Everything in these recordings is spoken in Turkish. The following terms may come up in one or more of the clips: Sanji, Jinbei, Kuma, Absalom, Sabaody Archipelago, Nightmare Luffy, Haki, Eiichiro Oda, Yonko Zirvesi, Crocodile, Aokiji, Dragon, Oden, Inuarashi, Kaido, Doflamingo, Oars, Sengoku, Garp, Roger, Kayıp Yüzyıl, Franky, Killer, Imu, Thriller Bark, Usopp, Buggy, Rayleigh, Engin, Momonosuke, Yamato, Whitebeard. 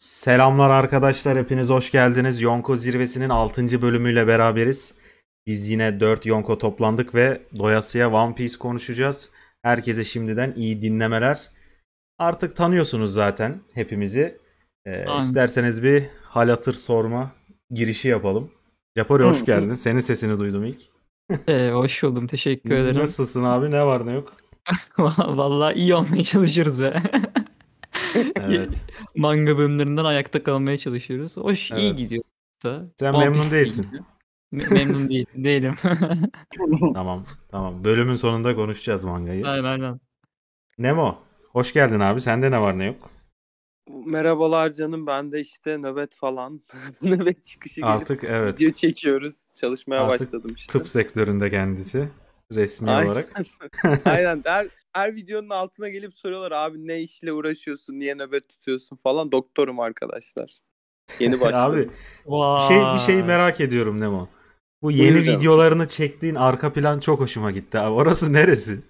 Selamlar arkadaşlar, hepiniz hoş geldiniz. Yonko zirvesinin 6. bölümüyle beraberiz. Biz yine 4 Yonko toplandık ve doyasıya One Piece konuşacağız. Herkese şimdiden iyi dinlemeler. Artık tanıyorsunuz zaten hepimizi. İsterseniz bir hal hatır sorma girişi yapalım. Capori hoş geldin. Senin sesini duydum ilk. Hoş buldum, teşekkür ederim. Nasılsın abi, ne var ne yok? Vallahi iyi olmaya çalışırız be. Evet. Manga bölümlerinden ayakta kalmaya çalışıyoruz. Hoş, evet. İyi gidiyor. Sen memnun değilsin. Memnun değilim. Tamam. Bölümün sonunda konuşacağız mangayı. Aynen. Nemo, hoş geldin abi. Sende ne var ne yok? Merhabalar canım. Ben de işte nöbet falan. Nöbet çıkışı artık gelip, evet, video çekiyoruz. Çalışmaya artık başladım işte. Tıp sektöründe kendisi resmi olarak. Aynen. Her videonun altına gelip soruyorlar, abi ne işle uğraşıyorsun, niye nöbet tutuyorsun falan. Doktorum arkadaşlar. Yeni başladım. Abi bir şey merak ediyorum Nemo. Bu yeni videolarını çektiğin arka plan çok hoşuma gitti abi. Orası neresi?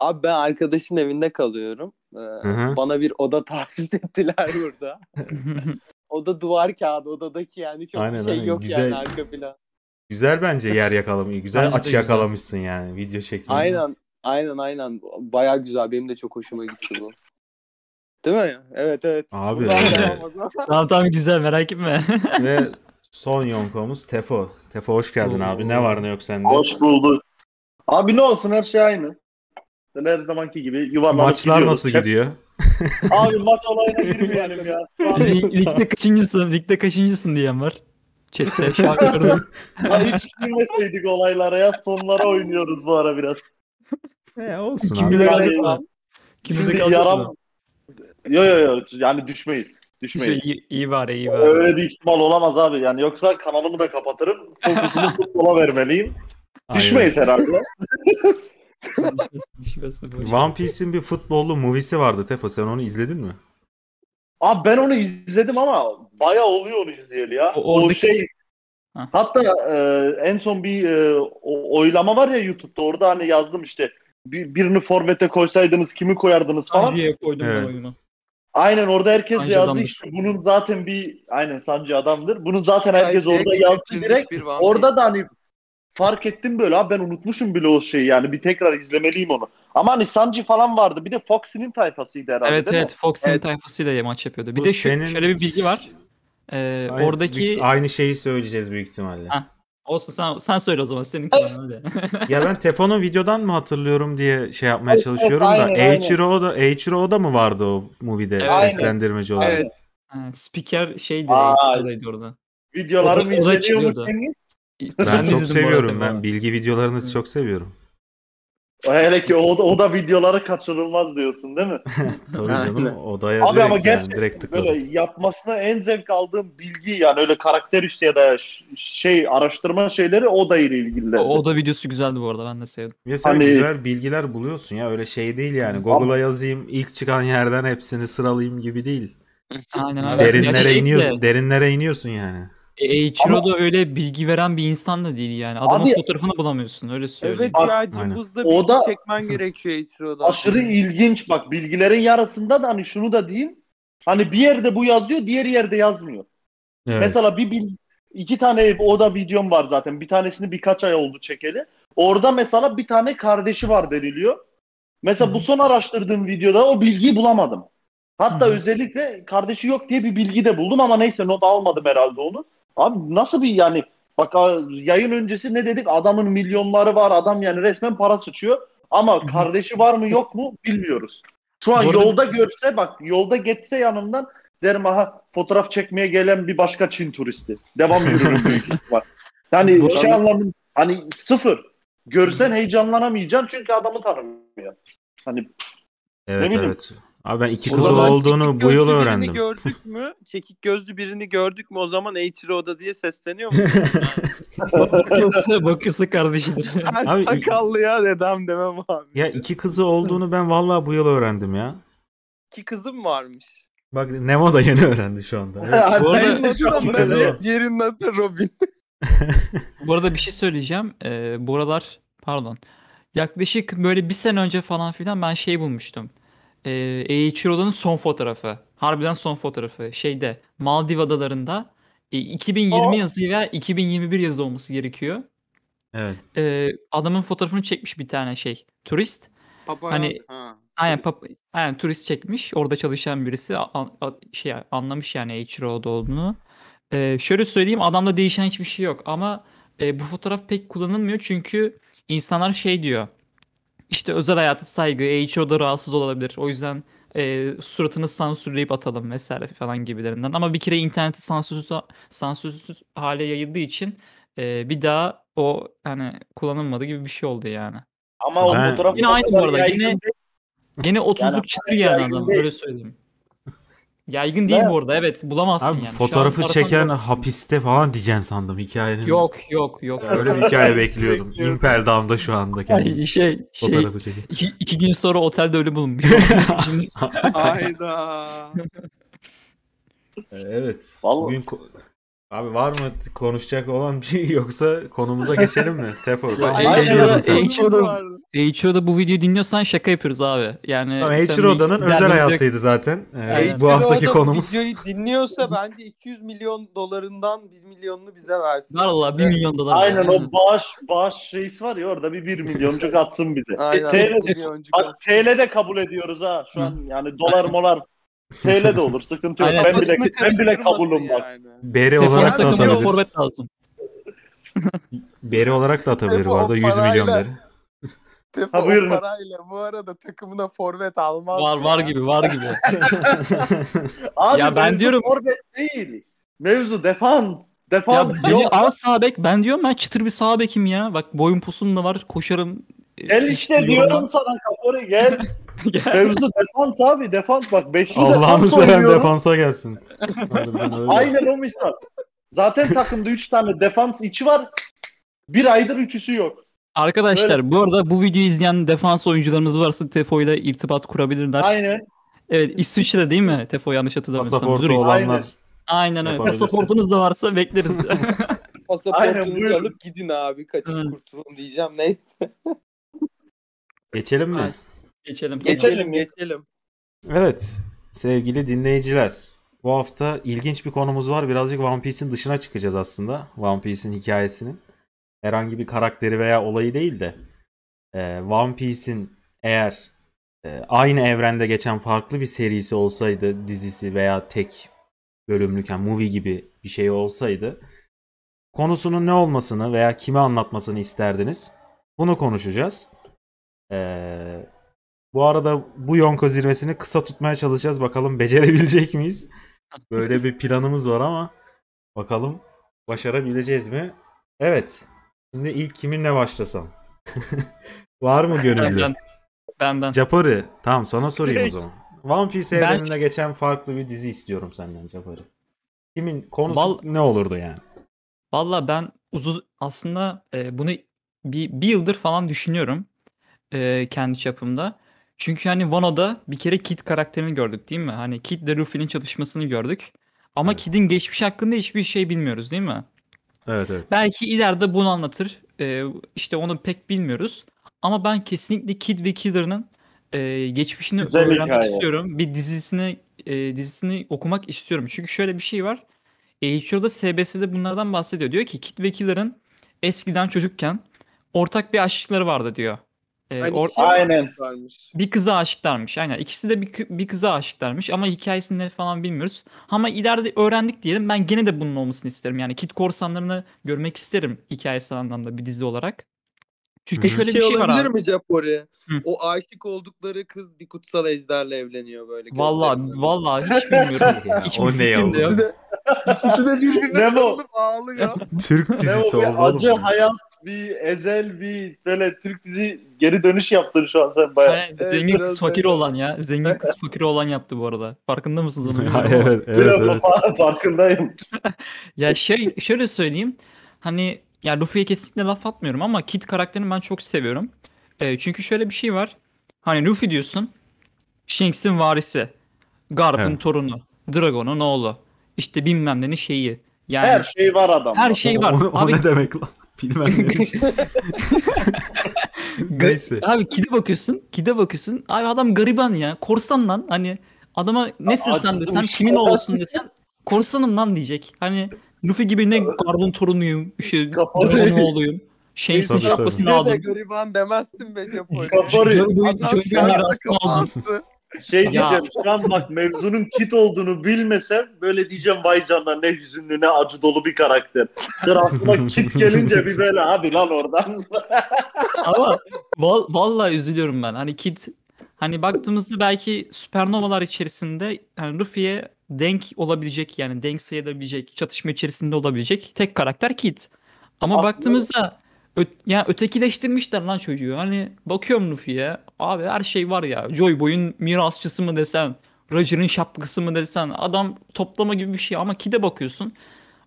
Abi ben arkadaşın evinde kalıyorum. Bana bir oda tahsis ettiler burada. Oda duvar kağıdı, odadaki yani çok aynen. Yok güzel, yani arka plan. Güzel bence yer yakalamayı. Güzel açı yakalamışsın yani video çekimini. Aynen. Baya güzel. Benim de çok hoşuma gitti bu. Değil mi? Evet. Abi. Tamam güzel, merak etme. Ve son yonkomuz Tefo. Tefo hoş geldin abi. Ne var ne yok sende? Hoş bulduk. Abi ne olsun, her şey aynı. Böyle her zamanki gibi yuvarlanıp maçlar nasıl gidiyor? Abi maç olayına girmeyelim ya. Ligde kaçıncısın diyen var. Chat'te şarkılarım. Hiç girmeseydik olaylara ya. Sonlara oynuyoruz bu ara biraz. Olsun abi. Kimse yaram. Yo. Yani düşmeyiz. İyi bari. Öyle bir ihtimal olamaz abi. Yani yoksa kanalımı da kapatırım. Fokusunu futbola vermeliyim. Aynen. Düşmeyiz herhalde. Düşmesin. One Piece'in bir futbollu movie'si vardı Tefo. Sen onu izledin mi? Abi ben onu izledim ama bayağı oluyor onu izleyeli ya. O şey. Hatta en son bir oylama var ya YouTube'da, orada hani yazdım işte birini forvete koysaydınız kimi koyardınız falan. Sanji'ye koydum ben oyunu. Aynen, orada herkes Sanji yazdı adamdır. İşte bunun zaten Sanji adamdır. Bunun zaten herkes orada yazdı direkt. Orada da hani fark ettim böyle, abi ben unutmuşum bile o şeyi yani, bir tekrar izlemeliyim onu. Ama hani Sanji falan vardı, bir de Foxy'nin tayfasıydı herhalde. Evet Foxy'nin tayfasıyla maç yapıyordu. Bir de şöyle bir bilgi var. Oradaki aynı şeyi söyleyeceğiz büyük ihtimalle. Olsun, sen söyle o zaman, senin kanalın. Ya ben Tefon'un videodan mı hatırlıyorum diye şey yapmaya çalışıyorum da. Eichiro Oda mı vardı o movie'de, evet, seslendirmeci olarak? Evet. Spiker şeydi, Eichiro'daydı orada. Videolarımı izleniyor mu senin? Ben çok seviyorum. Ben bilgi videolarını çok seviyorum. Hele ki Oda videoları kaçırılmaz diyorsun değil mi? Tabii canım, Oda'ya abi direkt, ama gerçekten yani, direkt böyle yapmasına en zevk aldığım bilgi yani, öyle karakter üstü ya da araştırma şeyleri Oda ile ilgili. Oda videosu güzeldi bu arada, ben de sevdim. Ya sen güzel bilgiler buluyorsun ya, öyle şey değil yani Google'a yazayım ilk çıkan yerden hepsini sıralayayım gibi değil. Aynen. Derinlere iniyorsun yani. Eichiro da öyle bilgi veren bir insan da değil yani. Adamın fotoğrafını bulamıyorsun, öyle söyleyeyim. Evet ya, cımbızda bir çekmen gerekiyor Eichiro'da. Aşırı ilginç, bak bilgilerin yarısında da hani şunu da diyeyim. Hani bir yerde bu yazıyor, diğer yerde yazmıyor. Evet. Mesela iki tane Oda videom var zaten. Bir tanesini birkaç ay oldu çekeli. Orada mesela bir tane kardeşi var deniliyor. Mesela bu son araştırdığım videoda o bilgiyi bulamadım. Hatta özellikle kardeşi yok diye bir bilgi de buldum ama neyse, not almadım herhalde onu. Abi nasıl bir yani, bak yayın öncesi ne dedik, adamın milyonları var, adam yani resmen para sıçıyor ama kardeşi var mı yok mu bilmiyoruz. Şu an yolda görse, bak yolda geçse yanımdan derim aha, fotoğraf çekmeye gelen bir başka Çin turisti. Devam ediyorum. Yani şey anlamında hani sıfır. Görsen heyecanlanamayacaksın çünkü adamı tanımıyor. Hani evet. Abi ben iki kız olduğunu bu yıl öğrendim. Çekik gözlü birini gördük mü o zaman Eichiro Oda diye sesleniyor mu? Bakıyorsa kardeşidir. Abi, sakallı ya dedem demem abi. Ya iki kızı olduğunu ben vallahi bu yıl öğrendim ya. İki kızım varmış. Bak Nemo da yeni öğrendi şu anda. Evet. Bu arada diğerinin adı Robin. Bu arada bir şey söyleyeceğim. Bu aralar yaklaşık böyle bir sene önce falan filan ben bulmuştum. Eiichiro Oda'nın son fotoğrafı. Harbiden son fotoğrafı. Şeyde, Maldiv Adalarında 2020 yazı veya 2021 yazı olması gerekiyor. Evet. Adamın fotoğrafını çekmiş bir tane şey. Turist. Paparazzi. Hani, aynen turist çekmiş. Orada çalışan birisi anlamış yani Eiichiro Oda olduğunu. Şöyle söyleyeyim, adamda değişen hiçbir şey yok ama bu fotoğraf pek kullanılmıyor çünkü insanlar şey diyor. İşte özel hayatı saygı, Eiichiro da rahatsız olabilir. O yüzden suratını sansürleyip atalım vesaire falan gibilerinden. Ama bir kere interneti sansürsüz hale yayıldığı için bir daha o yani kullanılmadı gibi bir şey oldu yani. Ama o fotoğraf yine aynı bu arada. Gene 30'luk çıtır yani adam, böyle söyleyeyim. Yaygın değil bu arada, evet, bulamazsın abi, yani. Fotoğrafı çeken hapiste falan diyeceksin sandım hikayenin. Yok. Öyle bir hikaye bekliyordum. İmperdam'da şu anda kendisi. Fotoğrafı çeken. İki gün sonra otelde öyle bulunmuş. Hayda. Evet. Bugün abi var mı konuşacak olan bir şey, yoksa konumuza geçelim mi? Tefo. Eiichiro'da bu videoyu dinliyorsan şaka yapıyoruz abi. Yani Eiichiro Oda'nın özel hayatıydı zaten. Bu haftaki konumuz. Videoyu dinliyorsa bence 200 milyon dolarından 1 milyonunu bize versin. Vallahi 1 milyon dolar. Aynen yani. O bağış şeysi var ya, orada bir 1 milyoncuk atsın bize. Aynen. TL de kabul ediyoruz ha şu an yani, dolar molar. TL de olur, sıkıntı yok. Ben bile kabulüm bak. Yani. Beri olarak da atabilir. Beri olarak da atabilir bu arada, 100 milyon beri. Tefo parayla bu arada takımına forvet almaz. Var gibi. Abi ya ben diyorum forvet değil. Mevzu defans. Ya al sağ bek, ben diyorum ben çıtır bir sağ bekim ya. Bak boyun posum da var, koşarım. Gel işte diyorum sana Capori, gel. Mevzu defans abi, defans bak. Allah'ını seven defansa gelsin. Aynen o misal. Zaten takımda 3 tane defans içi var. Bir aydır üçüsü yok. Arkadaşlar böyle. Bu arada bu videoyu izleyen defans oyuncularımız varsa Tefo ile irtibat kurabilirler. Aynen. Evet, İsviçre değil mi? Tefo yanlış hatırlamıyorsam. Pasaportu olanlar. Aynen öyle. Pasaportunuz da varsa bekleriz. Pasaportunuzu alıp gidin abi. Kaçın kurtulun diyeceğim, neyse. Geçelim mi? Geçelim. Evet sevgili dinleyiciler, bu hafta ilginç bir konumuz var. Birazcık One Piece'in dışına çıkacağız aslında. One Piece'in hikayesinin herhangi bir karakteri veya olayı değil de One Piece'in eğer aynı evrende geçen farklı bir serisi olsaydı, dizisi veya tek bölümlük yani movie gibi bir şey olsaydı, konusunun ne olmasını veya kime anlatmasını isterdiniz, bunu konuşacağız. Bu arada bu Yonko zirvesini kısa tutmaya çalışacağız. Bakalım becerebilecek miyiz? Böyle bir planımız var ama bakalım başarabileceğiz mi? Evet. Şimdi ilk kiminle başlasam? Var mı gönüllü? Ben. Capori. Tamam, sana sorayım o zaman. One Piece evreninde geçen farklı bir dizi istiyorum senden Capori. Kimin konusu ne olurdu yani? Valla ben aslında bunu bir yıldır falan düşünüyorum. Kendi çapımda. Çünkü hani Wano'da bir kere Kid karakterini gördük değil mi? Hani Kid ile Luffy'nin çalışmasını gördük. Ama evet. Kid'in geçmiş hakkında hiçbir şey bilmiyoruz değil mi? Evet. Belki ileride bunu anlatır. İşte onu pek bilmiyoruz. Ama ben kesinlikle Kid ve Killer'ın geçmişini öğrenmek istiyorum. Bir dizisini okumak istiyorum. Çünkü şöyle bir şey var. Eiichiro'da SBS'de bunlardan bahsediyor. Diyor ki Kid ve Killer'ın eskiden çocukken ortak bir aşkları vardı diyor. Aynen. Bir kıza aşıklarmış. Aynen. İkisi de bir kıza aşıklarmış ama hikayesini ne falan bilmiyoruz. Ama ileride öğrendik diyelim. Ben gene de bunun olmasını isterim. Yani Kid korsanlarını görmek isterim hikayesi anlamda bir dizi olarak. Çünkü şöyle bir şey var abi. Mi Capori? O aşık oldukları kız bir kutsal ejderle evleniyor böyle. Vallahi hiç bilmiyorum. O ne oldu? İkisi de birbirine sarılıp ağlıyor. Türk dizisi oldu. Acı hayat bir ezel bir böyle Türk dizi geri dönüş yaptın şu an sen bayağı. Zengin kız fakir olan ya. Zengin kız fakir olan yaptı bu arada. Farkında mısınız onu? Evet. Farkındayım. Ya şöyle söyleyeyim. Hani ya Luffy'ye kesinlikle laf atmıyorum ama Kid karakterini ben çok seviyorum. Çünkü şöyle bir şey var. Hani Luffy diyorsun, Shanks'in varisi, Garp'ın torunu, Dragon'un oğlu, işte bilmem ne şeyi. Yani her şey var adamda. Her şey var. O ne demek lan? Bilmem ne. Neyse. Abi kide bakıyorsun. Abi adam gariban ya. Korsan lan. Hani adama nesin sen desem, kimin oğlusun desem, korsanım lan diyecek. Hani Luffy gibi ne Garp'ın torunuyum, Dragon'un oğluyum. Shanks'in şapkasını aldım. Gariban demezsin be Japon. Capori. Şey diyeceğim, şu an bak mevzunun Kid olduğunu bilmesem böyle diyeceğim, vay canına ne hüzünlü, ne acı dolu bir karakter. Sırasına Kid gelince bir böyle hadi lan oradan. Ama vallahi üzülüyorum ben. Hani Kid, hani baktığımızda belki süpernovalar içerisinde yani Luffy'ye denk olabilecek, yani denk sayılabilecek, çatışma içerisinde olabilecek tek karakter Kid. Ama aslında baktığımızda ya ötekileştirmişler lan çocuğu. Hani bakıyorum Luffy'ye, abi her şey var ya. Joy Boy'un mirasçısı mı desen, Roger'ın şapkası mı desen, adam toplama gibi bir şey. Ama Kid'e bakıyorsun,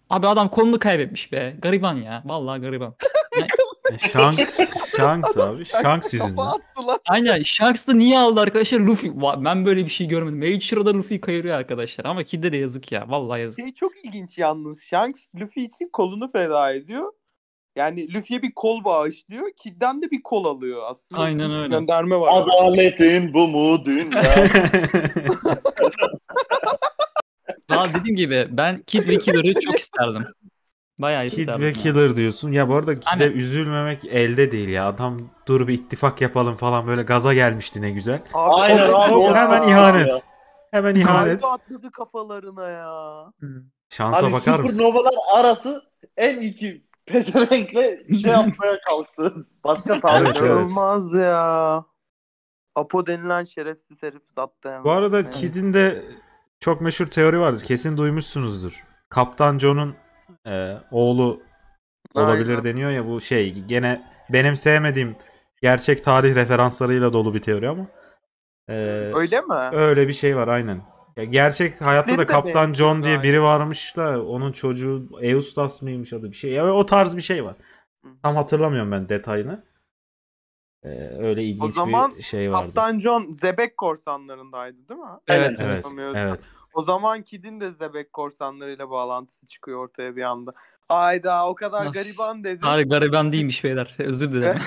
abi adam kolunu kaybetmiş be. Gariban ya, vallahi gariban. Shanks abi, Shanks yüzünden. Aynen, Shanks'ı niye aldı arkadaşlar? Luffy, ben böyle bir şey görmedim. Eichiro'da Luffy'yi kayırıyor arkadaşlar. Ama Kid'e de yazık ya, vallahi yazık. Şey çok ilginç yalnız, Shanks Luffy için kolunu feda ediyor. Yani Luffy'ye bir kol bağışlıyor, Kid'den de bir kol alıyor aslında. Aynen öyle. Gönderme var. Adaletin bu mu dünya? Daha dediğim gibi ben Kid ve Killer'ı çok isterdim. Bayağı isterdim. Kid ve Killer diyorsun. Ya bu arada Kid'e üzülmemek elde değil ya. Adam dur bir ittifak yapalım falan böyle gaza gelmişti, ne güzel. Abi, aynen abi. O hemen ihanet. Ya. Hemen ihanet. Kaydı atladı kafalarına ya. Şansa abi, bakar mısın? Supernovalar arası en iki pezevenkle şey yapmaya kalktı. Başka tarih olmaz ya. Apo denilen şerefsiz herif sattı. Yani. Bu arada evet. Kid'in de çok meşhur teori vardır. Kesin duymuşsunuzdur. Kaptan John'un oğlu olabilir deniyor ya, bu şey gene benim sevmediğim gerçek tarih referanslarıyla dolu bir teori ama. Öyle mi? Öyle bir şey var aynen. Ya gerçek hayatta da Kaptan John diye biri varmış da onun çocuğu Eustass mıymış adı bir şey. Ya o tarz bir şey var. Tam hatırlamıyorum ben detayını. Öyle ilginç bir şey vardı. O zaman Kaptan John Zebek korsanlarındaydı değil mi? Evet. O zaman Kid'in de Zebek korsanlarıyla bağlantısı çıkıyor ortaya bir anda. Ayda o kadar gariban dedi. Hayır, gariban değilmiş beyler. Özür dilerim.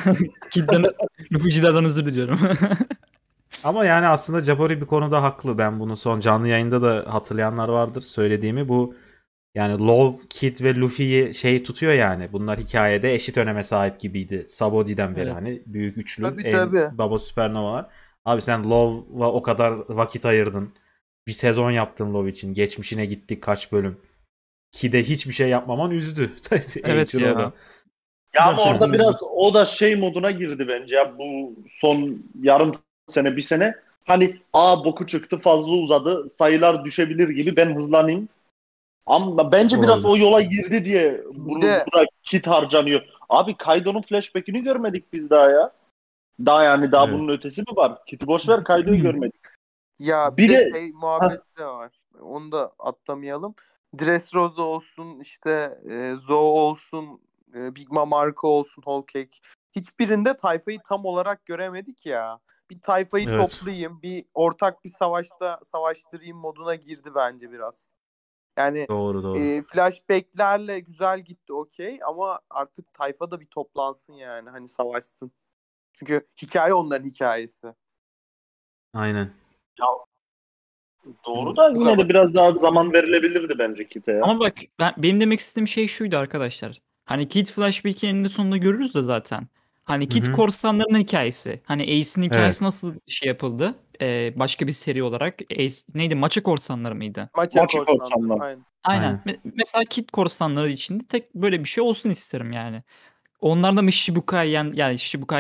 Kid'den, Luffy'cilerden özür diliyorum. Ama yani aslında Capori bir konuda haklı. Ben bunu son canlı yayında da hatırlayanlar vardır söylediğimi. Bu yani Love, Kid ve Luffy'yi şey tutuyor yani. Bunlar hikayede eşit öneme sahip gibiydi. Sabody'den beri hani büyük üçlü baba süpernovalar. Abi sen Love'a o kadar vakit ayırdın. Bir sezon yaptın Love için. Geçmişine gittik kaç bölüm. Kid'e hiçbir şey yapmaman üzdü. Evet ya. Ya ama orada biraz o da şey moduna girdi bence. Ya bu son yarım sene bir sene hani boku çıktı, fazla uzadı, sayılar düşebilir gibi, ben hızlanayım. Ama bence biraz o yola girdi diye bunu Kid harcanıyor. Abi Kaido'nun flashback'ini görmedik biz daha ya. Daha bunun ötesi mi var? Kid'i boşver, Kaido'yu görmedik. Ya bir de şey muhabbeti de var. Onu da atlamayalım. Dressrosa olsun, işte Zoo olsun, Big Mom arka olsun, Whole Cake. Hiçbirinde tayfayı tam olarak göremedik ya. Bir tayfayı toplayayım, bir ortak bir savaşta savaştırayım moduna girdi bence biraz. Yani doğru. Flashback'lerle güzel gitti okey, ama artık tayfa da bir toplansın yani, hani savaşsın. Çünkü hikaye onların hikayesi. Aynen. Ya, doğru da yine de biraz daha zaman verilebilirdi bence Kid'e ya. Ama bak benim demek istediğim şey şuydu arkadaşlar. Hani Kid flashback'i eninde sonunda görürüz de zaten. Hani Kid korsanların hikayesi. Hani Ace'in hikayesi nasıl şey yapıldı? Başka bir seri olarak. Ace neydi? Maça korsanları mıydı? Maça korsanları. Aynen. Mesela Kid korsanları içinde tek böyle bir şey olsun isterim yani. Onlar da mı Shibuka'yı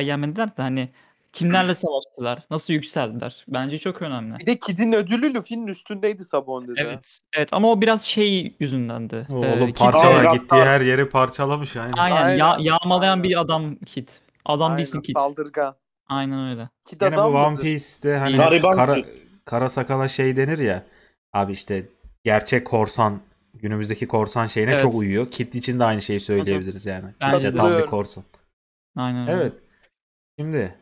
yenmediler de hani kimlerle savaştılar? Nasıl yükseldiler? Bence çok önemli. Bir de Kid'in ödülü Luffy'nin üstündeydi Sabon dedi. Evet ama o biraz şey yüzündendi. Oğlum parçalar gittiği her yeri parçalamış. Aynen. Yağmalayan bir adam Kid. Adam değilsin Kid. Saldırgan. Aynen öyle. Kid yani adam bu One Piece'de hani kara sakala şey denir ya. Abi işte gerçek korsan, günümüzdeki korsan şeyine çok uyuyor. Kid için de aynı şeyi söyleyebiliriz yani. Bence tam bir korsan. Aynen öyle. Evet. Şimdi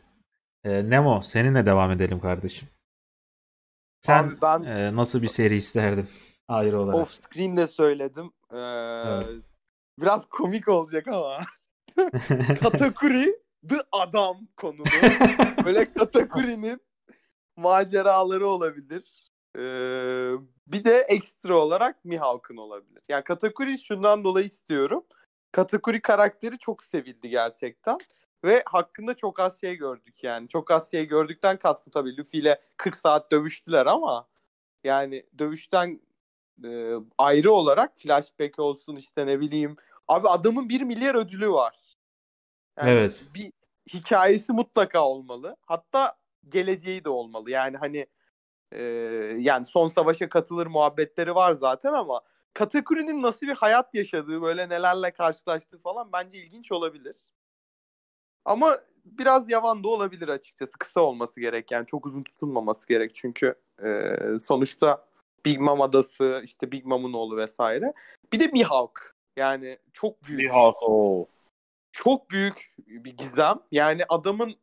Nemo seninle devam edelim kardeşim. Sen abi ben nasıl bir seri isterdin? Ayrı olarak. Off screen de söyledim. Biraz komik olacak ama. Katakuri The Adam konulu. Böyle Katakuri'nin maceraları olabilir. Bir de ekstra olarak Mihawk'ın olabilir. Yani Katakuri şundan dolayı istiyorum. Katakuri karakteri çok sevildi gerçekten. Ve hakkında çok az şey gördük yani. Çok az şey gördükten kastım tabii Luffy ile 40 saat dövüştüler ama yani dövüşten ayrı olarak flashback olsun işte ne bileyim. Abi adamın 1 milyar ödülü var. Yani evet. Bir hikayesi mutlaka olmalı. Hatta geleceği de olmalı. Yani hani yani son savaşa katılır muhabbetleri var zaten ama Katakuri'nin nasıl bir hayat yaşadığı, böyle nelerle karşılaştığı falan bence ilginç olabilir. Ama biraz yavan da olabilir açıkçası. Kısa olması gerek yani. Çok uzun tutulmaması gerek çünkü sonuçta Big Mom adası, işte Big Mom'un oğlu vesaire. Bir de Mihawk. Yani çok büyük. Mihawk o. Çok büyük bir gizem. Yani adamın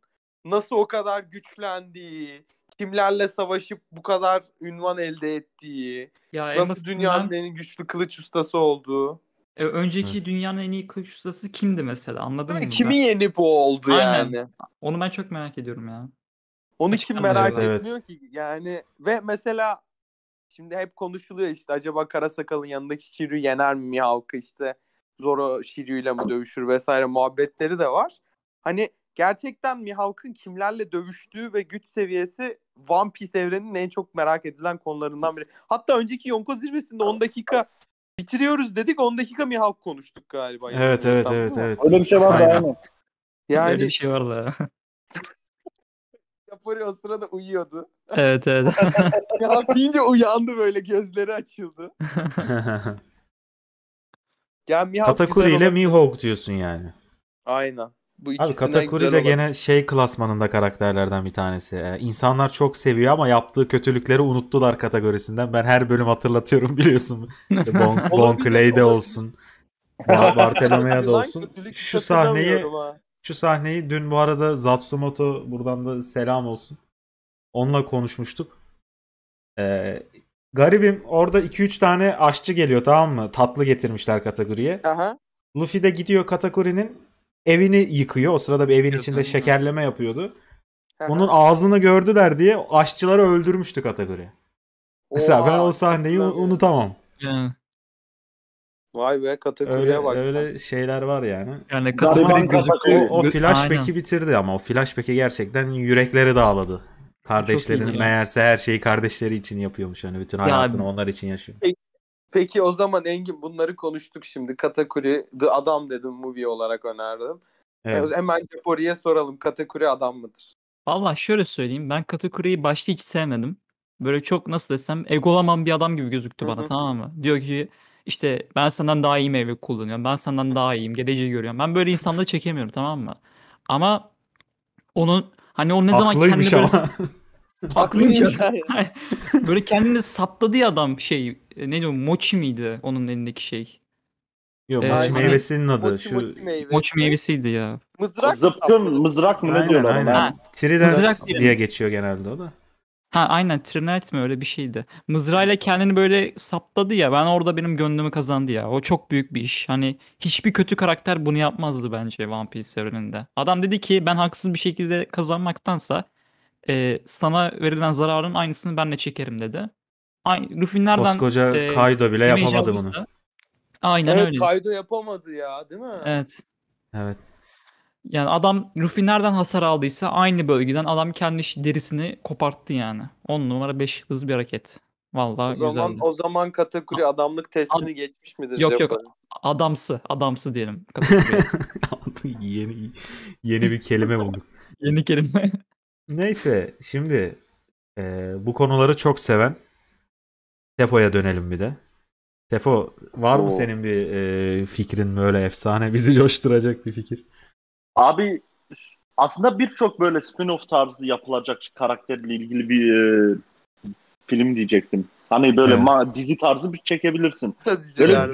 nasıl o kadar güçlendiği, kimlerle savaşıp bu kadar ünvan elde ettiği, ya nasıl dünyanın en güçlü kılıç ustası olduğu. Önceki dünyanın en iyi kılıç ustası kimdi mesela? Anladın mı? Kimi yenip o oldu aynen. Yani? Onu ben çok merak ediyorum ya. Onu hiç kim merak etmiyor evet. Ki yani. Ve mesela şimdi hep konuşuluyor işte acaba Karasakal'ın yanındaki Shiryu yener mi Mihawk'ı, işte Zoro Shiryu'yla mı dövüşür vesaire muhabbetleri de var. Hani gerçekten Mihawk'ın kimlerle dövüştüğü ve güç seviyesi One Piece evreninin en çok merak edilen konularından biri. Hatta önceki Yonko zirvesinde 10 dakika bitiriyoruz dedik, 10 dakika Mihawk konuştuk galiba. Evet yani, evet. Öyle bir şey var da yani. Öyle bir şey var da. Capori o sırada uyuyordu. Evet. Mihawk deyince uyandı, böyle gözleri açıldı. Yani Katakuri ile Mihawk diyorsun yani. Aynen. Bu abi Katakuri de gene şey klasmanında karakterlerden bir tanesi. İnsanlar çok seviyor ama yaptığı kötülükleri unuttular kategorisinden. Ben her bölüm hatırlatıyorum biliyorsun. Bon Clay'de olsun. Bartolomeo'da olsun. Şu sahneyi dün bu arada Zatsumoto, buradan da selam olsun. Onunla konuşmuştuk. Garibim orada 2-3 tane aşçı geliyor, tamam mı? Tatlı getirmişler Katakuri'ye. Luffy de gidiyor Katakuri'nin evini yıkıyor. O sırada bir evin içinde şekerleme yapıyordu. Onun ağzını gördüler diye aşçıları öldürmüştü Katakuri. Mesela ben o sahneyi unutamam. Yani. Vay be, Katakuri'ye bak. Öyle şeyler var yani. Yani Katakuri o flashback'i bitirdi ama o flashback'e gerçekten yürekleri dağladı. Kardeşlerinin meğerse her şeyi kardeşleri için yapıyormuş. Hani bütün hayatını onlar için yaşıyor. Peki o zaman Engin, bunları konuştuk şimdi. Katakuri The Adam dedim, movie olarak önerdim. Evet. Hemen Capori'ye soralım. Katakuri adam mıdır? Valla şöyle söyleyeyim. Ben Katakuri'yi başta hiç sevmedim. Böyle çok, nasıl desem, egolaman bir adam gibi gözüktü bana, tamam mı? Diyor ki işte ben senden daha iyi meyve kullanıyorum. Ben senden daha iyiyim. Geleceği görüyorum. Ben böyle insanları çekemiyorum, tamam mı? Ama onun hani o ne haklıymış zaman kendini böyle... Haklıymış ya. Böyle kendini sapladı ya adam, şey... Ne diyor? Mochi miydi onun elindeki şey? Yok, mochi meyvesinin adı. Mochi meyvesiydi ya. Mızrak. Zıpkın mızrak mı ne diyorlar ona? Trident diye geçiyor genelde o da. Ha aynen, trident mi, öyle bir şeydi. Mızrağıyla kendini böyle sapladı ya. Ben orada, benim gönlümü kazandı ya. O çok büyük bir iş. Hani hiçbir kötü karakter bunu yapmazdı bence One Piece evreninde. Adam dedi ki ben haksız bir şekilde kazanmaktansa sana verilen zararın aynısını ben de çekerim dedi. Luffy nereden? Koskoca Kaido bile yapamadı bunu. Aynen evet, öyle. Kaido yapamadı ya, değil mi? Evet. Yani adam Luffy nereden hasar aldıysa aynı bölgeden adam kendi derisini koparttı yani. 10 numara 5 hızlı bir hareket. Vallahi güzel. O zaman Katakuri adamlık testini geçmiş midir? Yok. Adamsı diyelim. yeni bir kelime bulduk. Yeni kelime. Neyse, şimdi bu konuları çok seven Tefo'ya dönelim bir de. Tefo, var mı senin bir fikrin, böyle efsane, bizi coşturacak bir fikir? Abi aslında birçok böyle spin-off tarzı yapılacak karakterle ilgili bir film diyecektim. Hani böyle dizi tarzı bir çekebilirsin. Böyle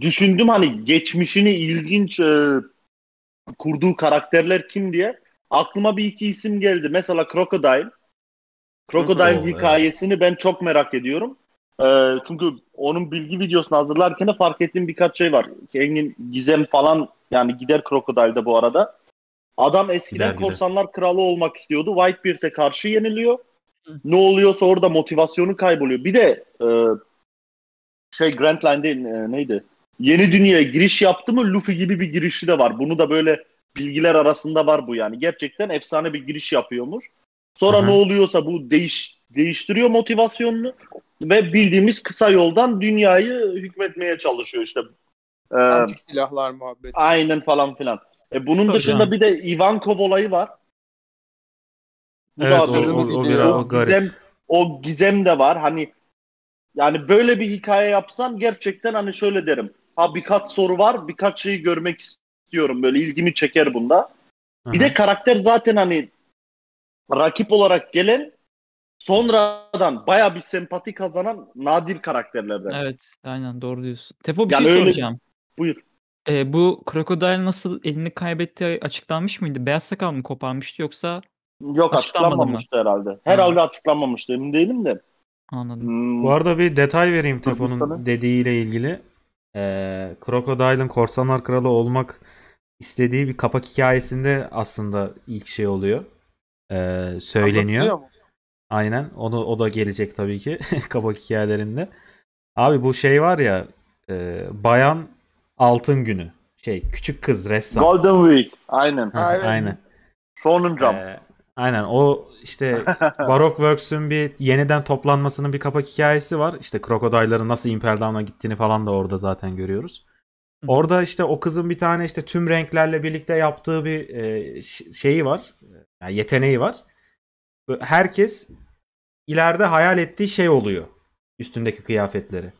düşündüm hani geçmişini ilginç kurduğu karakterler kim diye. Aklıma bir iki isim geldi. Mesela Crocodile hikayesini ben çok merak ediyorum. Çünkü onun bilgi videosunu hazırlarken fark ettiğim birkaç şey var. Engin gizem falan yani gider Crocodile'da bu arada. Adam eskiden korsanlar kralı olmak istiyordu. Whitebeard'e karşı yeniliyor. Ne oluyorsa orada motivasyonu kayboluyor. Bir de Grand Line'de neydi? Yeni dünyaya giriş yaptı mı Luffy gibi bir girişi de var. Bunu da böyle bilgiler arasında var bu yani. Gerçekten efsane bir giriş yapıyormuş. Sonra ne oluyorsa bu değiştiriyor motivasyonunu ve bildiğimiz kısa yoldan dünyayı hükmetmeye çalışıyor işte. Antik silahlar muhabbeti. Aynen falan filan. Bunun dışında bir de Ivankov olayı var. Bu evet, da o gizem de var. Hani yani böyle bir hikaye yapsan gerçekten hani şöyle derim. Ha birkaç soru var, birkaç şeyi görmek istiyorum. Böyle ilgimi çeker bunda. Bir de karakter zaten hani rakip olarak gelen sonradan baya bir sempati kazanan nadir karakterlerden. Evet, aynen doğru diyorsun. Tefo bir yani şey soracağım. Buyur. Bu Crocodile nasıl elini kaybettiği açıklanmış mıydı? Beyaz sakal mı koparmıştı yoksa? Yok, açıklanmamıştı herhalde. Herhalde açıklanmamıştı, emin değilim de. Anladım. Bu arada bir detay vereyim Tefo'nun dediğiyle ilgili. Crocodile'ın korsanlar kralı olmak istediği bir kapak hikayesinde aslında ilk şey oluyor. Söyleniyor. Aynen. O da gelecek tabii ki kapak hikayelerinde. Abi bu şey var ya, bayan altın günü. Küçük kız ressam. Golden Week. Aynen. Aynen. Shonen Jump. Aynen. O işte Baroque Works'ün bir yeniden toplanmasının bir kapak hikayesi var. İşte Crocodile'ların nasıl Impel Down'a gittiğini falan da orada zaten görüyoruz. Orada işte o kızın bir tane işte tüm renklerle birlikte yaptığı bir şeyi var. Yani yeteneği var. Herkes ileride hayal ettiği şey oluyor. Üstündeki kıyafetleri.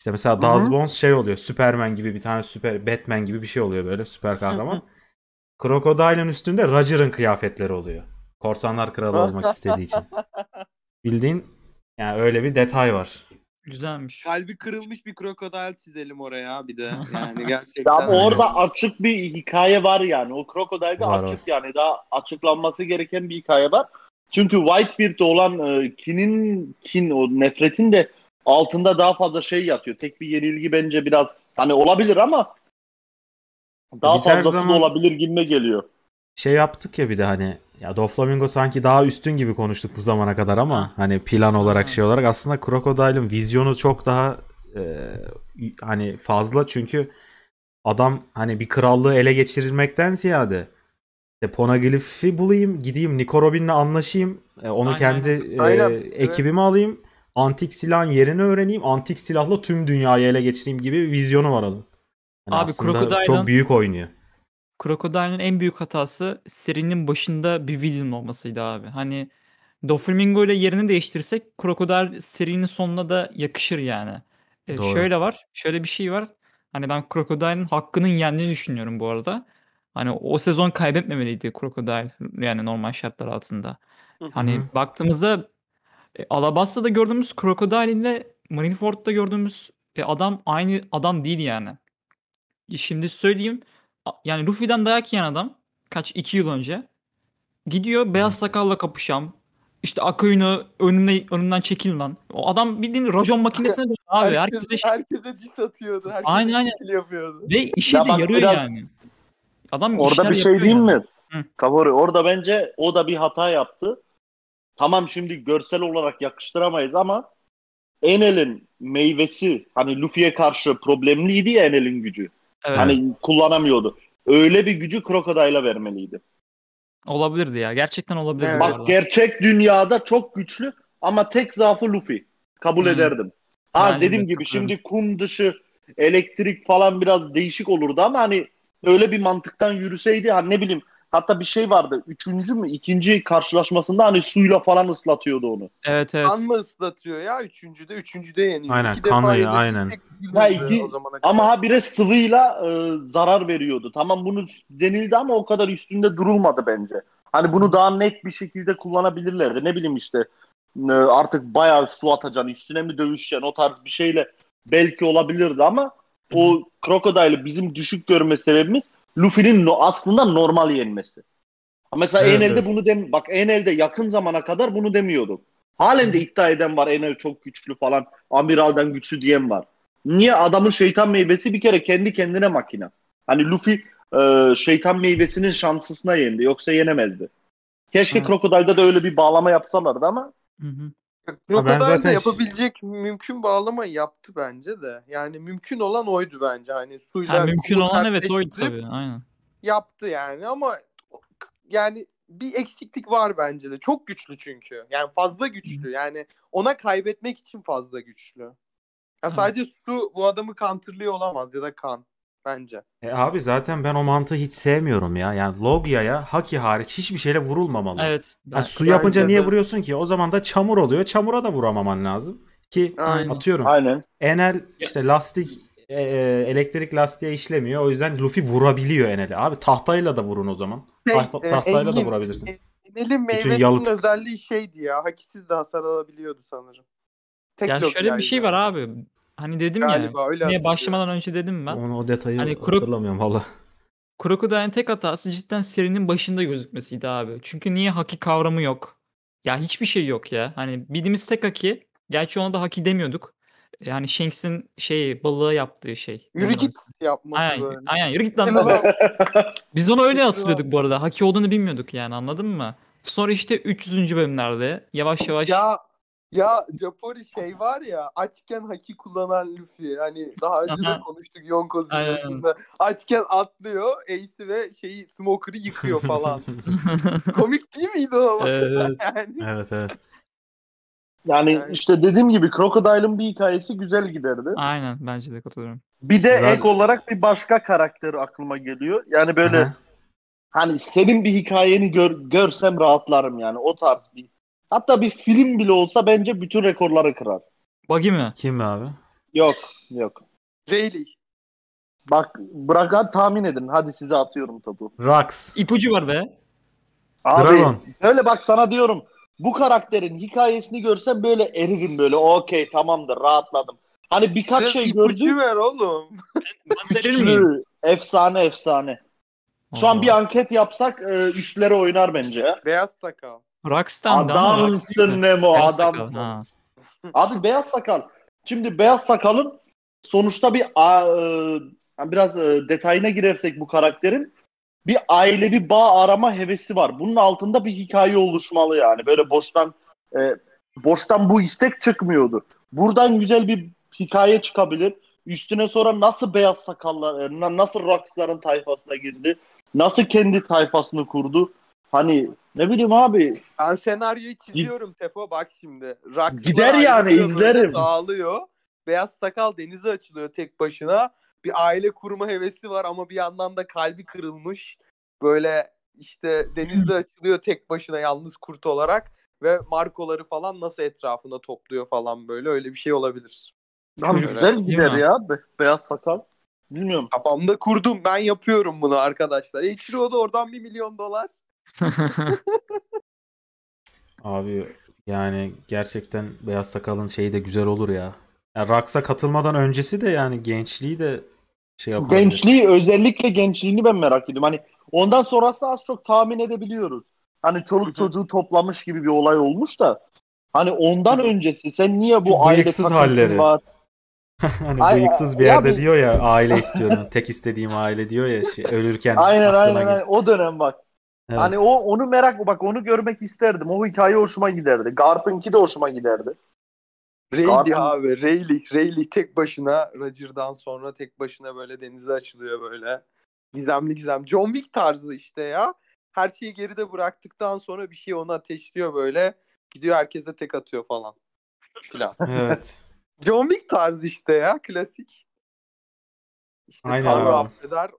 İşte mesela Daz Bones şey oluyor. Superman gibi bir tane Batman gibi bir şey oluyor böyle süper kahraman. Crocodile'ın üstünde Roger'ın kıyafetleri oluyor. Korsanlar kralı olmak istediği için. Bildiğin yani öyle bir detay var. Güzelmiş. Kalbi kırılmış bir Crocodile çizelim oraya bir de. Yani gerçekten. Orada açık bir hikaye var yani. O Crocodile'de açık yani. Daha açıklanması gereken bir hikaye var. Çünkü Whitebeard'de olan kin o nefretin de altında daha fazla şey yatıyor. Tek bir yenilgi bence biraz hani olabilir ama daha fazlası da olabilir gibime geliyor. Şey yaptık ya bir de hani ya Doflamingo sanki daha üstün gibi konuştuk bu zamana kadar ama hani plan olarak şey olarak aslında Crocodile'ın vizyonu çok daha hani fazla çünkü adam hani bir krallığı ele geçirilmekten ziyade Poneglyph'i bulayım, gideyim Nico Robin'le anlaşayım, onu ekibime alayım, antik silahın yerini öğreneyim, antik silahla tüm dünyayı ele geçireyim gibi bir vizyonu var adam. Yani abi Crocodile'ın çok büyük oynuyor. Crocodile'ın en büyük hatası serinin başında bir villain olmasıydı abi. Hani Doflamingo ile yerini değiştirsek Crocodile serinin sonuna da yakışır yani. Şöyle bir şey var. Hani ben Crocodile'ın hakkının yendiğini düşünüyorum bu arada. Hani o sezon kaybetmemeliydi Crocodile yani normal şartlar altında. Hani baktığımızda Alabasta'da gördüğümüz Crocodile ile Marineford'da gördüğümüz adam aynı adam değil yani. Şimdi söyleyeyim yani Luffy'den dayak yiyen adam 2 yıl önce gidiyor beyaz sakalla kapışam işte Akayu'nu önümden çekil lan. O adam bildiğin rajon makinesine dönüyor abi. Herkese diss atıyordu. Herkese kill yapıyordu. Ve işe de yarıyor yani. Adam orada bir şey diyeyim mi? Capori orada bence o da bir hata yaptı. Tamam şimdi görsel olarak yakıştıramayız ama Enel'in meyvesi hani Luffy'ye karşı problemliydi ya Enel'in gücü. Evet. Hani kullanamıyordu. Öyle bir gücü Crocodile'a vermeliydi. Olabilirdi ya. Gerçekten olabilirdi. Evet. Bak gerçek dünyada çok güçlü ama tek zaafı Luffy. Kabul ederdim. Ha dediğim gibi şimdi kum dışı elektrik falan biraz değişik olurdu ama hani öyle bir mantıktan yürüseydi hani ne bileyim hatta bir şey vardı 3. mü 2. karşılaşmasında hani suyla falan ıslatıyordu onu. Evet evet. Kanla ıslatıyor ya 3.'de yeniyor. Aynen 2 defa aynen. O zamana kadar. Ama habire sıvıyla zarar veriyordu. Tamam bunu denildi ama o kadar üstünde durulmadı bence. Hani bunu daha net bir şekilde kullanabilirlerdi. Ne bileyim işte artık bayağı su atacaksın üstüne mi dövüşeceksin o tarz bir şeyle belki olabilirdi ama o Crocodile'ı bizim düşük görme sebebimiz Luffy'nin aslında normal yenmesi. Mesela Enel'de bunu bak Enel'de yakın zamana kadar bunu demiyorduk. Halen de iddia eden var Enel çok güçlü falan. Amiral'dan güçlü diyen var. Niye? Adamın şeytan meyvesi bir kere kendi kendine makine. Hani Luffy şeytan meyvesinin şanslısına yendi. Yoksa yenemezdi. Keşke Crocodile'da da öyle bir bağlama yapsalardı ama. Crocodile'da ya, yapabilecek mümkün bağlama yaptı bence de. Yani mümkün olan oydu bence. Hani suyla yani mümkün olan evet oydu tabii. Aynen. Yaptı yani ama yani bir eksiklik var bence de. Çok güçlü çünkü. Yani fazla güçlü. Yani ona kaybetmek için fazla güçlü. Ya sadece su bu adamı counterlıyor olamaz ya da kan bence. Abi zaten ben o mantığı hiç sevmiyorum ya. Yani Logia'ya Haki hariç hiçbir şeyle vurulmamalı. Evet. Yani su yapınca niye vuruyorsun ki? O zaman da çamur oluyor. Çamura da vuramaman lazım. Ki aynen. Atıyorum. Aynen. Enel işte lastik elektrik lastiğe işlemiyor. O yüzden Luffy vurabiliyor Enel'e. Abi tahtayla da vurun o zaman. Tahtayla Engin, da vurabilirsin. Enel'in meyvesinin özelliği şeydi ya. Hakisiz de hasar alabiliyordu sanırım. Ya şöyle bir şey var abi. Hani dedim galiba, ya. Niye başlamadan önce dedim ben. Onu o detayı hani hatırlamıyorum valla. Crocodile'ın tek hatası cidden serinin başında gözükmesiydi abi. Çünkü niye haki kavramı yok? Ya hiçbir şey yok ya. Hani bildiğimiz tek haki. Gerçi ona da haki demiyorduk. Yani Shanks'in şey balığı yaptığı şey. Yürü git yapması. Aynen yürü git lan. Biz onu öyle hatırlıyorduk bu arada. Haki olduğunu bilmiyorduk yani, anladın mı? Sonra işte 300. bölümlerde yavaş yavaş. Ya Capori şey var ya, açken haki kullanan Luffy, hani daha önce de konuştuk Yonko zirvesinde, açken atlıyor Ace'i ve şeyi Smoker'ı yıkıyor falan. Komik değil miydi o? Evet. Yani. Evet. Yani işte dediğim gibi Crocodile'ın bir hikayesi güzel giderdi. Aynen, bence de katılıyorum. Bir de ek olarak bir başka karakteri aklıma geliyor. Yani böyle hani senin bir hikayeni görsem rahatlarım yani, o tarz bir. Hatta bir film bile olsa bence bütün rekorları kırar. Buggy mi? Kim abi? Yok. Rayleigh. Bak bırak, tahmin edin. Hadi size atıyorum tabu. Rax. İpucu var be. Abi, Dragon. Öyle bak sana diyorum. Bu karakterin hikayesini görsem böyle eririm böyle. Okey, tamamdır, rahatladım. Hani birkaç şey gördüm. İpucu ver oğlum. Ben efsane. Şu an bir anket yapsak üstlere oynar bence. Beyaz sakal. Rockstan'da adamsın Nemo, adamsın. Abi beyaz sakal. Şimdi beyaz sakalın sonuçta bir biraz detayına girersek bu karakterin bir ailevi bağ arama hevesi var. Bunun altında bir hikaye oluşmalı yani. Böyle boştan bu istek çıkmıyordu. Buradan güzel bir hikaye çıkabilir. Üstüne sonra nasıl beyaz sakallar, nasıl Rockstan'ın tayfasına girdi, nasıl kendi tayfasını kurdu. Hani ne bileyim abi. Ben senaryoyu çiziyorum Tefo, bak şimdi. Raksı gider yani, izlerim. Dağılıyor. Beyaz sakal denize açılıyor tek başına. Bir aile kurma hevesi var ama bir yandan da kalbi kırılmış. Böyle işte denizde açılıyor tek başına, yalnız kurt olarak. Ve markoları falan nasıl etrafında topluyor falan, böyle öyle bir şey olabilir. Abi güzel gider ya beyaz sakal. Bilmiyorum. Kafamda kurdum, ben yapıyorum bunu arkadaşlar. Eichiro Oda oradan $1 milyon. Abi yani gerçekten beyaz sakalın şeyi de güzel olur ya. Yani Rax'a katılmadan öncesi de yani gençliği de şey yapıyor. Gençliği, özellikle gençliğini ben merak ediyorum. Hani ondan sonrası az çok tahmin edebiliyoruz. Hani çoluk çocuğu toplamış gibi bir olay olmuş da. Hani ondan öncesi sen niye bu bıyıksız halleri var? Hani bıyıksız bir yerde diyor ya, aile istiyorum. Tek istediğim aile diyor ya şey, ölürken. Aynen. O dönem bak. Evet. Hani onu onu görmek isterdim. O hikaye hoşuma giderdi. Garp'ınki de hoşuma giderdi. Rayleigh tek başına Roger'dan sonra tek başına böyle denize açılıyor böyle. Gizemli. John Wick tarzı işte ya. Her şeyi geride bıraktıktan sonra bir şey onu ateşliyor böyle. Gidiyor herkese tek atıyor falan. Evet. John Wick tarzı işte ya, klasik. İşte Tanrı affeder,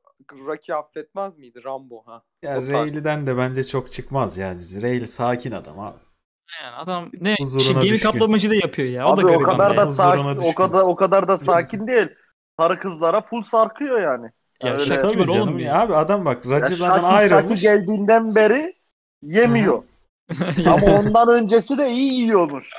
Rocky affetmez miydi? Rambo ha. Ya Rayleigh'den de bence çok çıkmaz ya dizi. Rayleigh sakin adam abi. Yani adam ne gemi kaplamacı da yapıyor ya. O abi, da garip. O kadar da sakin değil. Sarı kızlara full sarkıyor yani. Ya öyle tabii canım ya. Abi adam bak Roger'dan ayrılmış. Şaki geldiğinden beri yemiyor. Ama ondan öncesi de iyi yiyormuş.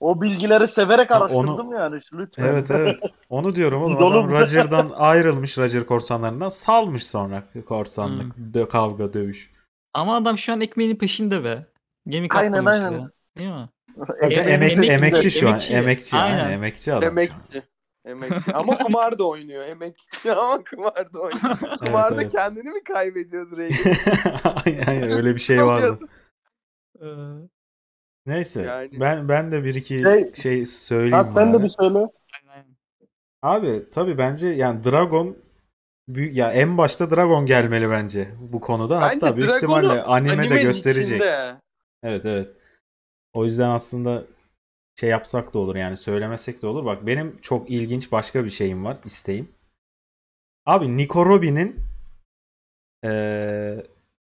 O bilgileri severek araştırdım yani lütfen. Evet. Onu diyorum oğlum. Adam Roger'dan ayrılmış, Roger korsanlarından salmış sonra korsanlık, kavga, dövüş. Ama adam şu an ekmeğinin peşinde be. Gemi kaptanı. Aynen. Değil mi? Emekçi şu an. Emekçi. Aynen. Emekçi adam. Emekçi. Emekçi. Ama kumar da oynuyor. Emekçi ama kumar da oynuyor. Kumarda evet. Kendini mi kaybediyoruz Reagan? Aynen öyle bir şey vardı. Neyse. Yani... Ben de bir iki şey söyleyeyim. Ha, sen de bir söyle. Abi tabii bence yani Dragon büyük, ya en başta Dragon gelmeli bence bu konuda. Bence hatta büyük ihtimalle anime de gösterecek. İçinde. Evet evet. O yüzden aslında şey yapsak da olur yani, söylemesek de olur. Bak benim çok ilginç başka bir şeyim var, isteğim. Abi Nico Robin'in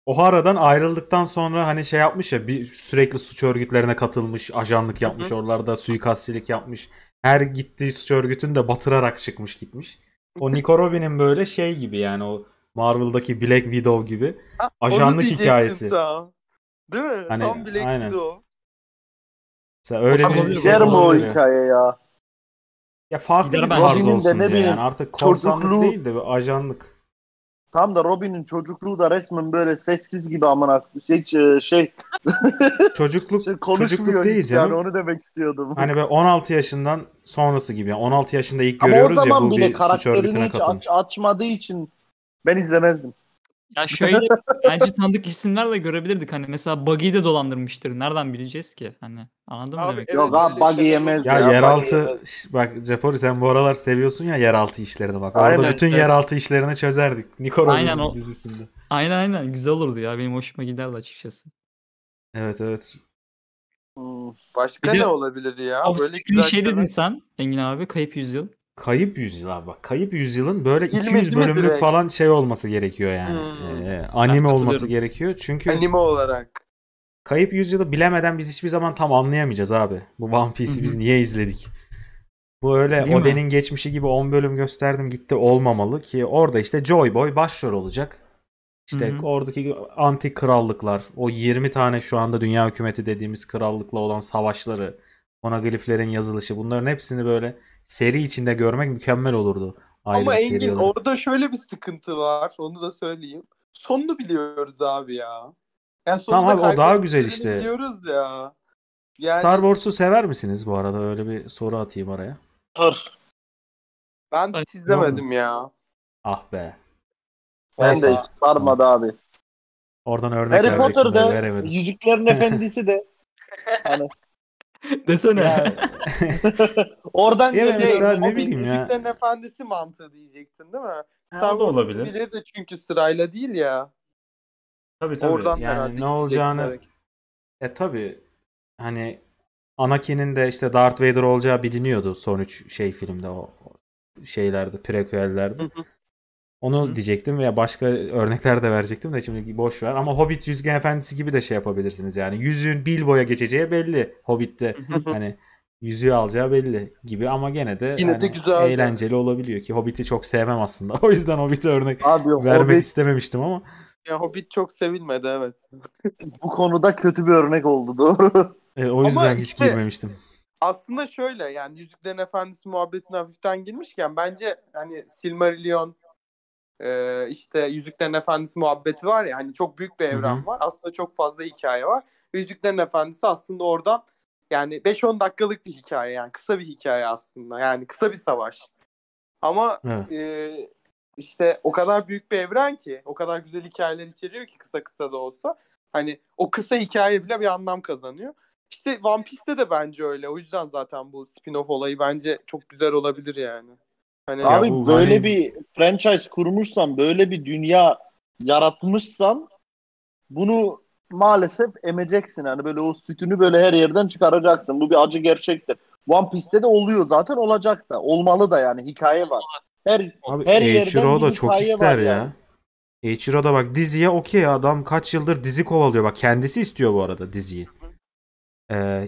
Ohara'dan ayrıldıktan sonra hani şey yapmış ya, bir sürekli suç örgütlerine katılmış, ajanlık yapmış, oralarda suikastçilik yapmış. Her gittiği suç örgütünü de batırarak çıkmış gitmiş. O Nico Robin'in böyle şey gibi yani, o Marvel'daki Black Widow gibi ajanlık hikayesi. Değil mi? Hani, tam Black aynen. Widow. Mesela öyle bir şey o hikaye ya. Ya farklı bir tarz olsun diye yani. Artık korsanlık değil de ajanlık. Tam da Robin'in çocukluğu da resmen böyle sessiz gibi amına şey. Çocukluk değil canım. Yani onu demek istiyordum. Hani böyle 16 yaşından sonrası gibi. Yani 16 yaşında ilk ama görüyoruz ya, bu bir suç örgütüne katılmış. Açmadığı için ben izlemezdim. Ya şöyle bence tanıdık isimlerle görebilirdik hani, mesela Buggy'yi de dolandırmıştır. Nereden bileceğiz ki hani? Anladın mı demek? Yok abi Buggy yemez ya. Yeraltı bak Capori, sen bu aralar seviyorsun ya yeraltı işlerini bak. Aynen, orada bütün evet. Yeraltı işlerini çözerdik. Nico Robin'in dizisinde. Aynen güzel olurdu ya, benim hoşuma giderdi açıkçası. Evet. Başka ne olabilir ya? Böyle bir şey dedin sen Engin abi, Kayıp Yüzyıl. Kayıp Yüzyıl abi bak. Kayıp Yüzyıl'ın böyle 200 bölümlük direkt falan şey olması gerekiyor yani. Anime olması gerekiyor. Çünkü anime olarak Kayıp Yüzyıl'ı bilemeden biz hiçbir zaman tam anlayamayacağız abi. Bu One Piece'i biz niye izledik? Bu öyle değil Oden'in mi? Geçmişi gibi 10 bölüm gösterdim gitti olmamalı ki, orada işte Joy Boy başrol olacak. İşte oradaki antik krallıklar, o 20 tane şu anda dünya hükümeti dediğimiz krallıkla olan savaşları, monogliflerin yazılışı, bunların hepsini böyle seri içinde görmek mükemmel olurdu. Ama Engin orada şöyle bir sıkıntı var. Onu da söyleyeyim. Sonunu biliyoruz abi ya. Yani tamam abi, o daha güzel işte. Biliyoruz ya. Yani... Star Wars'u sever misiniz bu arada? Öyle bir soru atayım araya. Ben hiç izlemedim ya. Ah be. Ben de hiç sarmadı abi. Oradan örnek Harry Potter'da Yüzüklerin Efendisi de hani desene. Yani. Oradan geliyor. O bir Yüzüklerin Efendisi mantığı diyecektin değil mi? Star Wars olabilir de çünkü sırayla değil ya. Tabii. Oradan yani ne olacağını. Tabii hani Anakin'in de işte Darth Vader olacağı biliniyordu son 3 şey filmde, o şeylerde, prequel'lerde. Onu diyecektim veya başka örnekler de verecektim de şimdi boş ver. Ama Hobbit Yüzgen Efendisi gibi de şey yapabilirsiniz yani. Yüzüğün Bilbo'ya geçeceği belli Hobbit'te. Hani yüzüğü alacağı belli gibi ama gene de hani güzel eğlenceli de olabiliyor ki Hobbit'i çok sevmem aslında. O yüzden Hobbit'e örnek abi, vermek istememiştim ama. Ya Hobbit çok sevilmedi evet. Bu konuda kötü bir örnek oldu doğru. O yüzden ama hiç işte, girmemiştim. Aslında şöyle yani Yüzüklerin Efendisi muhabbetine hafiften girmişken bence hani Silmarillion, işte Yüzüklerin Efendisi muhabbeti var ya, hani çok büyük bir evren var. Aslında çok fazla hikaye var. Yüzüklerin Efendisi aslında oradan yani 5-10 dakikalık bir hikaye yani, kısa bir hikaye aslında. Yani kısa bir savaş. Ama işte o kadar büyük bir evren ki, o kadar güzel hikayeler içeriyor ki kısa da olsa. Hani o kısa hikaye bile bir anlam kazanıyor. İşte One Piece'te de bence öyle. O yüzden zaten bu spin-off olayı bence çok güzel olabilir yani. Hani abi böyle hani... bir franchise kurmuşsan, böyle bir dünya yaratmışsan bunu maalesef emeceksin. Yani böyle o sütünü böyle her yerden çıkaracaksın. Bu bir acı gerçektir. One Piece'te de oluyor zaten, olacak da. Olmalı da yani, hikaye var. Her yerden Oda bir çok ister ya. Eichiro Oda bak diziye okey, adam kaç yıldır dizi kovalıyor. Bak kendisi istiyor bu arada diziyi.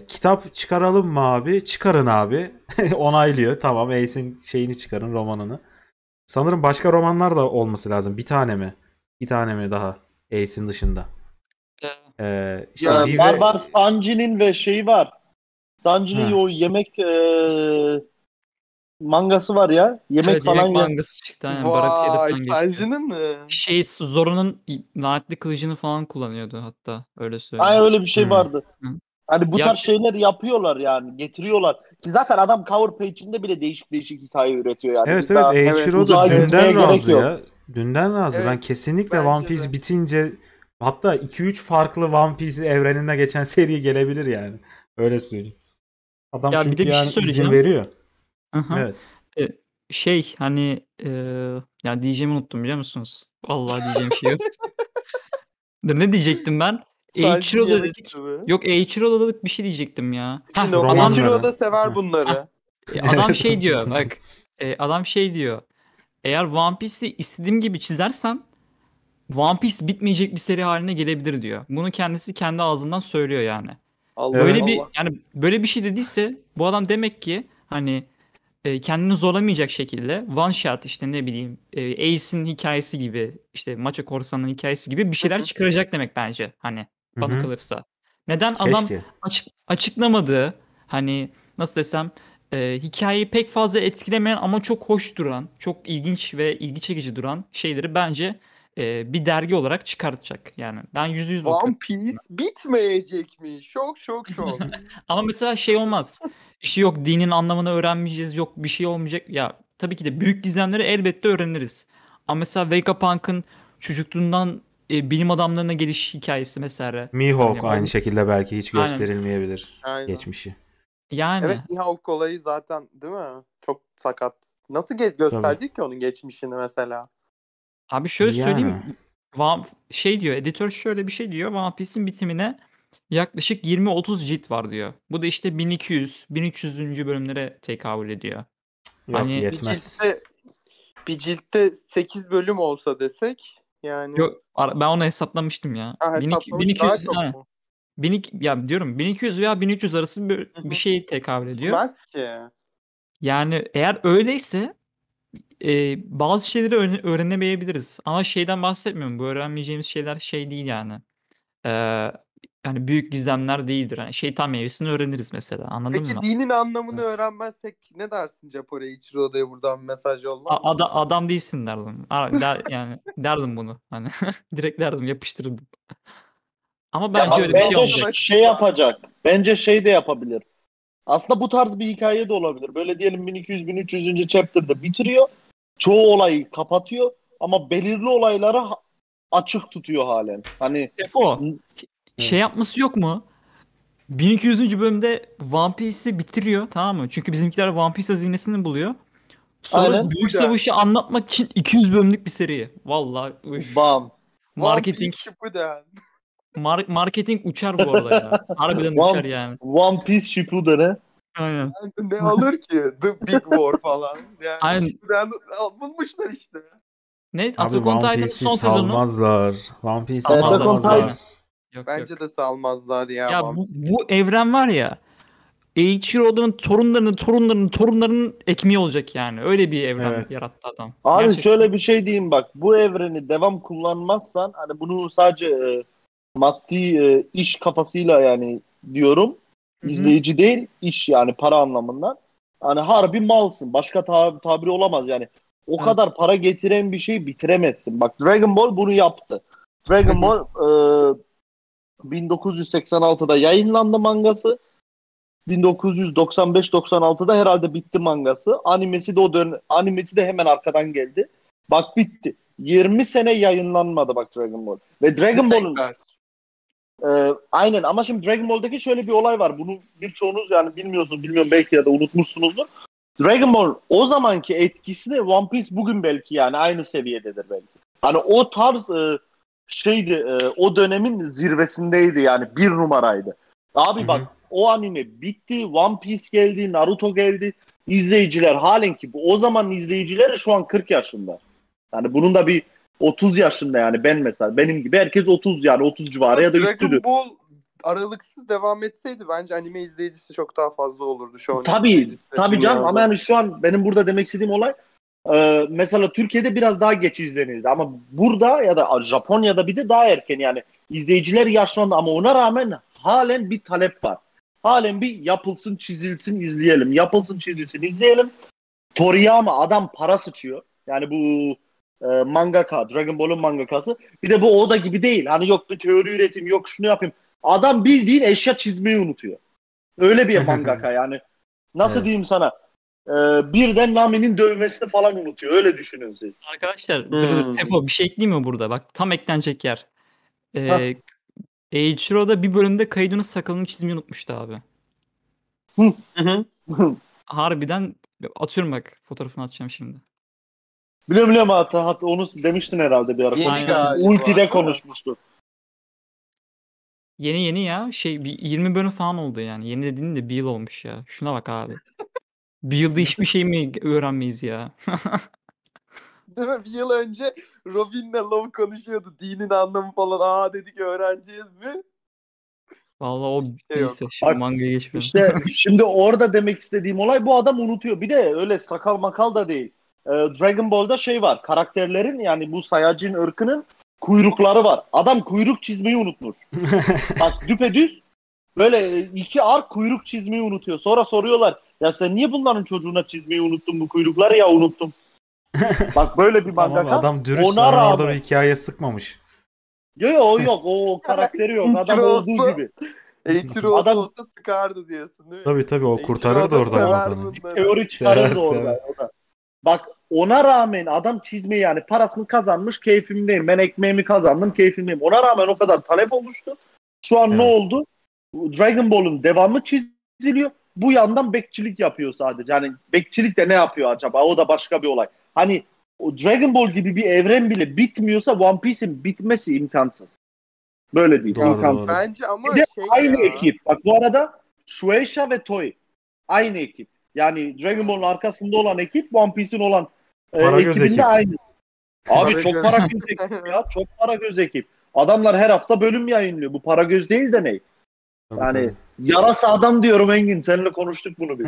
Kitap çıkaralım mı abi? Çıkarın abi. Onaylıyor. Tamam. Ace'in şeyini çıkarın, romanını. Sanırım başka romanlar da olması lazım. Bir tane mi? İki tane mi daha? Ace'in dışında. İşte ya, Barbar Sanji'nin ve şeyi var. Sanji'nin o yemek mangası var ya. Yemek evet, falan yemek mangası çıktı. Yani. Vay Sanji'nin mi? Şey, Zoro'nun lanetli kılıcını falan kullanıyordu hatta. Öyle söyleyeyim. Öyle bir şey vardı. Hani bu tarz şeyler yapıyorlar yani, getiriyorlar. Ki zaten adam cover page'inde bile değişik değişik hikaye üretiyor yani. Evet evet, Eichiro da dünden razı ya. Dünden razı. Evet, ben kesinlikle One Piece bitince hatta 2-3 farklı One Piece evreninde geçen seri gelebilir yani. Öyle söyleyeyim. Adam ya çünkü bir yani şey izin veriyor. Aha. Evet. Şey hani ya diyeceğimi unuttum biliyor musunuz? Vallahi diyeceğim şey yok. Ne diyecektim ben? Eichiro Oda dedik. Yok Eichiro Oda dedik, bir şey diyecektim ya. Eichiro Oda sever bunları. Adam şey diyor bak. Adam şey diyor. Eğer One Piece'i istediğim gibi çizersem One Piece bitmeyecek bir seri haline gelebilir diyor. Bunu kendisi kendi ağzından söylüyor yani. Allah böyle Allah. Bir yani böyle bir şey dediyse bu adam demek ki hani kendini zorlamayacak şekilde one shot işte ne bileyim Ace'in hikayesi gibi işte Maça Korsan'ın hikayesi gibi bir şeyler çıkaracak demek bence hani bana kalırsa. Neden adam açıklamadığı hani nasıl desem hikayeyi pek fazla etkilemeyen ama çok hoş duran, çok ilginç ve ilgi çekici duran şeyleri bence bir dergi olarak çıkartacak. Yani ben %100 bakıyorum. One Piece bitmeyecekmiş. Şok şok şok. Ama mesela şey olmaz. İşte yok dinin anlamını öğrenmeyeceğiz. Yok bir şey olmayacak. Ya tabii ki de büyük gizemleri elbette öğreniriz. Ama mesela Vegapak'ın çocukluğundan bilim adamlarına geliş hikayesi mesela. Mihawk yani, aynı şekilde belki hiç gösterilmeyebilir geçmişi. Yani. Evet, Mihawk olayı zaten değil mi? Çok sakat. Nasıl gösterecek ki onun geçmişini mesela? Abi şöyle söyleyeyim, şey diyor, editör şöyle bir şey diyor, One Piece'in bitimine yaklaşık 20-30 cilt var diyor. Bu da işte 1200-1300. Bölümlere tekabül ediyor. Yok hani, yetmez. Bir ciltte 8 bölüm olsa desek yani. Yok ben onu hesaplamıştım ya. Ha, 1200 yani, 1200 ya diyorum 1200 veya 1300 arası bir şey tekabül ediyor. Yetmez ki. Yani eğer öyleyse bazı şeyleri öğrenemeyebiliriz. Ama şeyden bahsetmiyorum. Bu öğrenmeyeceğimiz şeyler şey değil yani. Yani büyük gizemler değildir. Yani şeytan meyvesini öğreniriz mesela. Anladın mı? Peki dinin anlamını öğrenmezsek ne dersin Capori? Eichiro Oda'ya buradan mesaj yollar mısın? Adam değilsin derdim. Yani derdim bunu. Hani direkt derdim, yapıştırırdım. Ama bence ya, öyle bir şey olacak. Şey yapacak. Bence şey de yapabilir. Aslında bu tarz bir hikaye de olabilir. Böyle diyelim 1200-1300. Chapter'da bitiriyor. Çoğu olayı kapatıyor. Ama belirli olayları açık tutuyor halen. Hani Tefo, şey yapması yok mu? 1200. bölümde One Piece'i bitiriyor, tamam mı? Çünkü bizimkiler One Piece hazinesini buluyor. Sonra büyük savaşı anlatmak için 200 bölümlük bir seri. Vallahi bam. Marketing. Marketing uçar bu arada ya. Harbiden uçar yani. One Piece Shippuden ne? Aynen. Yani ne alır ki? The Big War falan. Yani aynen. Shippuden bulmuşlar işte. Ne? Attack on Titan'ın son sezonu. Salmazlar. One Piece'i salmazlar. Bence de salmazlar ya. Ya bu evren var ya. Eiichiro Oda'nın torunlarının ekmeği olacak yani. Öyle bir evren yarattı adam. Abi gerçekten. Şöyle bir şey diyeyim bak. Bu evreni devam kullanmazsan hani bunu sadece maddi iş kafasıyla yani diyorum. İzleyici değil, iş yani para anlamında. Hani harbi malsın. Başka tabiri olamaz yani. O kadar para getiren bir şeyi bitiremezsin. Bak Dragon Ball bunu yaptı. Dragon Ball 1986'da yayınlandı mangası. 1995-96'da herhalde bitti mangası. Animesi de hemen arkadan geldi. Bak bitti. 20 sene yayınlanmadı bak Dragon Ball. Ve Dragon Ball'un aynen ama şimdi Dragon Ball'daki şöyle bir olay var. Bunu birçoğunuz yani bilmiyorsunuz, bilmiyorum belki ya da unutmuşsunuzdur. Dragon Ball o zamanki etkisi de One Piece bugün belki yani aynı seviyededir belki. Hani o tarz o dönemin zirvesindeydi yani, bir numaraydı. Abi bak o anime bitti, One Piece geldi, Naruto geldi. İzleyiciler halen ki o zamanın izleyicileri şu an 40 yaşında. Yani bunun da bir 30 yaşında yani ben mesela benim gibi herkes 30 yani 30 civarı ya da üstüdür. Dragon Ball aralıksız devam etseydi bence anime izleyicisi çok daha fazla olurdu şu an. Tabii canım ama yani şu an benim burada demek istediğim olay mesela Türkiye'de biraz daha geç izlenildi ama burada ya da Japonya'da bir de daha erken yani izleyiciler yaşlandı ama ona rağmen halen bir talep var. Halen bir yapılsın çizilsin izleyelim. Yapılsın çizilsin izleyelim. Toriyama adam para sıçıyor. Yani bu mangaka, Dragon Ball'un mangakası. Bir de bu Oda gibi değil. Hani yok bir teori üretim, yok şunu yapayım. Adam bildiğin eşya çizmeyi unutuyor. Öyle bir mangaka yani. Nasıl diyeyim sana? Birden Nami'nin dövmesini falan unutuyor. Öyle düşünün siz. Arkadaşlar Tefo bir şey ekleyeyim mi burada? Bak tam eklenecek yer. Eichiro da bir bölümde Kaido'nun sakalını çizmeyi unutmuştu abi. Harbiden atıyorum bak. Fotoğrafını atacağım şimdi. Biliyorum biliyorum hatta onu demiştin herhalde bir ara. Ulti'de konuşmuştu. Yeni yeni ya. Şey, bir 20 bölüm falan oldu yani. Yeni dediğin de bir yıl olmuş ya. Şuna bak abi. Bir yılda hiçbir şey mi öğrenmeyiz ya? Değil mi? Bir yıl önce Robin'le Love konuşuyordu. Dinin anlamı falan. Aa dedik öğreneceğiz mi? Vallahi o neyse. Şimdi mangaya geçmiyorum. İşte şimdi orada demek istediğim olay bu adam unutuyor. Bir de öyle sakal makal da değil. Dragon Ball'da şey var. Karakterlerin yani bu Saiyajin ırkının kuyrukları var. Adam kuyruk çizmeyi unutmuş. Bak düpedüz böyle iki ark kuyruk çizmeyi unutuyor. Sonra soruyorlar ya sen niye bunların çocuğuna çizmeyi unuttun bu kuyrukları ya unuttum. Bak böyle bir mangaka. Tamam, adam dürüst ona rağmen... orada bir hikayeye sıkmamış. Yok yok yok o karakteri yok. Adam olduğu gibi. Eichiro Oda adam... olsa sıkardı diyorsun değil mi? Tabii tabii o kurtarırdı orada. Teori çıkarırdı orada. Bak ona rağmen adam çizmeyi yani parasını kazanmış keyfimdeyim. Ben ekmeğimi kazandım keyfimdeyim. Ona rağmen o kadar talep oluştu. Şu an ne oldu? Dragon Ball'un devamı çiziliyor. Bu yandan bekçilik yapıyor sadece. Yani bekçilik de ne yapıyor acaba? O da başka bir olay. Hani o Dragon Ball gibi bir evren bile bitmiyorsa One Piece'in bitmesi imkansız. Böyle değil. Doğru, imkansız. Bence ama şey aynı ya. Ekip. Bak bu arada Shueisha ve Toei. Aynı ekip. Yani Dragon Ball'un arkasında olan ekip One Piece'in olan ekibinde aynı. Abi para çok göz. Para göz ekip ya. Çok para göz ekip. Adamlar her hafta bölüm yayınlıyor. Bu para göz değil de ne? Yani yarasa adam diyorum Engin. Seninle konuştuk bunu biz.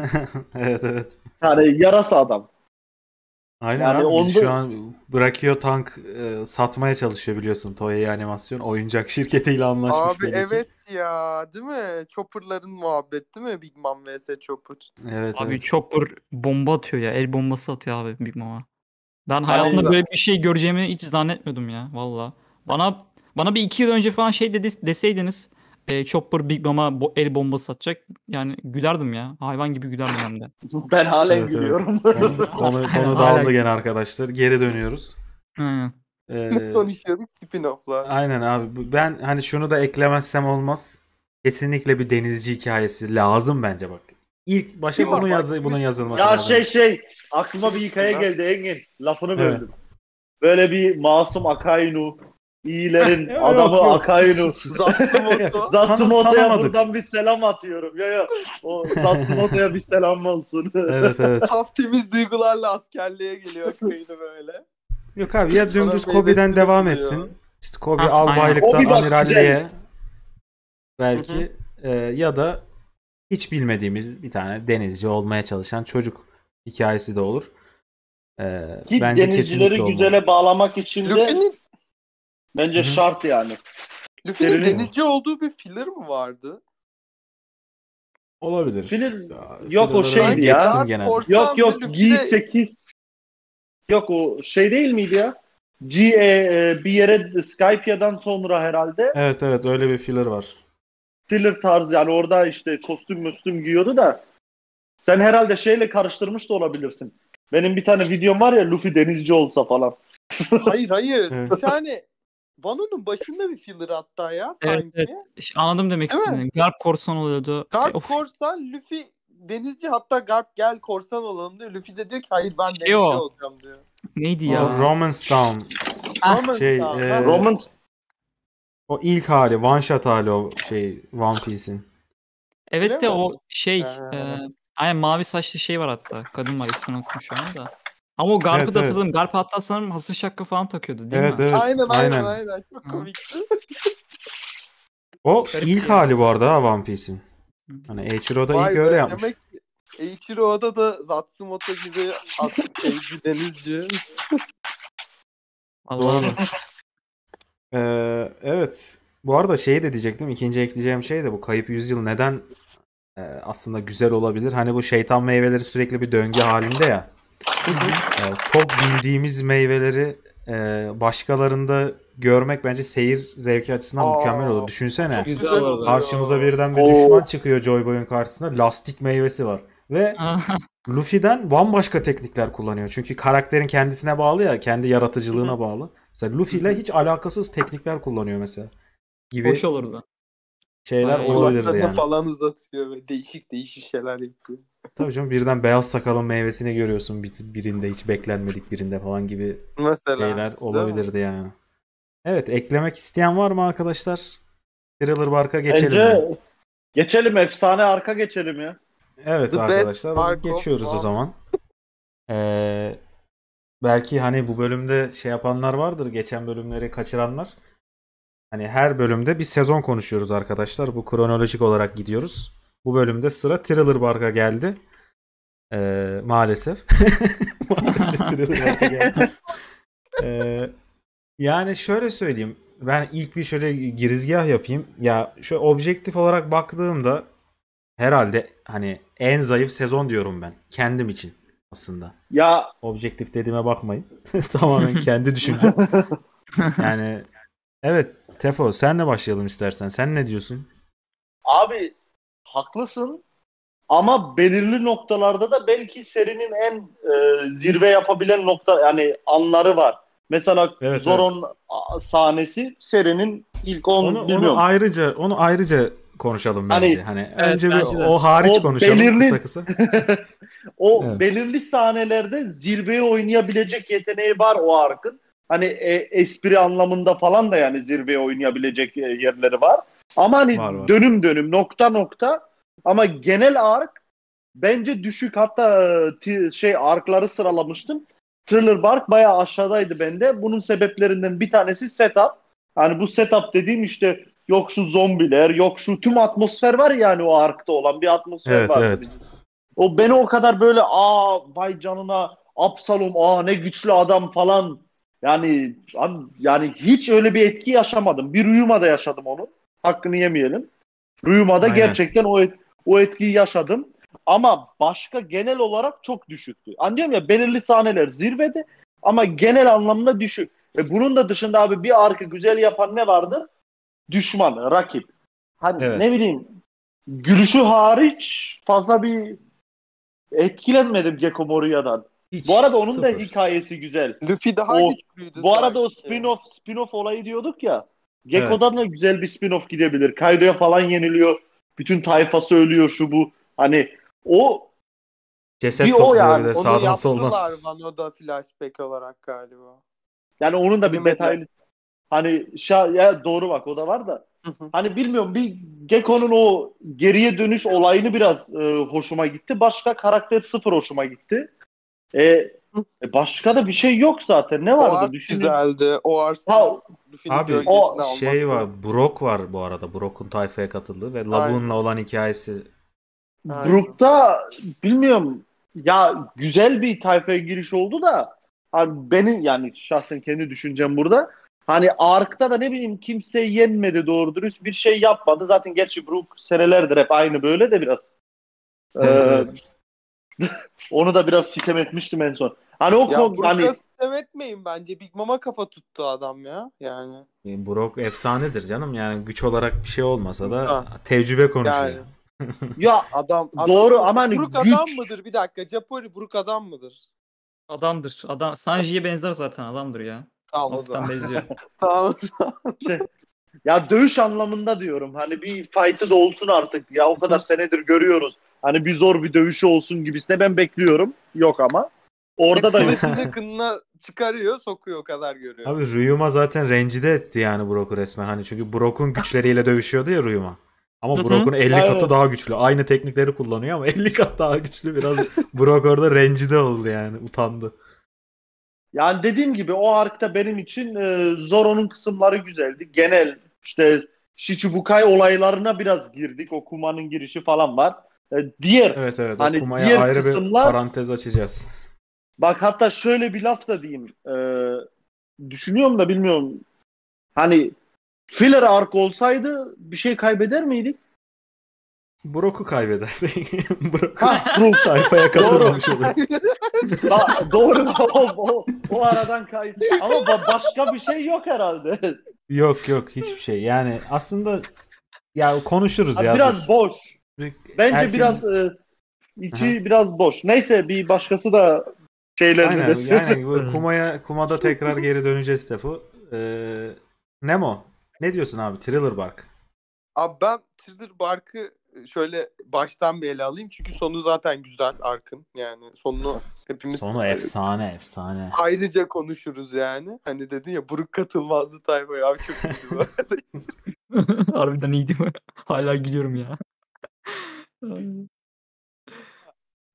Evet evet. Yani yarasa adam. Aynen yani abi. Onda... Şu an bırakıyor tank satmaya çalışıyor biliyorsun. Toei animasyon oyuncak şirketiyle anlaşmış. Abi evet için. Ya değil mi? Chopper'ların muhabbet değil mi? Big Mom vs Chopper. Evet, abi evet. Chopper bomba atıyor ya. El bombası atıyor abi Big Mom'a. Ben hayatımda böyle bir şey göreceğimi hiç zannetmiyordum ya. Valla. Bana bir 2 yıl önce falan şey deseydiniz. Chopper Big Mom'a el bombası atacak. Yani gülerdim ya. Hayvan gibi gülerdim hem de. Ben halen evet, gülüyorum. Evet. Konu dağıldı gene arkadaşlar. Geri dönüyoruz. Aynen. Konuşuyorduk spin-off'la. Aynen abi. Ben hani şunu da eklemezsem olmaz. Kesinlikle bir denizci hikayesi lazım bence bak. İlk başa bunun yazılması lazım. Ya şey aklıma bir hikaye geldi Engin. Lafını böldüm. Evet. Böyle bir masum Akainu İyilerin adamı Akainu. Zatsumoto'ya buradan bir selam atıyorum. Ya. O Zatsumoto'ya bir selam olsun. Evet. Saf temiz duygularla askerliğe geliyor Akainu böyle. Yok abi ya dümdüz Kobe'den devam etsin. İşte Kobe albaylıktan amiralleye belki ya da hiç bilmediğimiz bir tane denizci olmaya çalışan çocuk hikayesi de olur. Ki denizcileri güzele bağlamak için de bence şart yani. Luffy'nin denizci olduğu bir filler mi vardı? Olabilir. Yok o şeydi ya. Yok G8. Yok o şey değil miydi ya? Bir yere Skypia'dan sonra herhalde. Evet öyle bir filler var. Filler tarzı yani orada işte kostüm giyiyordu da sen herhalde şeyle karıştırmış da olabilirsin. Benim bir tane videom var ya Luffy denizci olsa falan. Hayır. Evet. Bir tane Vano'nun başında bir filler hatta ya sanki. Evet. Anladım demek istediğini. Garp korsan oluyordu. Garp korsan, Luffy denizci hatta Garp gel korsan olalım diyor. Luffy de diyor ki hayır ben denizci olacağım diyor. Neydi ya? Romancetown. O ilk hali, one shot hali o şey One Piece'in. Evet öyle de mi? O şey aynen mavi saçlı şey var hatta. Kadın var ismini unuttum şu anda. Ama o Garp'ı da hatırladım. Garp hatta sanırım hasır şapka falan takıyordu değil mi? Evet. Aynen. Çok komikti. O ilk hali bu arada One Piece'in. Hani Eiichiro Oda ilk öyle yapmış. Demek Eiichiro Oda da Zatsumoto gibi atlı denizci. Allah'ım. Evet. Bu arada şeyi de diyecektim. İkinci ekleyeceğim şey de bu kayıp yüzyıl neden aslında güzel olabilir? Hani bu şeytan meyveleri sürekli bir döngü halinde ya. Çok bildiğimiz meyveleri başkalarında görmek bence seyir zevki açısından mükemmel olur. Düşünsene. Karşımıza birden bir düşman çıkıyor Joy Boy'un karşısında. Lastik meyvesi var. Ve Luffy'den bambaşka teknikler kullanıyor. Çünkü karakterin kendisine bağlı ya. Kendi yaratıcılığına bağlı. Mesela Luffy'yle hiç alakasız teknikler kullanıyor mesela. Gibi. Hoş olurdu. Şeyler olabilirdi yani. Falan uzatıyor ve değişik değişik şeyler yapıyor. Tabii canım, birden beyaz sakalın meyvesini görüyorsun birinde, hiç beklenmedik birinde falan gibi mesela, şeyler olabilirdi yani. Evet, eklemek isteyen var mı arkadaşlar? Thriller Bark'a geçelim. Bence geçelim, efsane arka geçelim ya. Evet the arkadaşlar, geçiyoruz o zaman. Belki hani bu bölümde şey yapanlar vardır, geçen bölümleri kaçıranlar. Hani her bölümde bir sezon konuşuyoruz arkadaşlar. Bu kronolojik olarak gidiyoruz. Bu bölümde sıra Thriller Bark'a geldi. Maalesef. Maalesef Thriller Bark'a geldi. Yani şöyle söyleyeyim. Ben ilk bir şöyle girizgah yapayım. Ya şöyle objektif olarak baktığımda herhalde hani en zayıf sezon diyorum ben. Kendim için aslında. Ya objektif dediğime bakmayın. Tamamen kendi düşüncem. Yani evet Tefo, senle başlayalım istersen. Sen ne diyorsun? Abi haklısın ama belirli noktalarda da belki serinin en zirve yapabilen nokta, yani anları var. Mesela evet, Zoro'nun evet, sahnesi serinin ilk 10 bilmiyorum. Onu ayrıca konuşalım bence. Hani evet, önce bence bir, o hariç o konuşalım belirli, kısa kısa. O evet, belirli sahnelerde zirveye oynayabilecek yeteneği var o arkın. Hani espri anlamında falan da yani zirveye oynayabilecek yerleri var. Ama hani var. Dönüm dönüm, nokta nokta, ama genel ark bence düşük. Hatta arkları sıralamıştım. Thriller Bark bayağı aşağıdaydı bende. Bunun sebeplerinden bir tanesi setup. Hani bu setup dediğim işte yok şu zombiler, yok şu tüm atmosfer var yani, o arkta olan bir atmosfer evet, var. Evet. O beni o kadar böyle vay canına Absalom, ne güçlü adam falan. Yani hiç öyle bir etki yaşamadım. Bir Ryuma'da yaşadım onu. Hakkını yemeyelim. Ryuma'da gerçekten o etkiyi yaşadım. Ama başka genel olarak çok düşüktü. Anlıyorum ya, belirli sahneler zirvede ama genel anlamda düşük. Ve bunun da dışında abi bir arkı güzel yapan ne vardır? Düşman, rakip. Hani evet, ne bileyim, gülüşü hariç fazla bir etkilenmedim Gekko Moriya'dan. Hiç, bu arada onun da hikayesi güzel. Luffy daha güçlüydü. Bu arada o spin-off olayı diyorduk ya. Gekko'dan da güzel bir spin-off gidebilir. Kaido'ya falan yeniliyor. Bütün tayfası ölüyor, şu bu. Hani o ceset topluyor bir de sağdan soldan. Onu yaptılar Wano'da flashback olarak galiba. Yani onun da bir detaylı. Hani doğru bak, o da var da. Hani bilmiyorum, bir Gekko'nun o geriye dönüş olayını biraz hoşuma gitti. Başka karakter sıfır hoşuma gitti. Başka da bir şey yok zaten. Ne vardı düşünün? Güzeldi. O arsa. Abi o şey var. Brook var bu arada. Brook'un tayfaya katıldığı ve Labuğun'la olan hikayesi. Brook'ta bilmiyorum ya, güzel bir tayfaya giriş oldu da hani benim, yani şahsen kendi düşüncem burada. Hani Ark'ta da ne bileyim kimse yenmedi doğru dürüst. Bir şey yapmadı. Zaten gerçi Brook senelerdir hep aynı böyle de biraz. Evet. Onu da biraz sitem etmiştim en son. Hani o Brook'a sitem etmeyin bence. Big Mom'a kafa tuttu adam ya. Yani. Brook efsanedir canım. Yani güç olarak bir şey olmasa da tecrübe konuşuyor. Yani. Ya adam doğru ama hani Brook adam mıdır? Bir dakika. Capori Brook adam mıdır? Adamdır. Adam Sanji'ye benzer zaten, adamdır ya. Tamam o zaman. Tamam ya, dövüş anlamında diyorum. Hani bir fight'ı da olsun artık. Ya o kadar senedir görüyoruz. Hani bir zor bir dövüşü olsun gibisine ben bekliyorum. Yok ama. Orada da kılıcını kınına çıkarıyor, sokuyor, o kadar görüyor. Abi Ryuma zaten rencide etti yani Brook'u resmen. Hani çünkü Brook'un güçleriyle dövüşüyordu ya Ryuma. Ama Brook'un 50 katı daha güçlü. Aynı teknikleri kullanıyor ama 50 kat daha güçlü. Biraz Brook orada rencide oldu yani. Utandı. Yani dediğim gibi o arkta benim için Zoro'nun kısımları güzeldi. Genel işte Shichibukai olaylarına biraz girdik. O Kuma'nın girişi falan var. Diğer evet, hani Kuma'ya diğer ayrı kısımlar, bir parantez açacağız. Bak hatta şöyle bir laf da diyeyim. Düşünüyorum da bilmiyorum. Hani filler arc olsaydı bir şey kaybeder miydik? Brook'u kaybedersin. Brook tayfaya katılmamış olur. Doğru. O aradan kaydı. Ama başka bir şey yok herhalde. Yok hiçbir şey. Yani aslında ya konuşuruz ya. Biraz boş. Bence biraz içi biraz boş. Neyse bir başkası da şeylerini desin. Aynen. Kuma'da tekrar geri döneceğiz Tefo. Nemo. Ne diyorsun abi? Thriller Bark. Abi ben Thriller Bark'ı şöyle baştan bir ele alayım. Çünkü sonu zaten güzel Ark'ın. Yani sonunu hepimiz... Sonu efsane. Ayrıca konuşuruz yani. Hani dedin ya Brook katılmazdı tayfaya. Abi çok iyiydi bu arada. Harbiden iyiydi bu. Hala gülüyorum ya.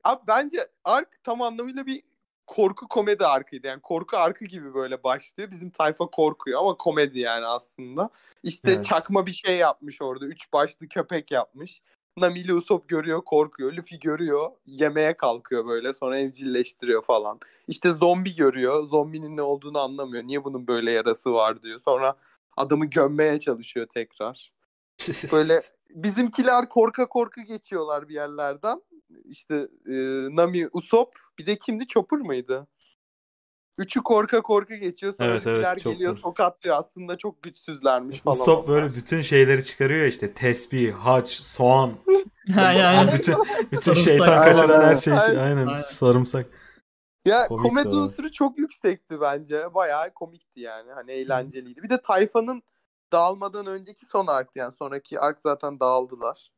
Abi bence Ark tam anlamıyla bir korku komedi arkıydı. Yani korku arkı gibi böyle başlıyor. Bizim tayfa korkuyor ama komedi yani aslında. İşte evet. Çakma bir şey yapmış orada. 3 başlı köpek yapmış. Nami ile Usopp görüyor, korkuyor. Luffy görüyor, yemeye kalkıyor böyle. Sonra evcilleştiriyor falan. İşte zombi görüyor. Zombinin ne olduğunu anlamıyor. Niye bunun böyle yarası var diyor. Sonra adamı gömmeye çalışıyor tekrar. Böyle bizimkiler korka geçiyorlar bir yerlerden. İşte Nami, Usopp, bir de kimdi? Chopper mıydı? Üçü korka geçiyor. Sonra bizimkiler geliyor, tokatlıyor. Aslında çok güçsüzlermiş falan. Usopp böyle bütün şeyleri çıkarıyor işte. Tesbih, haç, soğan. Yani bütün şeytan kaçıran her şey. Aynen. Sarımsak. Ya komedi unsuru çok yüksekti bence. Bayağı komikti yani. Hani eğlenceliydi. Bir de tayfanın dağılmadan önceki son arktı yani. Sonraki ark zaten dağıldılar.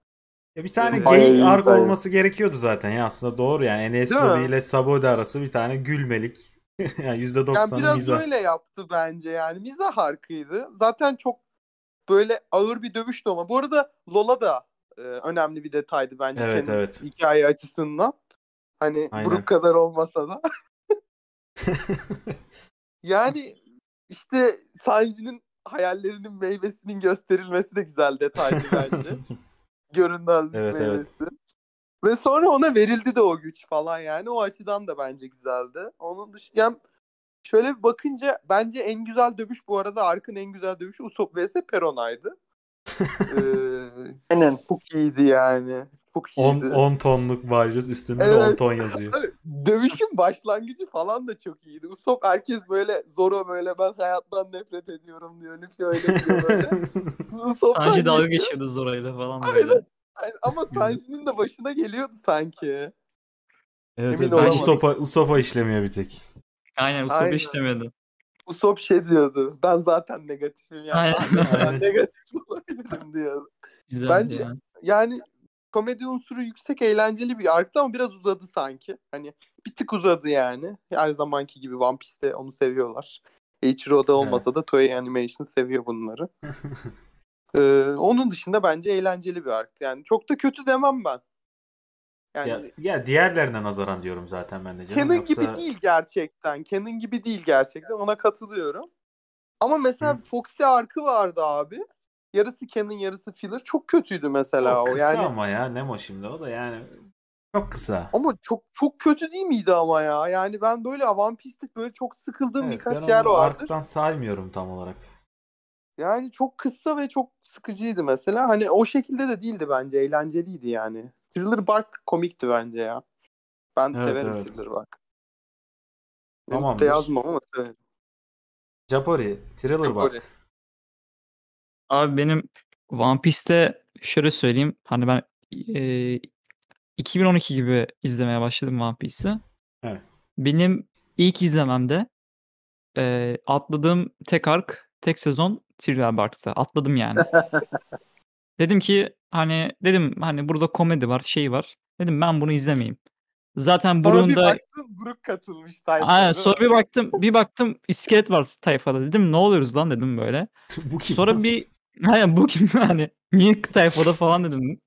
Ya bir tane geyik ark olması gerekiyordu zaten ya aslında doğru yani. NS Lobby ile Saboda arası bir tane gülmelik. Yani %90 yani biraz mizah. Öyle yaptı bence yani. Mizah arkıydı. Zaten çok böyle ağır bir dövüş de olma. Bu arada Lola da önemli bir detaydı bence. Evet. Hikaye açısından. Hani Brook kadar olmasa da. Yani işte Sanji'nin hayallerinin meyvesinin gösterilmesi de güzel detaydı bence. Görünmezlik meyvesi. Evet. Ve sonra ona verildi de o güç falan yani. O açıdan da bence güzeldi. Onun dışında yani şöyle bir bakınca bence en güzel dövüş bu arada Ark'ın en güzel dövüşü Usopp vs. Perona'ydı. Aynen. Çok iyiydi yani. Çok iyiydi. 10 tonluk bariz üstünde de 10 ton yazıyor. Dövüşün başlangıcı falan da çok iyiydi. Usopp herkes böyle Zoro böyle ben hayattan nefret ediyorum diyor. Luffy öyle diyor böyle. Sanji dalga geçiyordu Zoro'yla falan böyle. Aynen. Ama Sanji'nin de başına geliyordu sanki. Evet. Usopp'a işlemiyor bir tek. Aynen Usopp'a işlemiyordu. Usopp şey diyordu. Ben zaten negatifim yani. Ben negatif olabilirim diyordu. Güzel bence yani komedi unsuru yüksek, eğlenceli bir arktı ama biraz uzadı sanki. Hani bir tık uzadı yani. Her zamanki gibi One Piece'te onu seviyorlar. Eichiro Oda olmasa da Toei Animation seviyor bunları. Onun dışında bence eğlenceli bir arktı. Yani çok da kötü demem ben. Yani ya diğerlerine nazaran diyorum zaten ben de. Canon gibi değil gerçekten. Ona katılıyorum. Ama mesela Foxy arkı vardı abi. Yarısı canon, yarısı filler. Çok kötüydü mesela o. Kısa yani... ama ya Nemo şimdi o da yani çok kısa. Ama çok kötü değil miydi ama ya? Yani ben böyle One Piece'te böyle çok sıkıldığım birkaç yer vardır. Arktan saymıyorum tam olarak. Yani çok kısa ve çok sıkıcıydı mesela. Hani o şekilde de değildi bence. Eğlenceliydi yani. Thriller Bark komikti bence ya. Ben severim Thriller Bark. Tamam. De yazmam ama severim. Capori, Thriller Bark. Abi benim One Piece'te şöyle söyleyeyim. Hani ben 2012 gibi izlemeye başladım One Piece'i. Evet. Benim ilk izlememde atladığım tek ark, tek sezon Thriller Bark'ta. Atladım yani. Dedim hani burada komedi var, şey var. Dedim ben bunu izlemeyeyim. Zaten Brook'un da Brook katılmış tayfada. Aynen, sonra bir baktım iskelet var tayfada. Dedim ne oluyoruz lan dedim böyle. Bu kim? Sonra bu kim yani niye tayfada falan dedim.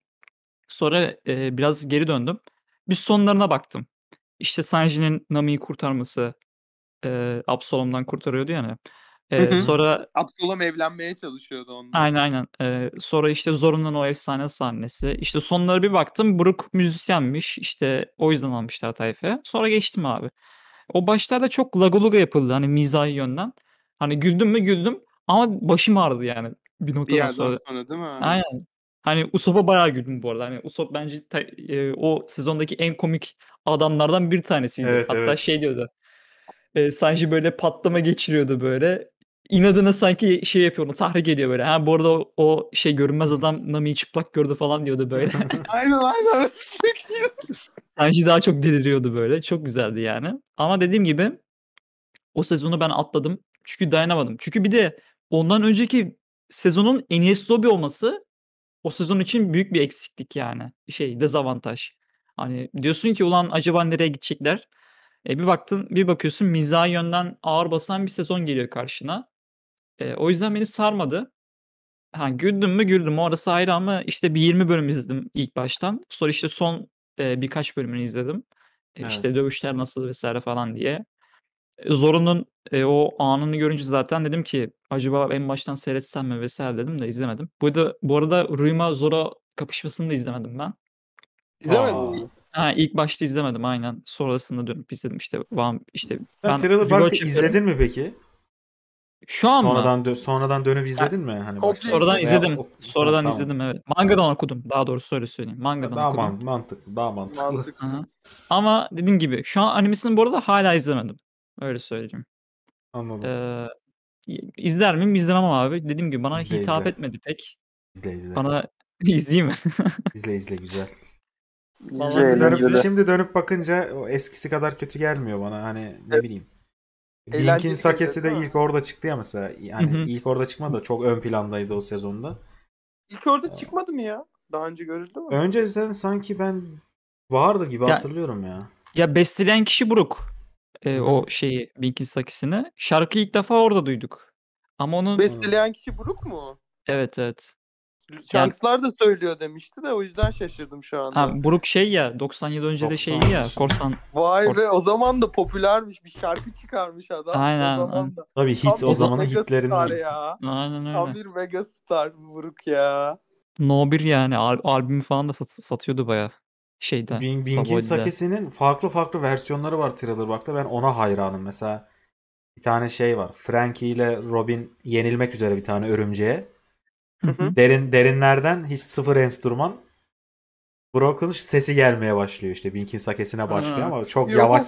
Sonra biraz geri döndüm. Bir sonlarına baktım. İşte Sanji'nin Nami'yi kurtarması, Absalom'dan kurtarıyordu yani. Sonra Absalom evlenmeye çalışıyordu onunla. Aynen. Sonra işte Zoro'nun o efsane sahnesi. İşte sonlara bir baktım. Brook müzisyenmiş. İşte o yüzden almışlar tayfaya. Sonra geçtim abi. O başlarda çok laguluga yapıldı. Hani mizahi yönden. Hani güldüm mü güldüm. Ama başım ağrıdı yani. Bir noktadan sonra. Değil mi? Aynen. Hani Usopp'a bayağı güldüm bu arada. Hani Usopp bence o sezondaki en komik adamlardan bir tanesiydi. Evet, hatta evet. Şey diyordu. Sanji böyle patlama geçiriyordu böyle. İnadına sanki şey yapıyor, tahrik ediyor böyle. Ha bu arada o şey görünmez adam Nami'yi çıplak gördü falan diyordu böyle. aynen. Sanji daha çok deliriyordu böyle. Çok güzeldi yani. Ama dediğim gibi o sezonu ben atladım. Çünkü dayanamadım. Çünkü bir de ondan önceki sezonun en iyi lobby olması o sezon için büyük bir eksiklik yani. Şey, dezavantaj. Hani diyorsun ki ulan acaba nereye gidecekler? Bir baktın, bir bakıyorsun mizahi yönden ağır basan bir sezon geliyor karşına. O yüzden beni sarmadı. Ha, güldüm mü güldüm, orası ayrı ama işte bir 20 bölüm izledim ilk baştan. Sonra işte son birkaç bölümünü izledim. Evet. İşte dövüşler nasıl vesaire falan diye. Zoro'nun o anını görünce zaten dedim ki acaba en baştan seyretsem mi vesaire dedim de izlemedim. Bu arada Rüyma Zoro kapışmasını da izlemedim ben. İzlemedim. Ha, ilk başta izlemedim aynen. Sonrasında dönüp izledim işte. Ben Thriller Bark'ı izledin mi peki? Şu an sonradan mı? Sonradan dönüp izledin mi? Hani sonradan izledim. Sonradan tamam. İzledim evet. Mangadan okudum. Daha doğrusu öyle söyleyeyim. Mangadan daha okudum. Daha mantıklı. Aha. Ama dediğim gibi şu an animesini bu arada hala izlemedim. Öyle söyleyeyim. Anladım. İzler miyim? İzlemem abi. Dediğim gibi bana hitap etmedi pek. İzle. Bana izleyeyim mi? İzle güzel. Şimdi dönüp bakınca o eskisi kadar kötü gelmiyor bana. Hani ne bileyim. Link'in Sakesi de ilk orada çıktı ya mesela. Yani ilk orada çıkmadı da çok ön plandaydı o sezonda. İlk orada çıkmadı mı ya? Daha önce görüldü mü? Önceden sanki ben vardı gibi hatırlıyorum ya. Ya besteleyen kişi Brook. O şeyi, Engin Sakis'ini. Şarkıyı ilk defa orada duyduk. Ama onun besteleyen kişi Brook mu? Evet. Shanks'lar da söylüyor demişti de o yüzden şaşırdım şu anda. Ha, Brook şey ya 97 önce de şeyi ya korsan. Vay be, o zaman da popülermiş, bir şarkı çıkarmış adam. Aynen. O zaman da. Tabii hit, o zamanın hitlerinden. Aynen öyle. Tam bir megastar Brook ya. No 1 yani albümü falan da satıyordu bayağı. Şeyden. Bingin Sakesi'nin farklı versiyonları var Thriller Bark'ta. Ben ona hayranım. Mesela bir tane şey var. Frankie ile Robin yenilmek üzere bir tane örümceğe. Derinlerden hiç sıfır enstrüman. Brook'un sesi gelmeye başlıyor işte. Bingin Sakesi'ne başlıyor ama çok yavaş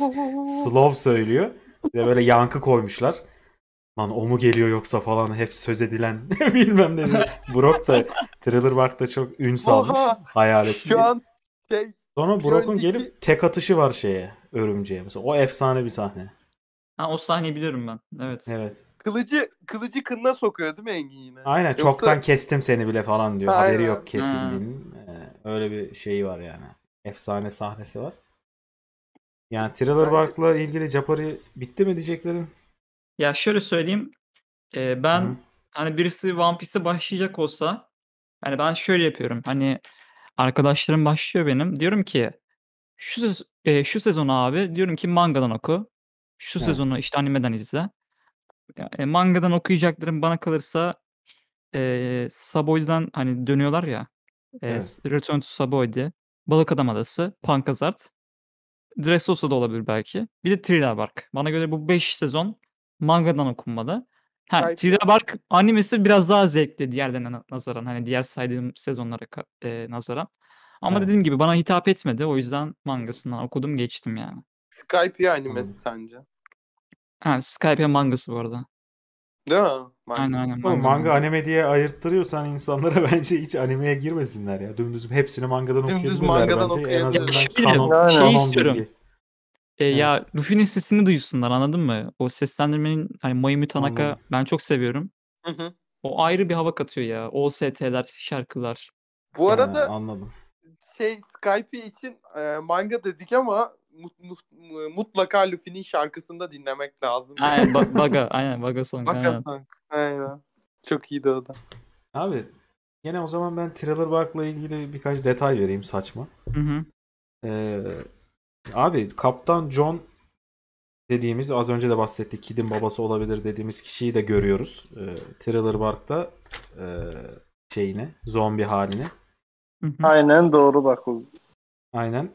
slow söylüyor. Bir de böyle yankı koymuşlar. Lan o mu geliyor yoksa falan, hep söz edilen bilmem ne. Brook da Thriller Bark'ta çok ün salmış. Hayalet. Şu an sonra Brook'un gelip tek atışı var şeye, örümceğe mesela. O efsane bir sahne. Ha, o sahneyi bilirim ben. Evet. Kılıcı kınına sokuyor değil mi Engin yine? Aynen. Yoksa... çoktan kestim seni bile falan diyor. Aynen. Haberi yok kesildiğinin. Öyle bir şeyi var yani. Efsane sahnesi var. Yani Thriller Bark'la ilgili Capori bitti mi diyeceklerim? Ya şöyle söyleyeyim. Ben hani birisi One Piece'e başlayacak olsa, hani ben şöyle yapıyorum. Hani arkadaşlarım başlıyor benim. Diyorum ki şu sezonu abi diyorum ki mangadan oku. Şu sezonu işte animeden izle. Mangadan okuyacaklarım bana kalırsa Saboy'dan hani dönüyorlar ya. Return to Saboy'di. Balık Adam Adası, Pankazart. Dressrosa da olabilir belki. Bir de Thriller Bark. Bana göre bu 5 sezon mangadan okunmalı. Thriller Bark animesi biraz daha zevkli diğerlerine nazaran. Hani diğer saydığım sezonlara nazaran. Ama dediğim gibi bana hitap etmedi. O yüzden mangasından okudum geçtim yani. Skypiea animesi sence? Ha, Skypiea mangası bu arada. Değil mi? Manga. Aynen. Manga anime diye ayırttırıyorsan insanlara bence hiç animeye girmesinler ya. Dümdüz hepsini mangadan okuyabilirler. Dümdüz mangadan okuyabilirler. En azından kanon istiyorum. Bilgi. Ya Luffy'nin sesini duysunlar, anladın mı? O seslendirmenin hani Mayumi Tanaka ben çok seviyorum. O ayrı bir hava katıyor ya. OST'ler, şarkılar. Bu arada anladım. Skype için manga dedik ama mutlaka Luffy'nin şarkısını da dinlemek lazım. Aynen Baga Song. Baga Song. Aynen. Çok iyiydi o da. Abi yine o zaman ben Thriller Bark'la ilgili birkaç detay vereyim saçma. Abi Kaptan John dediğimiz, az önce de bahsettik, Kid'in babası olabilir dediğimiz kişiyi de görüyoruz. Thriller Bark'ta şeyine, zombi haline. Aynen doğru bak. Aynen.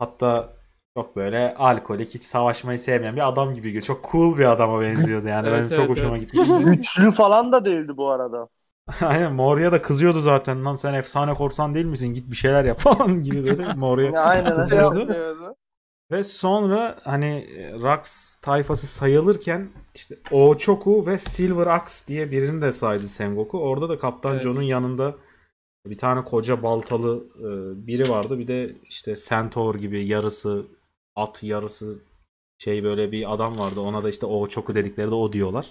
Hatta çok böyle alkolik, hiç savaşmayı sevmeyen bir adam gibi. Çok cool bir adama benziyordu yani. Benim çok hoşuma gitmişti. Güçlü falan da değildi bu arada. Aynen, Mori'ye de kızıyordu zaten, lan sen efsane korsan değil misin, git bir şeyler yap falan gibi böyle Mori'ye aynen kızıyordu. Ve sonra hani Rocks tayfası sayılırken işte Ochoku ve Silver Axe diye birini de saydı Sengoku. Orada da Kaptan evet. John'un yanında bir tane koca baltalı biri vardı. Bir de işte Centaur gibi yarısı at yarısı şey böyle bir adam vardı. Ona da işte Ochoku dedikleri de o diyorlar.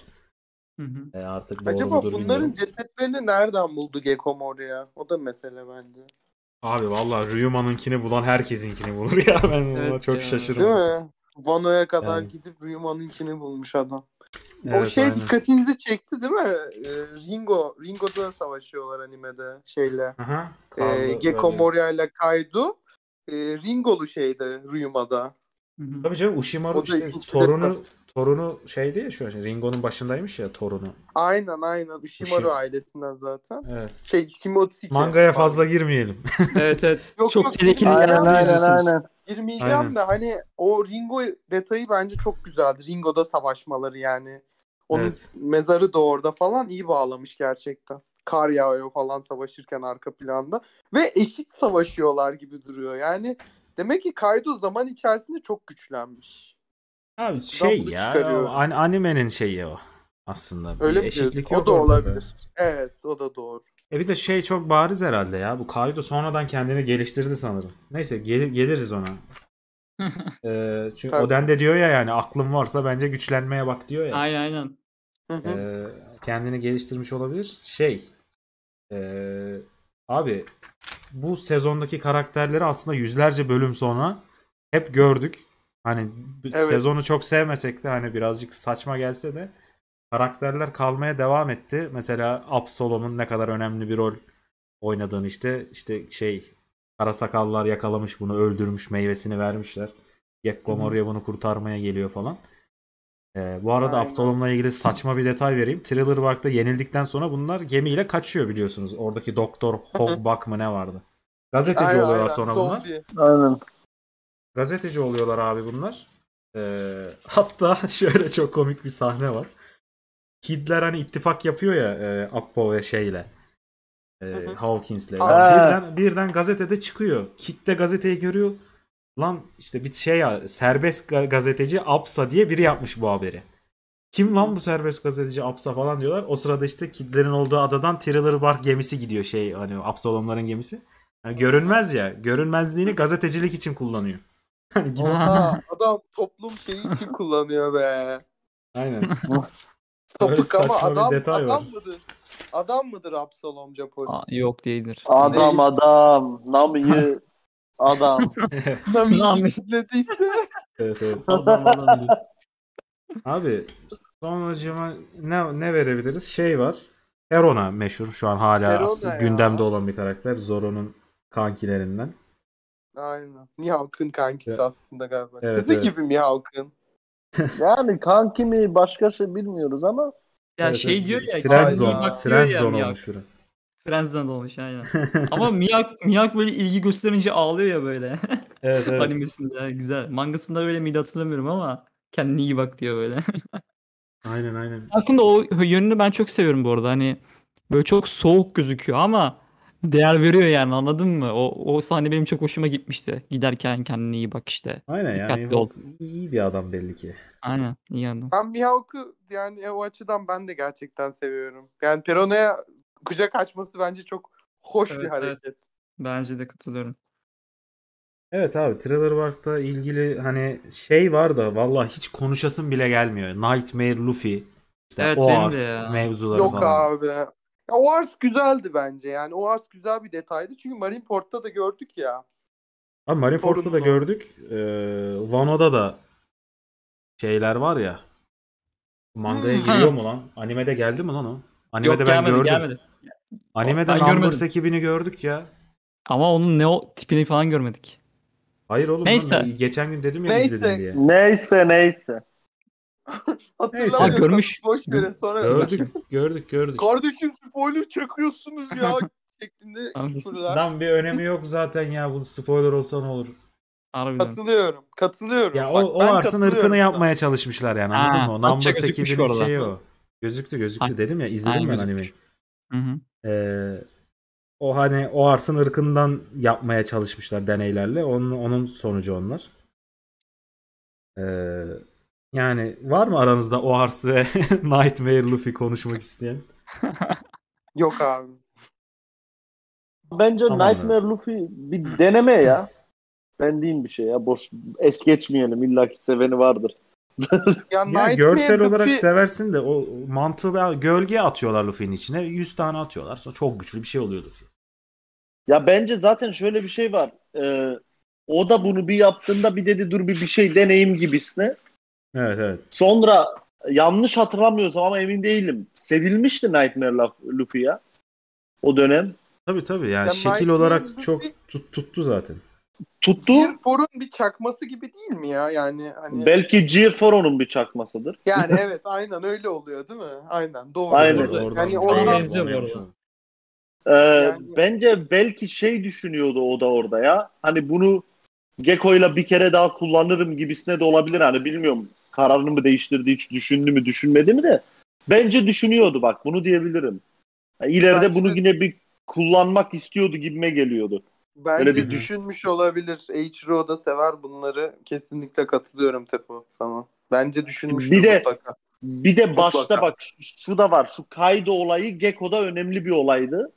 Hı hı. Artık acaba bunların bilmiyorum. Cesetlerini nereden buldu Gekko Moriya? O da mesele bence. Abi vallahi Ryuma'nınkini bulan herkesinkini bulur ya. Ben buna evet çok yani. Şaşırdım. Değil mi? Wano'ya kadar yani. Gidip Ryuma'nınkini bulmuş adam. Evet, o şey aynen. Dikkatinizi çekti değil mi? Ringo. Ringo'da savaşıyorlar animede şeyle. Gekko Moriya ile Kaido. Ringo'lu şeyde Ryuma'da. Tabii canım Ushimaru işte torunu şeydi ya şu an. Ringo'nun başındaymış ya torunu. Aynen aynen. Ushimaru ailesinden zaten. Evet. Şey Kimotsuki. Mangaya fazla girmeyelim. Evet evet. Yok, çok tehlikeli aynen. Girmeyeceğim de hani o Ringo detayı bence çok güzeldi. Ringo'da savaşmaları yani. Onun evet. Mezarı da orada falan iyi bağlamış gerçekten. Kar yağıyor falan savaşırken arka planda. Ve eşit savaşıyorlar gibi duruyor. Yani demek ki Kaido zaman içerisinde çok güçlenmiş. Abi şey ya animenin şeyi o aslında. Öyle eşitlik yok. O da olabilir. Evet o da doğru. Bir de şey çok bariz herhalde ya. Bu Kaido sonradan kendini geliştirdi sanırım. Neyse geliriz ona. Çünkü tabii. Oden de diyor ya yani aklım varsa bence güçlenmeye bak diyor ya. Aynen. Kendini geliştirmiş olabilir. Abi bu sezondaki karakterleri aslında yüzlerce bölüm sonra hep gördük. Hani evet. Sezonu çok sevmesek de hani birazcık saçma gelse de karakterler kalmaya devam etti. Mesela Absolom'un ne kadar önemli bir rol oynadığını işte karasakallar yakalamış bunu öldürmüş meyvesini vermişler. Gekko Moriya bunu kurtarmaya geliyor falan. Bu arada aynen. Absolom'la ilgili saçma bir detay vereyim. Thriller Bark'ta yenildikten sonra bunlar gemiyle kaçıyor biliyorsunuz. Oradaki Doktor Hogbak mı ne vardı? Gazeteci aynen, oluyorlar aynen. Sonra zombi. Bunlar. Aynen. Gazeteci oluyorlar abi bunlar. Hatta şöyle çok komik bir sahne var. Kidler hani ittifak yapıyor ya Appo ve şeyle. Hawkins'le. Birden gazetede çıkıyor. Kid de gazeteyi görüyor. Lan işte bir şey ya serbest gazeteci Apsa diye biri yapmış bu haberi. Kim lan bu serbest gazeteci Apsa falan diyorlar. O sırada işte Kidlerin olduğu adadan Thriller Bark gemisi gidiyor hani Absalomların gemisi. Yani görünmez ya. Görünmezliğini gazetecilik için kullanıyor. Oha, adam toplum şeyi için kullanıyor be. Aynen. Topuk ama adam mıdır? Adam mıdır Absalom Japon? Yok değildir. Adam. Namıyı adam. Namıyı kitlediyse. Evet. Adam. Abi sonucuma ne verebiliriz? Var. Erona meşhur. Şu an hala gündemde olan bir karakter. Zoro'nun kankilerinden. Aynen. Mihawk'ın kankisi aslında galiba. Evet, kızı gibi Mihawk'ın. Yani kanki mi başka şey bilmiyoruz ama. Ya diyor ya. Friendzone olmuş. Friendzone olmuş aynen. Ama Mihawk böyle ilgi gösterince ağlıyor ya böyle. Evet. Animesinde güzel. Mangasında böyle miydi hatırlamıyorum ama kendine iyi bak diyor böyle. Aynen. Aslında o yönünü ben çok seviyorum bu arada. Hani böyle çok soğuk gözüküyor ama değer veriyor yani anladın mı? O sahne benim çok hoşuma gitmişti. Giderken kendine iyi bak işte. Aynen dikkatli yani ol. İyi bir adam belli ki. Aynen iyi adam. Ben Mihawk'u yani o açıdan ben de gerçekten seviyorum. Yani Perona'ya kucak açması bence çok hoş bir hareket. Evet. Bence de katılıyorum. Evet abi Thriller Bark'ta ilgili hani var da vallahi hiç konuşasın bile gelmiyor. Nightmare Luffy. İşte evet, OARS mevzuları yok falan. Yok abi. Ya, OARS güzeldi bence yani. OARS güzel bir detaydı. Çünkü Marineford'ta da gördük ya. Abi Marineford'ta da gördük. Wano'da da şeyler var ya. Mangaya giriyor mu lan? Animede geldi mi lan o? Animede yok, gelmedi. Animede Numbers ekibini gördük ya. Ama onun tipini falan görmedik. Hayır oğlum. Neyse. Geçen gün dedim ya izledim diye. Neyse. Hatırlamıyorum. Görmüş. Boş göre sonra. Gördük. Kardeşim spoiler çakıyorsunuz ya. Şeklinde küfürler. Lan bir önemi yok zaten ya. Bu spoiler olsa ne olur. Harbiden. Katılıyorum. Ya bak, o Ars'ın ırkını yapmaya çalışmışlar yani. Anladın mı? Numbers ekibinin şeyi o. Gözüktü. Dedim ya izledim ben animeyi. o hani o arsın ırkından yapmaya çalışmışlar deneylerle. Onun sonucu onlar. Yani var mı aranızda o Ars ve Nightmare Luffy konuşmak isteyen? Yok abi. Bence tamam, Nightmare Luffy bir deneme ya. Ben diyeyim bir şey ya. Boş es geçmeyelim. İllaki seveni vardır. ya görsel Luffy... olarak seversin de o mantığı gölge atıyorlar Luffy'nin içine. 100 tane atıyorlar. Sonra çok güçlü bir şey oluyor Luffy. Ya bence zaten şöyle bir şey var. O da bunu bir yaptığında bir dedi dur bir şey deneyim gibisine. Evet evet. Sonra yanlış hatırlamıyorsam ama emin değilim. Sevilmişti Nightmare Luffy ya. O dönem. Tabii tabii yani ya şekil Nightmare olarak Luffy çok tuttu zaten. Tuttu. G4'un bir çakması gibi değil mi ya? Yani hani belki G4'un bir çakmasıdır. Yani evet aynen öyle oluyor değil mi? Aynen doğru. Aynen. Doğru. Yani oradan yani... Bence belki şey düşünüyordu o da orada ya. Hani bunu Gekko'yla bir kere daha kullanırım gibisine de olabilir. Hani bilmiyorum kararını mı değiştirdi, hiç düşündü mü düşünmedi mi de. Bence düşünüyordu bak bunu diyebilirim. Yani ileride bence bunu de... yine bir kullanmak istiyordu gibime geliyordu. Bence öyle bir düşünmüş olabilir. Eichiro Oda sever bunları. Kesinlikle katılıyorum Tefo sana. Bence düşünmüştü mutlaka. Bir de başta mutlaka. Bak şu da var. Şu Kaido olayı Gekko'da önemli bir olaydı.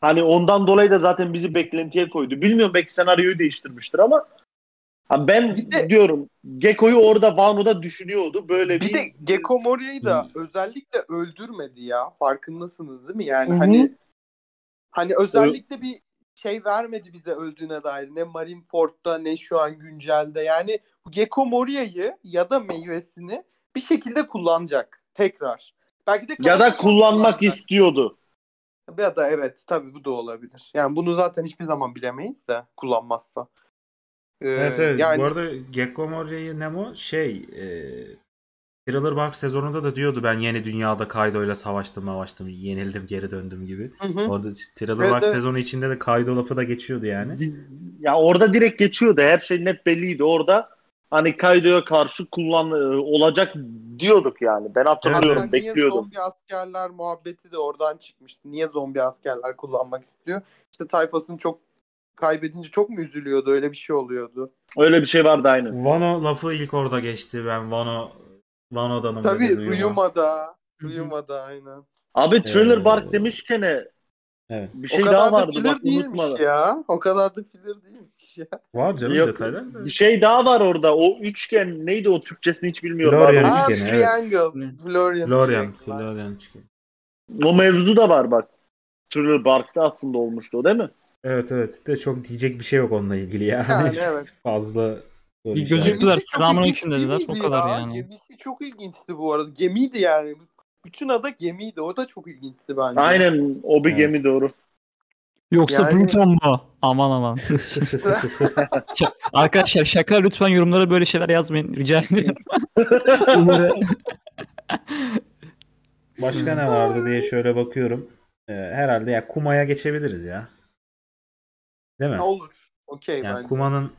Hani ondan dolayı da zaten bizi beklentiye koydu. Bilmiyorum belki senaryoyu değiştirmiştir ama ben de, diyorum Gekko'yu orada Wano'da düşünüyordu. Böyle bir de Gekko Moria'yı da özellikle öldürmedi ya. Farkındasınız değil mi? Yani hani özellikle bir şey vermedi bize öldüğüne dair. Ne Marineford'da ne şu an güncelde. Yani Gekko Moria'yı ya da meyvesini bir şekilde kullanacak. Tekrar. Belki de ya da kullanmak istiyordu. Ya da evet tabii bu da olabilir. Yani bunu zaten hiçbir zaman bilemeyiz de kullanmazsa. Evet evet. Yani... Bu arada Gekko Moria'yı Nemo Thriller Bark sezonunda da diyordu ben yeni dünyada Kaido'yla savaştım, yenildim, geri döndüm gibi. Hı-hı. Orada Thriller Bark sezonu içinde de Kaido lafı da geçiyordu yani. Ya orada direkt geçiyordu. Her şey net belliydi orada. Hani Kaido'ya karşı olacak diyorduk yani. Ben hatırlıyorum, yani bekliyordum. Niye zombi askerler muhabbeti de oradan çıkmıştı. Niye zombi askerler kullanmak istiyor? İşte tayfasını çok kaybedince çok mu üzülüyordu? Öyle bir şey oluyordu. Öyle bir şey vardı aynı. Wano lafı ilk orada geçti. Ben Wano'danım. Tabii Ryuma'da aynen. Abi Thriller Bark demişken evet. Bir şey daha vardı. O kadar da filler değilmiş ya. Var canım detaylar. Bir şey daha var orada. O üçgen neydi o Türkçesini hiç bilmiyorum. Florian üçgeni. Triangle. Evet. Florian üçgeni. O mevzu da var bak. Thriller Bark'ta aslında olmuştu o değil mi? Evet evet. De çok diyecek bir şey yok onunla ilgili yani evet. Fazla. Bir gözüktüler. Ramın içinde dediler. O kadar yani. Gemisi çok ilginçti bu arada. Gemiydi yani. Bütün ada gemiydi. O da çok ilginçti bence. Aynen. O bir gemi doğru. Yoksa yani... Pluton mu? Aman. Arkadaşlar şaka lütfen yorumlara böyle şeyler yazmayın. Rica ederim. Başka ne vardı diye şöyle bakıyorum. Herhalde ya Kuma'ya geçebiliriz ya. Değil mi? Olur. Okey yani bence. Kuma'nın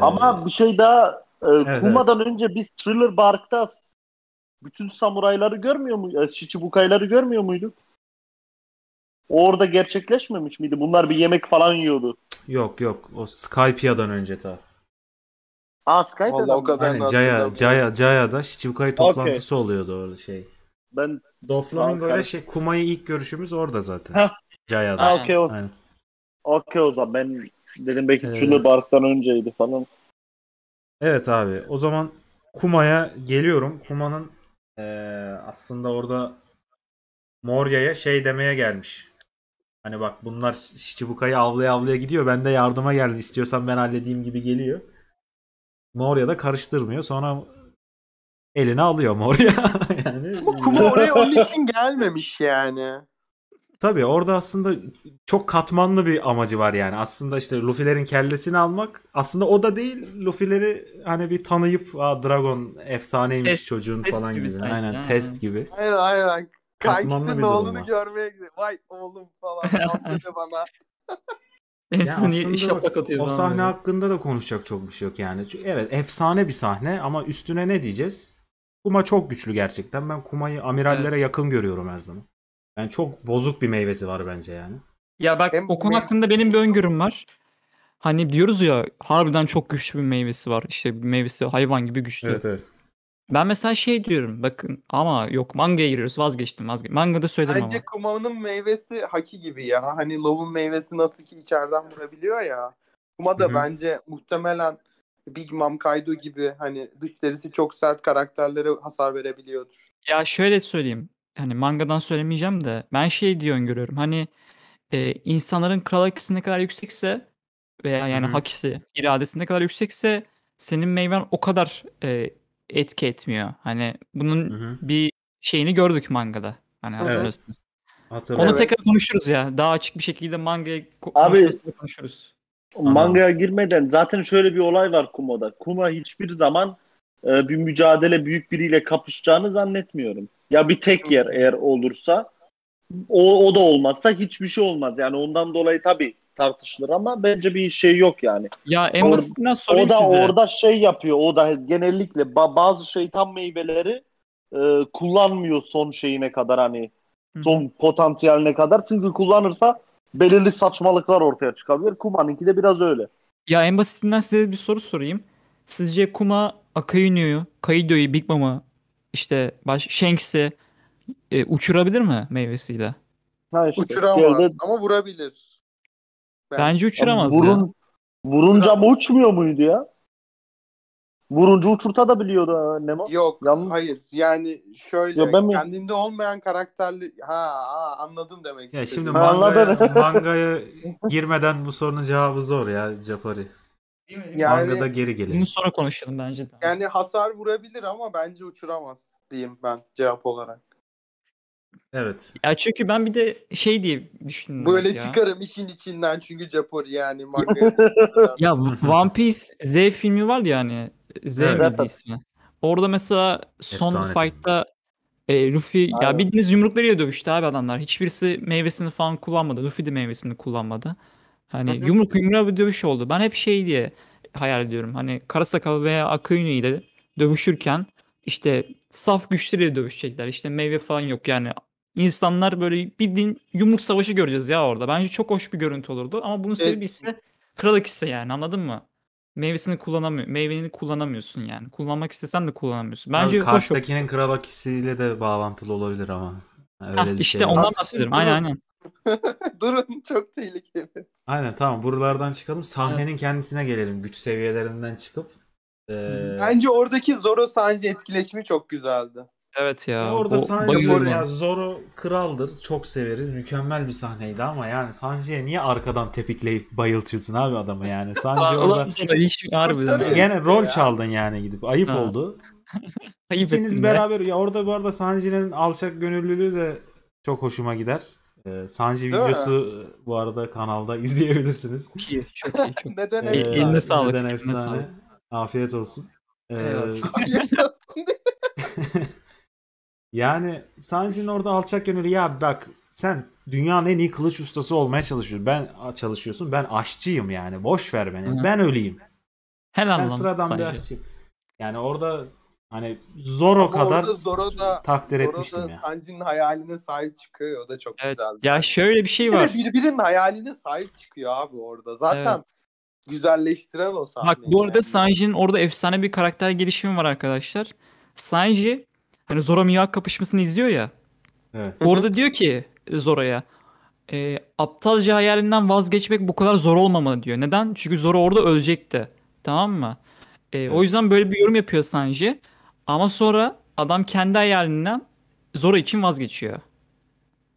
ama bir şey daha evet, Kuma'dan önce biz Thriller Bark'ta bütün samurayları görmüyor mu? Shichibukai'ları görmüyor muyduk? Orada gerçekleşmemiş miydi? Bunlar bir yemek falan yiyordu. Yok. O Skypia'dan önce ta. Skypia'dan. O kadar hani Jaya'da Shichibukai toplantısı oluyordu orada şey. Ben Doflamingo ile Kuma'yı ilk görüşümüz orada zaten. Jaya'da. Okey o zaman ben dedim belki Thriller Bark'tan önceydi falan. Evet abi. O zaman Kuma'ya geliyorum. Kuma'nın aslında orada Moria'ya demeye gelmiş. Hani bak bunlar Shichibukai'yi avlaya gidiyor. Ben de yardıma geldim. İstiyorsan ben halledeyim gibi geliyor. Moria da karıştırmıyor. Sonra eline alıyor Moria. yani... Ama Kuma oraya onun için gelmemiş yani. Tabii orada aslında çok katmanlı bir amacı var yani. Aslında işte Luffy'lerin kellesini almak. Aslında o da değil. Luffy'leri hani bir tanıyıp Dragon efsaneymiş çocuğun falan gibi. Aynen test gibi. Aynen. Kankisinin oğlunu görmeye gidiyor. Vay oğlum falan. Anladı bana. Aslında o sahne hakkında da konuşacak çok bir şey yok yani. Çünkü evet efsane bir sahne ama üstüne ne diyeceğiz? Kuma çok güçlü gerçekten. Ben Kuma'yı amirallere yakın görüyorum her zaman. Yani çok bozuk bir meyvesi var bence yani. Ya bak o konu hakkında benim bir öngörüm var. Hani diyoruz ya harbiden çok güçlü bir meyvesi var. İşte bir meyvesi hayvan gibi güçlü. Evet, evet. Ben mesela şey diyorum bakın ama yok mangaya giriyoruz vazgeçtim. Mangada söyledim ama. Bence Kuma'nın meyvesi haki gibi ya. Hani Love'un meyvesi nasıl ki içeriden vurabiliyor ya. Kuma da Hı-hı. bence muhtemelen Big Mom, Kaido gibi hani dış derisi çok sert karakterlere hasar verebiliyordur. Ya şöyle söyleyeyim. Hani mangadan söylemeyeceğim de ben şey diye öngörüyorum. Hani insanların kral hakisi ne kadar yüksekse veya yani hakisi iradesi ne kadar yüksekse senin meyven o kadar etki etmiyor. Hani bunun bir şeyini gördük mangada. Hani hatırlıyorsunuz. Evet. Onu tekrar konuşuruz ya. Daha açık bir şekilde mangaya konuşuruz. Mangaya girmeden zaten şöyle bir olay var Kuma'da. Kuma hiçbir zaman bir mücadele büyük biriyle kapışacağını zannetmiyorum. Ya bir tek yer eğer olursa o da olmazsa hiçbir şey olmaz. Yani ondan dolayı tabii tartışılır ama bence bir şey yok yani. Ya en basitinden sorayım size. O da size. Orada şey yapıyor. O da genellikle bazı şeytan meyveleri kullanmıyor son şeyine kadar hani son potansiyeline kadar. Çünkü kullanırsa belirli saçmalıklar ortaya çıkabilir. Kuma'nınki de biraz öyle. Ya en basitinden size bir soru sorayım. Sizce Kuma Kaido'yu, Big Mom'u, işte Shanks'i uçurabilir mi meyvesiyle? Ha işte, uçuramaz yerde... ama vurabilir. Bence uçuramaz ya. Vurunca mı uçmuyor muydu ya? Vurunca uçurta da biliyordu Nemo. Yok hayır yani şöyle ya kendinde olmayan karakterli anladım demek istedim. Ya şimdi mangaya girmeden bu sorunun cevabı zor ya Capori. Yani, mangada geri gelelim. Bunu sonra konuşalım bence de. Yani hasar vurabilir ama bence uçuramaz diyeyim ben cevap olarak. Evet. Ya çünkü ben bir de şey diye düşündüm. Böyle ya. Çıkarım işin içinden çünkü Capori yani mangaya. Ya One Piece Z filmi var ya hani Z evet. ismi. Orada mesela son fight'ta Luffy aynen. ya bildiğiniz yumruklarıyla dövüştü abi adamlar. Hiçbirisi meyvesini falan kullanmadı. Luffy de meyvesini kullanmadı. Hani yumruk yumruğa bir dövüş oldu. Ben hep şey diye hayal ediyorum. Hani Karasakalı veya Akayuni ile dövüşürken işte saf güçleriyle dövüşecekler. İşte meyve falan yok yani. İnsanlar böyle bildiğin yumruk savaşı göreceğiz ya orada. Bence çok hoş bir görüntü olurdu. Ama bunun sebebi ise kral ikisi yani anladın mı? Meyveni kullanamıyorsun yani. Kullanmak istesen de kullanamıyorsun. Bence karşıdakinin kral akisiyle de bağlantılı olabilir ama. Öyle bir işte şey ondan bahsediyorum. Aynen. Durun çok tehlikeli. Aynen tamam buralardan çıkalım. Sahnenin kendisine gelelim. Güç seviyelerinden çıkıp. Bence oradaki Zoro Sanji etkileşimi çok güzeldi. Evet ya. Orada Sanji Zoro kraldır. Çok severiz. Mükemmel bir sahneydi ama yani Sanji'ye niye arkadan tepikleyip bayıltıyorsun abi adamı yani? Sanji orada gene rol çaldın yani gidip. Ayıp oldu. İkiniz beraber ya orada bu arada Sanji'nin alçak gönüllülüğü de çok hoşuma gider. Sanji değil videosu mi? Bu arada kanalda izleyebilirsiniz. Çok iyi. Neden efsane? Eline sağlık. Neden efsane? Afiyet olsun. Yani Sanji'nin orada alçak gönüllü ya bak sen dünyanın en iyi kılıç ustası olmaya çalışıyorsun. Ben aşçıyım yani. Boş ver beni. Ben öleyim. Ben sıradan Sanji. Bir aşçıyım. Yani orada hani Zoro ama kadar Zoro da, takdir etmiştim ya. Zoro da Sanji'nin hayaline sahip çıkıyor. O da çok güzeldi. Ya şöyle bir şey var. Birbirinin hayaline sahip çıkıyor abi orada. Zaten güzelleştiren o sahneyi. Bak bu arada yani. Sanji'nin orada efsane bir karakter gelişimi var arkadaşlar. Sanji hani Zoro Mihawk kapışmasını izliyor ya. Evet. Orada diyor ki Zoro'ya aptalca hayalinden vazgeçmek bu kadar zor olmamalı diyor. Neden? Çünkü Zoro orada ölecekti. Tamam mı? O yüzden böyle bir yorum yapıyor Sanji. Ama sonra adam kendi hayalinden Zoro için vazgeçiyor.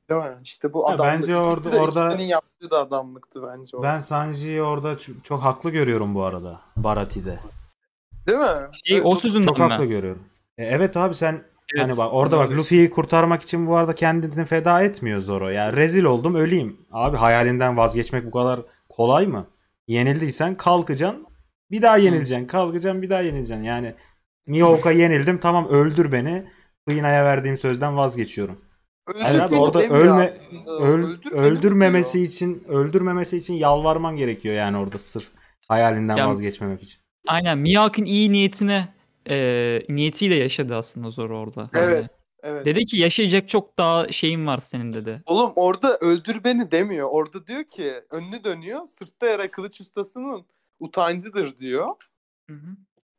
Değil mi? İşte bu adamlık. Bence orada ikisinin yaptığı da adamlıktı bence. Orada. Ben Sanji'yi orada çok haklı görüyorum bu arada. Barati'de. Değil mi? O sözünden çok haklı görüyorum. Evet abi sen hani bak orada bak Luffy'yi kurtarmak için bu arada kendini feda etmiyor Zoro. Ya rezil oldum öleyim. Abi hayalinden vazgeçmek bu kadar kolay mı? Yenildiysen kalkacaksın. Bir daha yenileceksin. Kalkacaksın bir daha yenileceksin. Yani Mihawk'a yenildim. Tamam öldür beni. Fıyına'ya verdiğim sözden vazgeçiyorum. Yani orada öldürmemesi için yalvarman gerekiyor yani orada sırf hayalinden vazgeçmemek için. Aynen Mihawk'ın iyi niyetiyle yaşadı aslında Zoro orada. Evet. Yani. Evet. Dedi ki yaşayacak çok daha şeyin var senin dedi. Oğlum orada öldür beni demiyor. Orada diyor ki önünü dönüyor. Sırtta yara kılıç ustasının utancıdır diyor. Hı hı.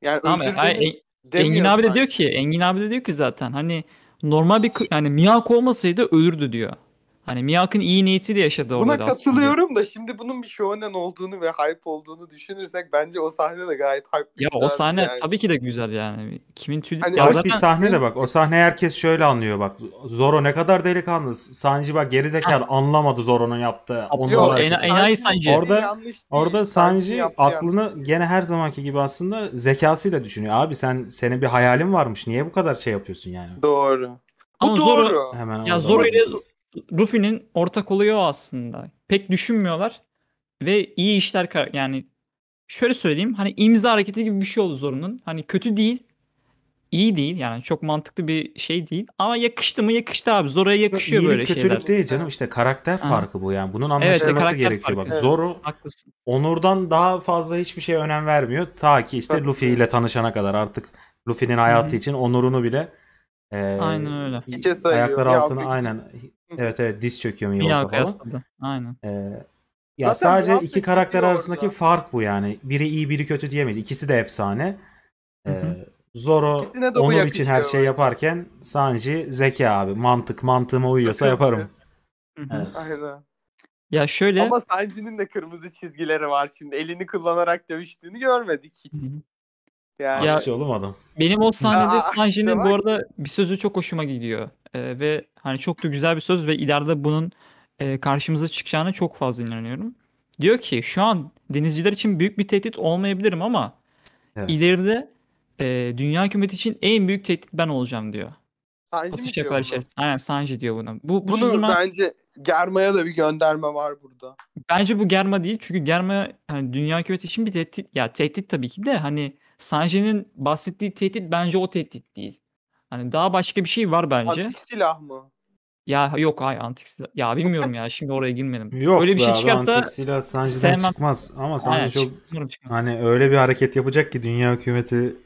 Yani tamam, öldür beni demiyor. Engin abi de diyor ki zaten hani normal bir yani Mihawk olmasaydı ölürdü diyor. Hani Mihawk'ın iyi niyetiyle yaşadı orada. Buna katılıyorum aslında. Da şimdi bunun bir shonen olduğunu ve hype olduğunu düşünürsek bence o sahne de gayet hype. Ya o sahne yani. Tabii ki de güzel yani. Kimin tüyü... Hani zaten... Bir sahne de bak. O sahne herkes şöyle anlıyor bak. Zoro ne kadar delikanlı. Sanji bak gerizekalı anlamadı Zoro'nun yaptığı. Yok enayi Sanji. Orada Sanji aklını gene her zamanki gibi aslında zekasıyla düşünüyor. Abi senin bir hayalin varmış. Niye bu kadar şey yapıyorsun yani? Doğru. Ama bu doğru. Zoro... Hemen ya Zoro ile... Luffy'nin ortak oluyor aslında. Pek düşünmüyorlar ve iyi işler yani şöyle söyleyeyim hani imza hareketi gibi bir şey oldu Zoro'nun. Hani kötü değil, iyi değil yani çok mantıklı bir şey değil ama yakıştı mı yakıştı abi. Zoro'ya yakışıyor böyle şeyler. İyilik kötülük değil canım işte karakter farkı bu yani bunun anlaşılması gerekiyor. Bak evet. Zoro haklısın. Onur'dan daha fazla hiçbir şeye önem vermiyor ta ki işte Luffy ile tanışana kadar artık Luffy'nin hayatı için onurunu bile aynen öyle. Ayaklar altına aynen. Evet evet diz çöküyor Mihawk'a falan. Aynen. Ya sadece iki karakter arasındaki fark bu yani. Biri iyi biri kötü diyemeyiz. İkisi de efsane. Zoro onun için her şey yaparken Sanji zeka abi. Mantığıma uyuyorsa yaparım. Evet. Aynen. Ya şöyle. Ama Sanji'nin de kırmızı çizgileri var şimdi. Elini kullanarak dövüştüğünü görmedik hiç. Yani. Ya, benim o sahnede Sanji'nin bu arada bir sözü çok hoşuma gidiyor. Ve hani çok da güzel bir söz ve ileride bunun karşımıza çıkacağına çok fazla inanıyorum. Diyor ki şu an denizciler için büyük bir tehdit olmayabilirim ama ileride dünya hükümeti için en büyük tehdit ben olacağım diyor. Sanji mi diyor? Aynen Sanji diyor buna. Bunu bence Germa'ya da bir gönderme var burada. Bence bu Germa değil çünkü Germa hani dünya hükümeti için bir tehdit ya tehdit tabii ki de hani Sanji'nin bahsettiği tehdit bence o tehdit değil. Hani daha başka bir şey var bence. Antik silah mı? Ya yok hayır antik silah. Ya bilmiyorum ya şimdi oraya girmedim. Yok öyle bir şey çıkarsa antik silah Sanji'den çıkmaz ama Sanji aynen, çok hani öyle bir hareket yapacak ki dünya hükümeti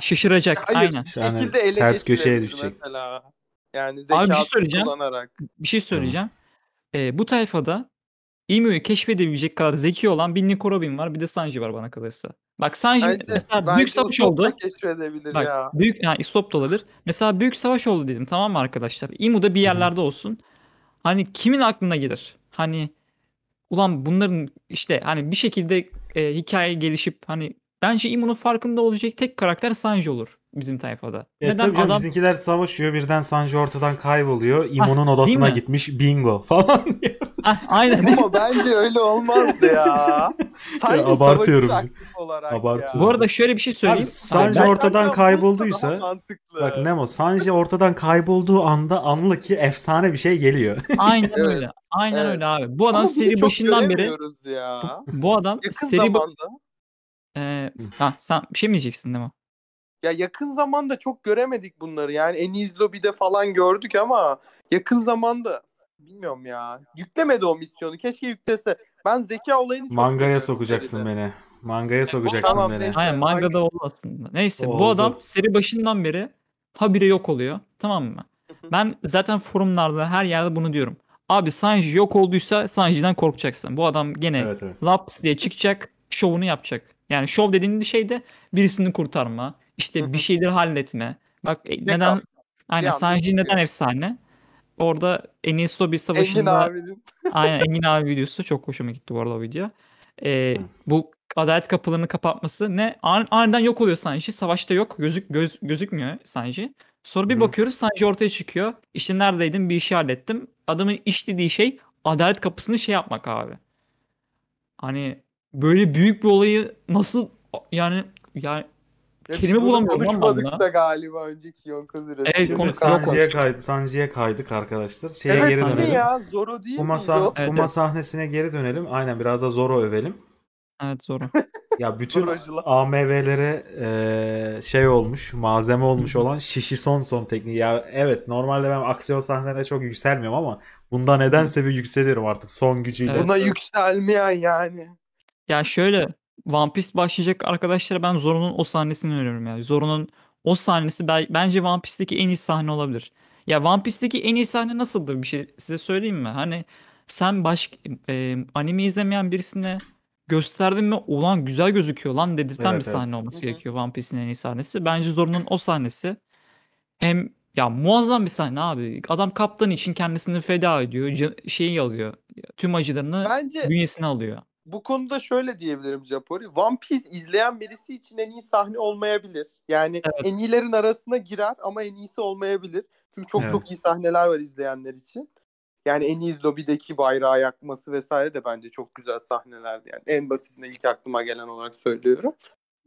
şaşıracak. Hayır, aynen. Yani ters köşeye düşecek. Mesela. Yani zekasını kullanarak. Bir şey söyleyeceğim. Bu tayfada İmu'yu keşfedebilecek kadar zeki olan bir Nico Robin var bir de Sanji var bana kalırsa. Bak Sanji mesela büyük savaş oldu. Bak, ya. Büyük yani Usopp da olabilir. Mesela büyük savaş oldu dedim tamam mı arkadaşlar? İmu da bir yerlerde olsun. Hani kimin aklına gelir? Hani ulan bunların işte hani bir şekilde hikaye gelişip hani bence İmu'nun farkında olacak tek karakter Sanji olur bizim tayfada. Neden adam bizimkiler savaşıyor birden Sanji ortadan kayboluyor. İmu'nun odasına gitmiş bingo falan diyor. Aynen. Ama bence öyle olmazdı ya. Sanji abartıyorum. Abartıyorum. Bu arada şöyle bir şey söyleyeyim. Abi, Sanji ortadan kaybolduysa bak Nemo Sanji ortadan kaybolduğu anda anla ki efsane bir şey geliyor. Aynen öyle. Aynen öyle abi. Bu adam seri başından beri bu adam yakın seri sen bir şey mi diyeceksin Nemo? Ya yakın zamanda çok göremedik bunları. Yani Enies Lobby'de falan gördük ama yakın zamanda bilmiyorum ya. Yüklemedi o misyonu. Keşke yüklese. Ben zeka olayını çok mangaya sokacaksın beni. Mangaya sokacaksın beni. Neyse, aynen mangada oldu aslında. Neyse bu adam seri başından beri habire yok oluyor. Tamam mı? Ben zaten forumlarda her yerde bunu diyorum. Abi Sanji yok olduysa Sanji'den korkacaksın. Bu adam gene laps diye çıkacak. Şovunu yapacak. Yani şov dediğin şey de birisini kurtarma. İşte bir şeyleri halletme. Bak neden aynen Sanji neden efsane? Orada Enies Lobby savaşında Engin abi videosu çok hoşuma gitti bu arada o video. Bu adalet kapılarını kapatması ne? Aniden yok oluyor Sanji. Savaşta yok. Gözükmüyor Sanji. Sonra bir bakıyoruz Sanji ortaya çıkıyor. İşte neredeydim bir işi hallettim. Adamın işlediği şey adalet kapısını şey yapmak abi. Hani böyle büyük bir olayı nasıl yani kelime bulamıyorum lan bana. Konuşmadık da galiba önceki Yonkoz'u. Evet Sanji'ye kaydık arkadaşlar. Geri dönelim. Ya, Zoro değil Kuma sahnesine geri dönelim. Aynen biraz da Zoro övelim. Evet Zoro. Ya bütün AMV'lere şey olmuş, malzeme olmuş olan şişi son tekniği. Ya evet normalde ben aksiyon sahnelerine çok yükselmiyorum ama bunda nedense bir yükseliyorum artık son gücüyle. Evet. Buna yükselmeyen yani. Ya şöyle One Piece başlayacak arkadaşlara ben Zoro'nun o sahnesini öneriyorum yani. Zoro'nun o sahnesi bence One Piece'deki en iyi sahne olabilir. Ya One Piece'teki en iyi sahne nasıldı bir şey size söyleyeyim mi? Hani sen anime izlemeyen birisine gösterdin mi ulan güzel gözüküyor lan dedirten bir Evet. sahne olması gerekiyor One Piece'in en iyi sahnesi. Bence Zoro'nun o sahnesi hem ya muazzam bir sahne abi. Adam kaptan için kendisini feda ediyor. Şeyi alıyor. Tüm acılarını Bence bünyesine alıyor. bu konuda şöyle diyebilirim Capori. One Piece izleyen birisi için en iyi sahne olmayabilir. Yani Evet. en iyilerin arasına girer ama en iyisi olmayabilir. Çünkü çok Evet. çok iyi sahneler var izleyenler için. Yani en iyi lobideki bayrağı yakması vesaire de bence çok güzel sahnelerdi. Yani en basitinde ilk aklıma gelen olarak söylüyorum.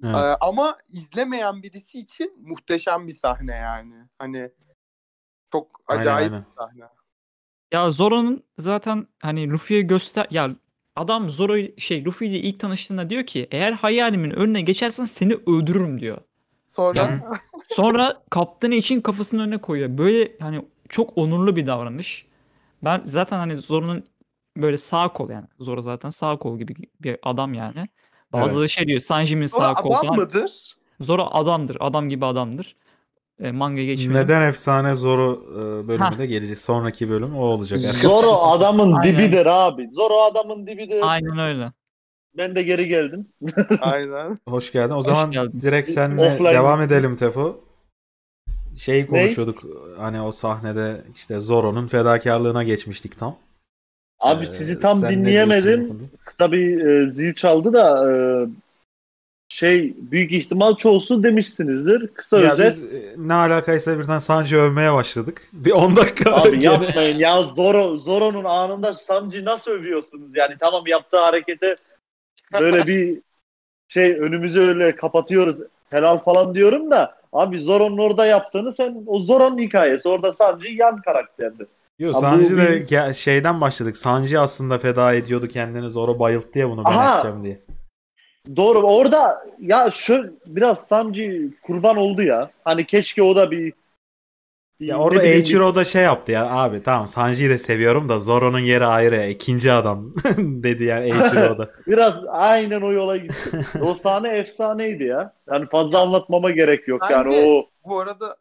Evet. Ama izlemeyen birisi için muhteşem bir sahne yani. Hani çok acayip Aynen. bir sahne. Ya Zoro'nun zaten hani Luffy'ye ya adam Zoro'yu Luffy ile ilk tanıştığında diyor ki eğer hayalimin önüne geçersen seni öldürürüm diyor. Sonra Yani sonra kaptanı için kafasının önüne koyuyor. Böyle hani çok onurlu bir davranış. Ben zaten hani Zoro'nun böyle sağ kol yani. Zoro zaten sağ kol gibi bir adam yani. Bazıları Evet. şey diyor Sanji'nin sağ kolu. Zoro adam mıdır? Zoro adamdır. Adam gibi adamdır. Manga geçmiyor. Neden efsane Zoro bölümü de gelecek. Sonraki bölüm o olacak. Zoro adamın Aynen. dibidir abi. Zoro adamın dibidir. Aynen öyle. Ben de geri geldim. Aynen. Hoş geldin. O zaman geldin. Direkt seninle Offline devam edelim Tefo. Şeyi konuşuyorduk hani o sahnede işte Zoro'nun fedakarlığına geçmiştik tam. Abi sizi tam dinleyemedim. Kısa bir zil çaldı da büyük ihtimal çoğusu demişsinizdir. Kısa ya özet. Biz, ne alakaysa birden Sanji övmeye başladık. Bir 10 dakika. Abi gene. Yapmayın ya Zoro'nun anında Sanji nasıl övüyorsunuz? Yani tamam yaptığı harekete böyle bir önümüzü öyle kapatıyoruz. Helal falan diyorum da abi Zoro'nun orada yaptığını sen o Zoro'nun hikayesi orada Sanji yan karakterdi. Yo, Sanji de şeyden başladık. Sanji aslında feda ediyordu kendini. Zoro bayılttı ya bunu ben yapacağım diye. Doğru. Orada ya biraz Sanji kurban oldu ya. Hani keşke o da bir ya orada Eichiro Oda yaptı ya abi tamam Sanji'yi de seviyorum da Zoro'nun yeri ayrı ya. İkinci adam dedi yani Eichiro Oda. Biraz aynen o yola gitti. O sahne efsaneydi ya. Yani fazla anlatmama gerek yok bence, yani o. Bu arada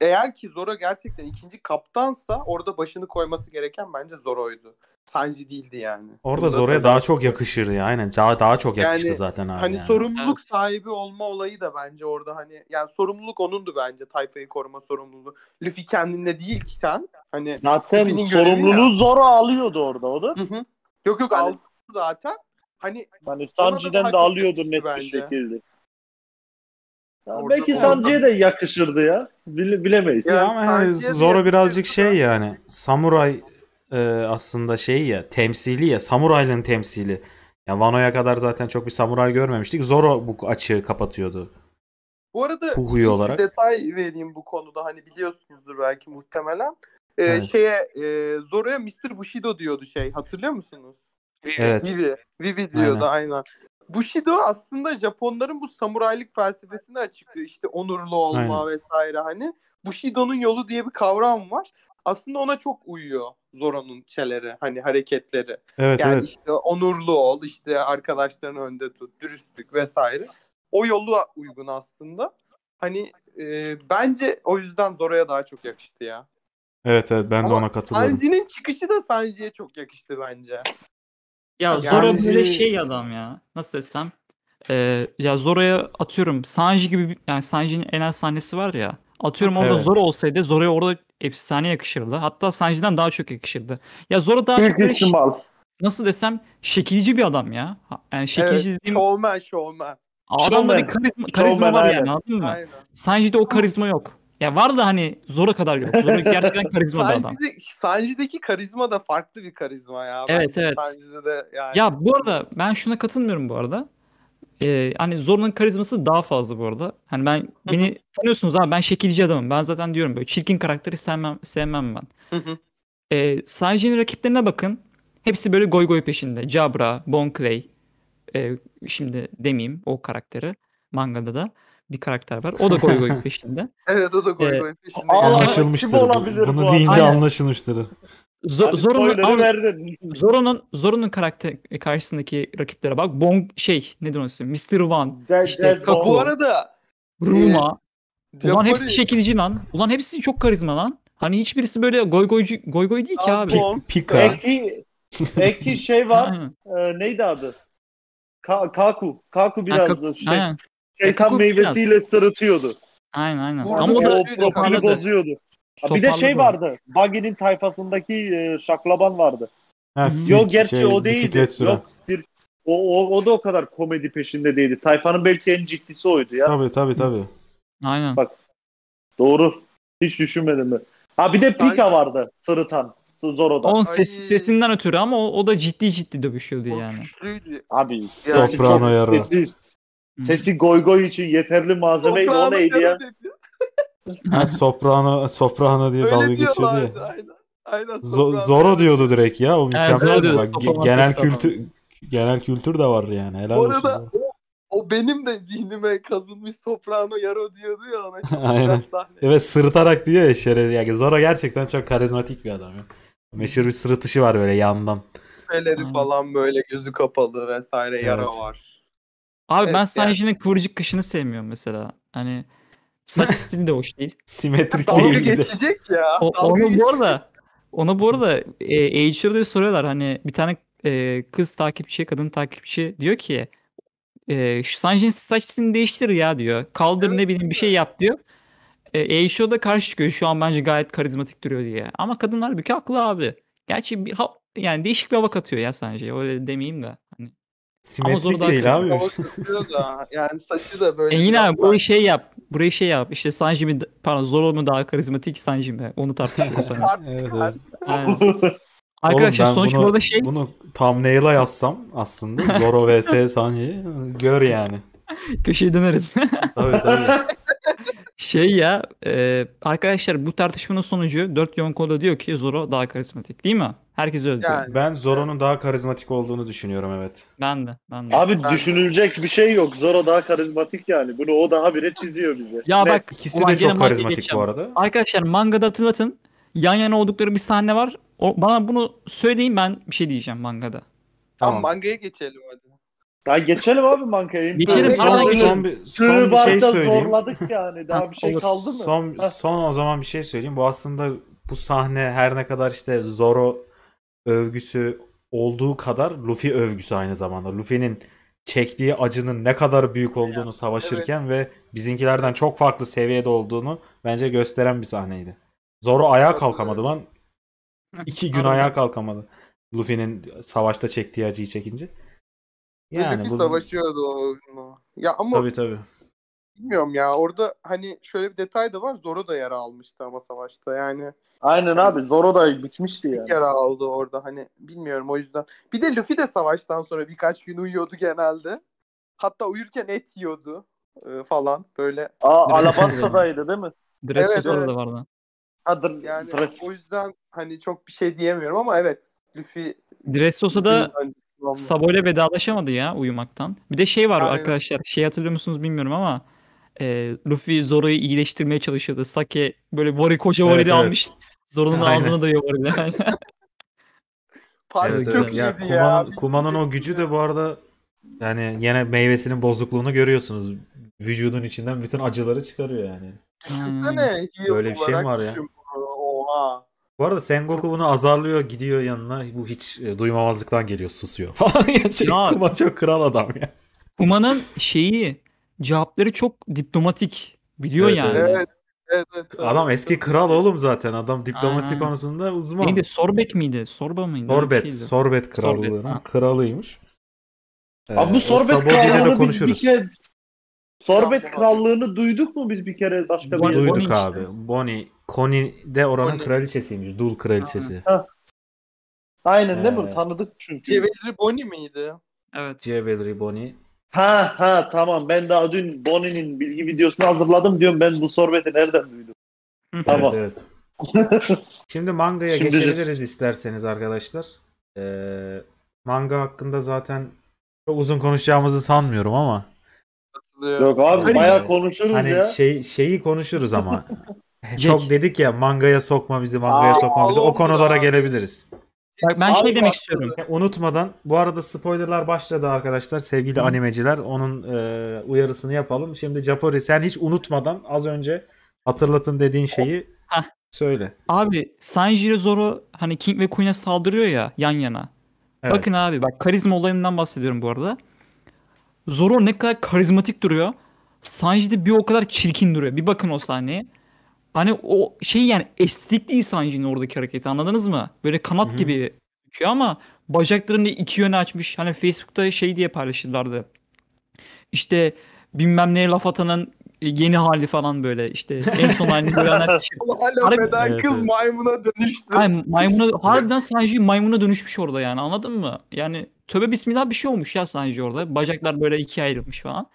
eğer ki Zoro gerçekten ikinci kaptansa orada başını koyması gereken bence Zoro'ydu. Sanji değildi yani. Orada Zoro'ya daha çok yakışır ya aynen. Daha çok yakıştı yani, zaten abi. Hani yani. Sorumluluk sahibi olma olayı da bence orada hani yani sorumluluk onundu bence tayfayı koruma sorumluluğu. Luffy kendinde değil ki sen. Hani zaten sorumluluğu Zoro alıyordu orada o da. Hı-hı. Yok yani, aldı zaten. Hani Sanji'den de alıyordu net bir şekilde. Orada, belki Sanji'ye de yakışırdı ya. Bilemeyiz. Ya yani ama Zoro birazcık yani samuray aslında temsili ya samurayların temsili. Yani Wano'ya kadar zaten çok bir samuray görmemiştik. Zoro bu açığı kapatıyordu. Bu arada bir detay vereyim bu konuda. Hani biliyorsunuzdur belki muhtemelen. Evet. Zoro'ya Mr. Bushido diyordu hatırlıyor musunuz? Evet. Vivi diyordu aynen. Bushido aslında Japonların bu samuraylık felsefesini açıklıyor. İşte onurlu olma Aynen. vesaire hani. Bushido'nun yolu diye bir kavram var. Aslında ona çok uyuyor Zoro'nun hareketleri. Evet, yani onurlu ol, arkadaşlarını önde tut, dürüstlük vesaire. O yolu uygun aslında. Bence o yüzden Zoro'ya daha çok yakıştı ya. Evet ben de ona katılıyorum. Sanji'nin çıkışı da Sanji'ye çok yakıştı bence. Ya Zoro böyle adam ya. Nasıl desem? Ya Zoro'ya atıyorum Sanji gibi yani Sanji'nin en az sahnesi var ya. Atıyorum orada Zoro olsaydı Zoro'ya orada efsane yakışırdı. Hatta Sanji'den daha çok yakışırdı. Ya Zoro daha nasıl desem şekilci bir adam ya. Yani şekilci dediğim showman. Adamda bir karizma var yani anladın mı? Aynen. Sanji'de o karizma yok. Ya var da Zoro kadar yok. Zoro gerçekten karizma bir adam. Sanji'deki karizma da farklı bir karizma ya. Evet. Sanji'de de yani. Ya bu arada ben şuna katılmıyorum bu arada. Hani Zoro'nun karizması daha fazla bu arada. Hani beni tanıyorsunuz abi ben şekilci adamım. Ben zaten diyorum böyle çirkin karakteri sevmem ben. Sanji'nin rakiplerine bakın. Hepsi böyle goy goy peşinde. Jabra, Bon Clay. Şimdi demeyeyim o karakteri. Mangada da bir karakter var. O da goy goy peşinde. Evet o da goy goy peşinde. Anlaşılmıştır. Bunu deyince anlaşılmıştır. Zoro'nun karakter karşısındaki rakiplere bak. Mr. One. Bu arada Ruma. Ulan hepsi çekinici lan. Ulan hepsi çok karizma lan. Hani hiçbirisi böyle goy goy değil ki abi. Pika. Eki şey var. Neydi adı? Kaku biraz da şey. Şeytan meyvesiyle biraz sırıtıyordu. Aynen. Ama o da propili bozuyordu. Bir de şey vardı. Buggy'nin tayfasındaki şaklaban vardı. Ha, yok gerçi şey, o değildi. Yok, o da o kadar komedi peşindeydi. Tayfanın belki en ciddisi oydu ya. Tabii. Aynen. Bak. Doğru. Hiç düşünmedim ben. Ha bir de Pika vardı. Sırıtan. Zoro'da. Onun sesinden ötürü ama o da ciddi dövüşüyordu o yani. Güçlüydü. Abi. Soprano yarı. Sesi goy için yeterli malzemeydi. O neydi ya? Ha, soprano diye dalga geçiyordu ya. Aynen. Zoro diyordu direkt ya. O mükemmel diyordu. Bak, genel kültür de var yani. Helal olsun. Orada o benim de zihnime kazınmış soprano yaro diyordu ya ona. Aynen. Evet, sırıtarak diyor ya şeref. Yani Zoro gerçekten çok karizmatik bir adam ya. Meşhur bir sırıtışı var böyle yandan. Şeyleri falan böyle gözü kapalı vesaire yara var. Abi ben Sanji'nin kıvırcık kışını sevmiyorum mesela. Hani saç stili de hoş değil. Simetrik değil. Dalga geçecek ya. Ona bu arada Eichiro diye soruyorlar hani bir tane kadın takipçi diyor ki şu Sanji'nin saç stilini değiştir ya diyor. Kaldır ne bileyim bir şey yap diyor. Eichiro da karşı çıkıyor. Şu an bence gayet karizmatik duruyor diye. Ama kadınlar halbuki haklı abi. Gerçi yani değişik bir hava katıyor ya Sanji'ye. Öyle demeyeyim de. Hani. Simetrik değil abi. Yani saçı da böyle. Engin abi burayı şey yap. İşte Sanji mi Zoro mu daha karizmatik Sanji mi? Onu tartışıyoruz sonra. Evet. Yani. Arkadaşlar oğlum, sonuç burada şey. Bunu thumbnail'a yazsam aslında Zoro vs Sanji gör yani. Köşeyi döneriz. Tabii. Şey ya arkadaşlar bu tartışmanın sonucu 4 Yonko'da diyor ki Zoro daha karizmatik değil mi? Herkes öyle diyor. Yani, ben Zoro'nun daha karizmatik olduğunu düşünüyorum evet. Ben de. Abi ben düşünülecek de bir şey yok. Zoro daha karizmatik yani. Bunu o daha bire çiziyor bize. Ya ne? Bak ikisi de çok karizmatik bu arada. Arkadaşlar mangada hatırlatın. Yan yana oldukları bir sahne var. Bana bunu söyleyin ben bir şey diyeceğim mangada. Tamam mangaya geçelim hadi. Ya geçelim abi mangaya. Geçelim. Son bir şey söyleyeyim. Zorladık yani. Daha bir şey kaldı mı? Son o zaman bir şey söyleyeyim. Bu aslında bu sahne her ne kadar işte Zoro övgüsü olduğu kadar Luffy övgüsü aynı zamanda. Luffy'nin çektiği acının ne kadar büyük olduğunu yani, savaşırken ve bizimkilerden çok farklı seviyede olduğunu bence gösteren bir sahneydi. Zoro ayağa kalkamadı lan. 2 gün ayağa kalkamadı. Luffy'nin savaşta çektiği acıyı çekince. Yani Luffy savaşıyordu o. Ya ama tabii. Bilmiyorum ya orada hani şöyle bir detay da var. Zoro da yara almıştı ama savaşta yani. Aynen abi Zoro da bitmişti yani. Yara aldı orada hani bilmiyorum o yüzden. Bir de Luffy de savaştan sonra birkaç gün uyuyordu genelde. Hatta uyurken et yiyordu falan böyle. Alabasta'daydı değil mi? Dressrosa da vardı. Yani o yüzden hani çok bir şey diyemiyorum ama evet Luffy Dressrosa'da Sabo'yla vedalaşamadı ya uyumaktan. Bir de şey var arkadaşlar şey hatırlıyor musunuz bilmiyorum ama Luffy Zoro'yu iyileştirmeye çalışıyordu. Sake böyle koca varili almış. Zoro'nun ağzına dayıyor varili. Pardon çok iyiydi ya. Kuma'nın o gücü de bu arada yani yine meyvesinin bozukluğunu görüyorsunuz. Vücudun içinden bütün acıları çıkarıyor yani. Düşünsene. Böyle bir şey mi var ya? Oha. Bu arada Sengoku bunu azarlıyor gidiyor yanına. Bu hiç duymamazlıktan geliyor susuyor falan. Kuma çok kral adam ya. Kuma'nın cevapları çok diplomatik biliyor yani. Evet. Adam eski kral oğlum zaten. Adam diplomasi konusunda uzman. Neydi? Sorbet miydi? Sorba mıydı? Sorbet krallığının kralıymış. Abi bu Sorbet krallığını konuşuruz. Sorbet krallığını duyduk mu biz bir kere başka bir yerde? Duyduk abi. Bonney. Connie de oranın kraliçesiymiş. Dul kraliçesi. Aynen değil mi? Tanıdık çünkü. Cevedri Bonney miydi? Evet. Cevedri Bonney. Ha tamam. Ben daha dün Bonney'nin bilgi videosunu hazırladım diyorum. Ben bu sorbeti nereden duydum? Tamam. Evet. Şimdi mangaya geçebiliriz isterseniz arkadaşlar. Manga hakkında zaten çok uzun konuşacağımızı sanmıyorum ama. Yok abi bayağı konuşuruz hani ya. Hani şeyi konuşuruz ama. Çok dedik ya mangaya sokma bizi. O konulara gelebiliriz. Bak ben şey demek istiyorum. Unutmadan bu arada spoilerlar başladı arkadaşlar sevgili animeciler. Onun uyarısını yapalım. Şimdi Capori sen hiç unutmadan az önce hatırlatın dediğin şeyi söyle. Abi Sanji ile Zoro hani King ve Queen'e saldırıyor ya yan yana. Evet. Bakın abi bak karizma olayından bahsediyorum bu arada. Zoro ne kadar karizmatik duruyor. Sanji de bir o kadar çirkin duruyor. Bir bakın o sahneye. Hani o şey yani estetik değil Sanji'nin oradaki hareketi anladınız mı? Böyle kanat gibi çıkıyor ama bacaklarını iki yöne açmış. Hani Facebook'ta şey diye paylaşırlardı. İşte bilmem neye laf atanın yeni hali falan böyle işte en son halini görenler. Hala beden kız maymuna dönüştü. Yani maymuna, harbiden Sanji maymuna dönüşmüş orada yani anladın mı? Yani tövbe bismillah bir şey olmuş ya Sanji orada. Bacaklar böyle ikiye ayrılmış falan.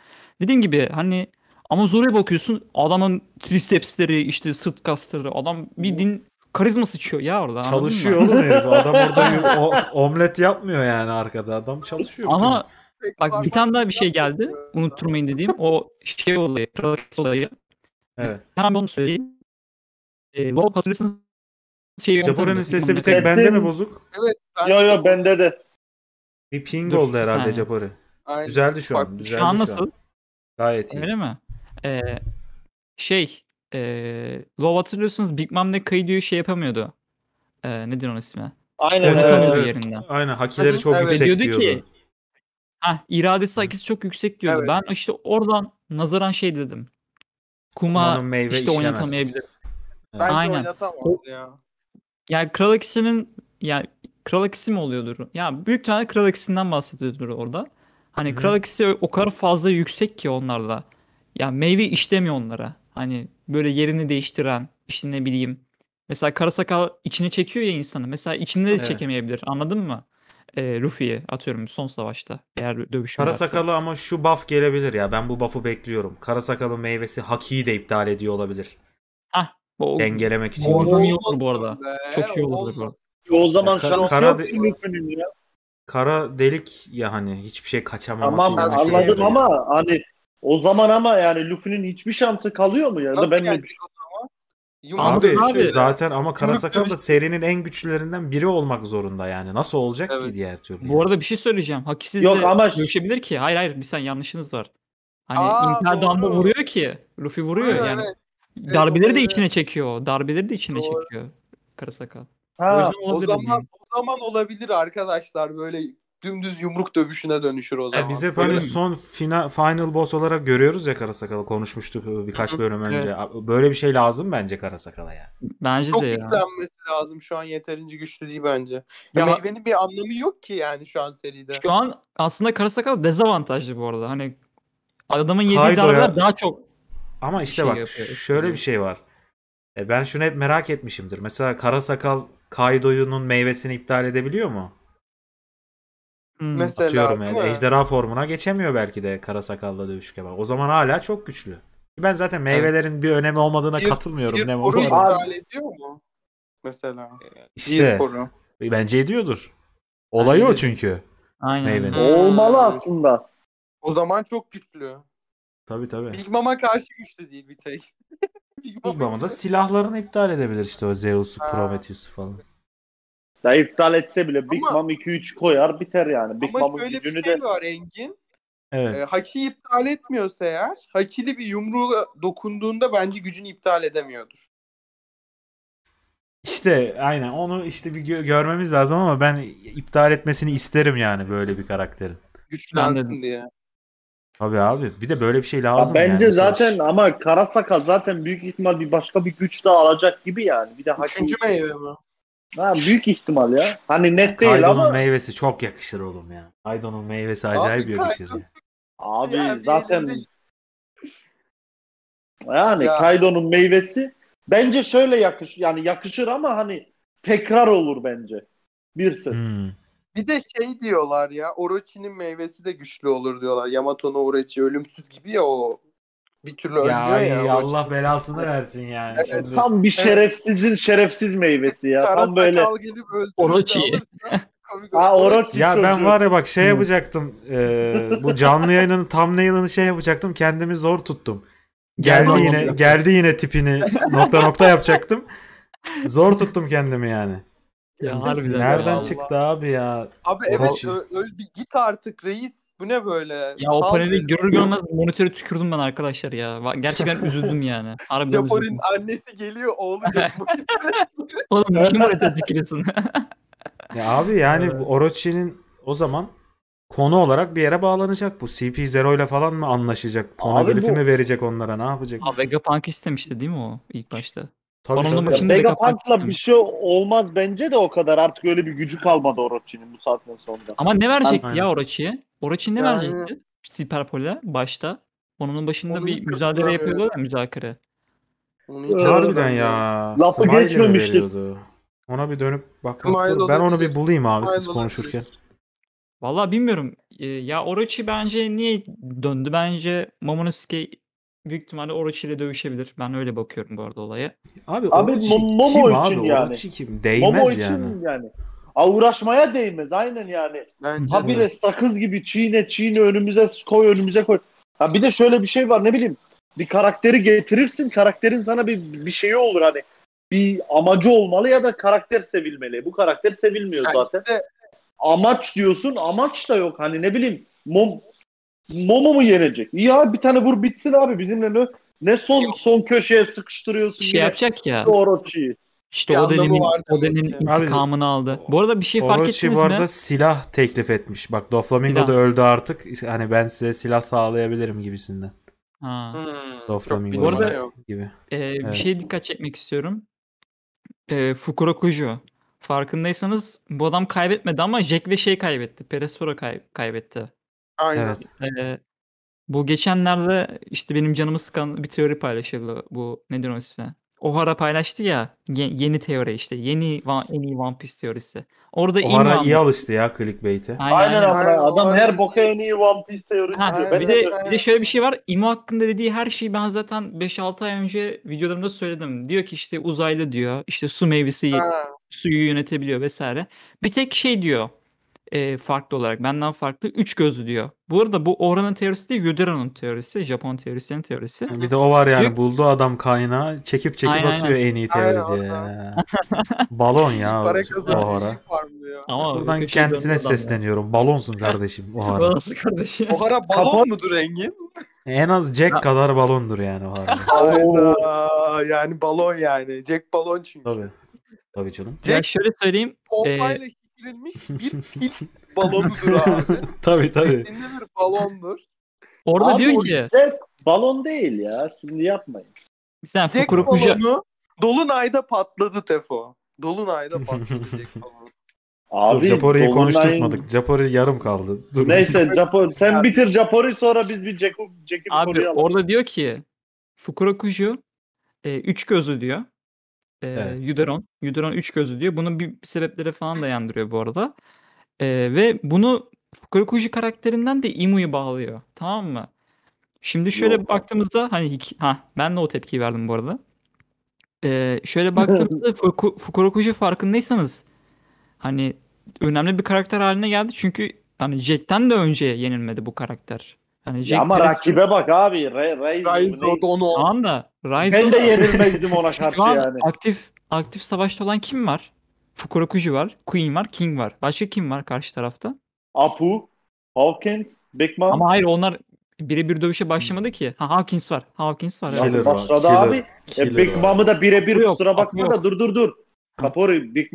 Dediğim gibi hani ama Zoro'ya bakıyorsun adamın tricepsleri işte sırt kasları adam bildiğin karizma sıçıyor ya orada. Çalışıyor oğlum herif adam orada omlet yapmıyor yani arkada adam çalışıyor. Ama bak bir tane daha bir şey geldi unutturmayın dediğim o şey olayı Kral Kesi olayı. Evet. Hemen onu söyleyeyim. Bob hatırlıyorsunuz. Japonya'nın sesi bir tek bende mi bozuk? Evet. Yo bende de. Bir ping oldu herhalde Japori. Güzeldi şu an. Şu an nasıl? Gayet iyi. Öyle mi? Love hatırlıyorsunuz Big Mom'da Kaido'yu şey yapamıyordu. Nedir onun ismi? Aynen. Evet. Yerinden. Aynen. Hakileri çok yüksek diyordu. Ki, iradesi hakisi çok yüksek diyordu. Evet. Ben işte oradan nazaran şey dedim. Kuma işte oynatamayabilir. Bence aynen. Oynatamaz ya. Yani Kral Akisi'nin yani Kral Akisi mi oluyordur? Ya yani büyük tane Kral Akisi'nden bahsediyordur orada. Hani Kral Akisi o kadar fazla yüksek ki onlarla. Ya meyve işlemiyor onlara. Hani böyle yerini değiştiren işte ne bileyim. Mesela karasakal içine çekiyor ya insanı. Mesela içinde de çekemeyebilir. Anladın mı? Luffy'yi atıyorum son savaşta. Eğer dövüşürlerse. Karasakalı ama şu buff gelebilir ya. Ben bu buff'u bekliyorum. Karasakalı meyvesi Haki'yi de iptal ediyor olabilir. Dengelemek için. Orada iyi olur bu arada. Çok iyi olur bu arada. O zaman şansı ya. Kara delik ya hani hiçbir şey kaçamaması. Tamam anladım ama yani. Hani o zaman ama yani Luffy'nin hiçbir şansı kalıyor mu ya? Nasıl ben yani? Abi zaten ama Karasakal da serinin en güçlülerinden biri olmak zorunda yani. Nasıl olacak ki diğer türlü? Bu arada bir şey söyleyeceğim. Hakisiz yok, de ama görüşebilir ki. Hayır bir sen yanlışınız var. Hani İnter Damla vuruyor ki. Luffy vuruyor yani. Evet. Darbeleri de içine çekiyor. Çekiyor Karasakal. O zaman olabilir arkadaşlar böyle dümdüz yumruk dövüşüne dönüşür o zaman. Biz hep böyle son final boss olarak görüyoruz ya Karasakal'ı konuşmuştuk birkaç bölüm önce. Böyle bir şey lazım bence Karasakal'a yani. Bence çok de ya. Çok yüklenmesi lazım şu an yeterince güçlü değil bence. Ya meyvenin bir anlamı yok ki yani şu an seride. Şu an aslında Karasakal dezavantajlı bu arada. Hani adamın yediği darbeler daha çok. Ama işte şey bak yapıyor. Şöyle bir şey var. Ben şunu hep merak etmişimdir. Mesela Karasakal Kaido'nun meyvesini iptal edebiliyor mu? Mesela, atıyorum yani. Ejderha formuna geçemiyor belki de Karasakal'la dövüşke bak. O zaman hala çok güçlü. Ben zaten meyvelerin bir önemi olmadığına katılmıyorum. Nemo iptal ediyor mu? Mesela. İşte. Bence ediyordur. Olayı o çünkü. Aynen. Olmalı aslında. O zaman çok güçlü. Tabii. Big Mom'a karşı güçlü değil bir tek. Ama da silahlarını iptal edebilir işte o Zeus'u, Prometheus'u falan. Ya iptal etse bile Big Mom 2-3 koyar biter yani. Big ama şöyle bir şey var Engin. Evet. Haki iptal etmiyorsa eğer, Hakili bir yumruğa dokunduğunda bence gücünü iptal edemiyordur. İşte aynen onu işte bir görmemiz lazım ama ben iptal etmesini isterim yani böyle bir karakterin. Güçlensin diye. Tabii abi. Bir de böyle bir şey lazım. Ya bence yani zaten ama Karasakal zaten büyük ihtimal bir başka bir güç daha alacak gibi yani. Bir de Üçüncü meyve mi? Ha, büyük ihtimal ya. Hani net değil ama. Kaido'nun meyvesi çok yakışır oğlum ya. Kaido'nun meyvesi acayip yakışır. Abi zaten yani ya. Kaido'nun meyvesi bence şöyle yakışır. Yani yakışır ama hani tekrar olur bence. Bir de şey diyorlar ya, Orochi'nin meyvesi de güçlü olur diyorlar. Yamato'nun Orochi ölümsüz gibi ya o. Bir türlü ölmüyor ya. Allah belasını versin yani. Şimdi. Tam bir şerefsiz meyvesi ya. Tam böyle. Orochi. Orochi. Ya çocuğu. Ben var ya bak şey yapacaktım. Bu canlı yayının thumbnail'ını şey yapacaktım. Kendimi zor tuttum. Geldi yine tipini nokta nokta yapacaktım. Zor tuttum kendimi yani. Ya harbiden nereden ya, çıktı abi ya? Abi evet öyle bir git artık reis. Bu ne böyle? Ya o paneli görür görmez monitörü tükürdüm ben arkadaşlar ya. Gerçekten üzüldüm yani. Capor'un annesi geliyor oğlu monitöre. Oğlum niye monitöre tükürüyorsun? Ya abi yani Orochi'nin o zaman konu olarak bir yere bağlanacak bu. CP0 ile falan mı anlaşacak? Poneglyph'i mi verecek onlara? Ne yapacak? Abi Vegapunk istemişti değil mi o ilk başta? Tabii. Vegapunk'la bir şey olmaz bence de o kadar. Artık öyle bir gücü kalmadı Orochi'nin bu saatten sonra. Ama ne verecekti ya Orochi'ye? Orochi ne verecekti? Siperpol'e başta. Onun başında onu bir müzakere yapıyordu ya müzakere. Harbiden ya. Lafı geçmemişti. Ona bir dönüp bakmak. Ben onu bir bulayım abi siz konuşurken. Vallahi bilmiyorum. Ya Orochi bence niye döndü? Bence Momonosuke büyük ihtimalle Orochi ile dövüşebilir. Ben öyle bakıyorum bu arada olaya. Abi Momo için yani. Orochi kim? Değmez Momo için yani. Uğraşmaya değmez. Aynen yani. Habire sakız gibi çiğne önümüze koy Ha bir de şöyle bir şey var ne bileyim. Bir karakteri getirirsin. Karakterin sana bir şeyi olur hani. Bir amacı olmalı ya da karakter sevilmeli. Bu karakter sevilmiyor yani zaten. İşte... Amaç diyorsun. Amaç da yok. Hani ne bileyim. Momo mu yenecek? Ya bir tane vur bitsin abi bizimle ne son köşeye sıkıştırıyorsun. Şey yapacak ya. Orochi'yi. İşte Oden'in intikamını aldı. Bu arada bir şey fark ettiniz mi? Orochi bu arada silah teklif etmiş. Bak Doflamingo da öldü artık. Hani ben size silah sağlayabilirim gibisinden. Doflamingo bu arada gibi. Evet. Bir şeye dikkat çekmek istiyorum. Fukurokujo. Farkındaysanız bu adam kaybetmedi ama Jack ve kaybetti. Peresoro kaybetti. Aynen. Evet. Bu geçenlerde işte benim canımı sıkan bir teori paylaşıldı. Bu nedir o ismi? Ohara paylaştı ya. Yeni teori işte. En iyi One Piece teorisi. Orada Ohara iyi alıştı ya clickbait'e. Aynen. Adam her boka en iyi One Piece teorisi. Bir de şöyle bir şey var. Imo hakkında dediği her şeyi ben zaten 5-6 ay önce videolarımda söyledim. Diyor ki işte uzaylı diyor. İşte su meyvesi suyu yönetebiliyor vesaire. Bir tek şey diyor. Farklı olarak benden farklı 3 gözlü diyor. Bu arada bu Oran'ın teorisi değil, Yodera'nın teorisi, Japon teorisinin teorisi. Bir de o var yani buldu adam kaynağı, çekip atıyor en iyi teori diye. Balon ya. Para kazanacak ama buradan kendisine sesleniyorum. Ya. Balonsun kardeşim Ohara. Balonsun kardeşim. Ohara balon mudur Engin? En az Jack kadar balondur yani Ohara. Yani balon yani. Jack balon çünkü. Tabii canım. Jack şöyle söyleyeyim. Bir fil balonudur abi. Tabii. Kendine bir balondur. Orada abi diyor ki... Jack balon değil ya. Şimdi yapmayın. Sen Jack balonu Dolunay'da patladı Tefo. Dolunay'da patladı Jack balonu. Abi, Capori'yi konuşturmadık. Capori yarım kaldı. Dur. Neyse sen bitir Capori'yi sonra biz bir Jack'i koruyalım. Abi orada diyor ki Fukurokujo 3 gözü diyor. Evet. Yuderon 3 gözü diyor. Bunun bir sebeplere falan dayandırıyor bu arada. Ve bunu Fukurokuji karakterinden de Imu'yu bağlıyor. Tamam mı? Şimdi şöyle baktığımızda hani ben de o tepkiyi verdim bu arada. Şöyle baktığımızda Fukurokuji farkındaysanız hani önemli bir karakter haline geldi. Çünkü hani Jack'ten de önce yenilmedi bu karakter. Yani Jack ama rakibe bak abi. Raizo'da onu. Tamam da. Ben de yenilmezdim ona karşı yani. Aktif savaşta olan kim var? Fukurokuji var, Queen var, King var. Başka kim var karşı tarafta? Apu, Hawkins, Big Mom. Ama hayır onlar birebir dövüşe başlamadı ki. Hawkins var. Yani başladı abi. Big Mom'u da birebir kusura bakma da dur. Capori, Big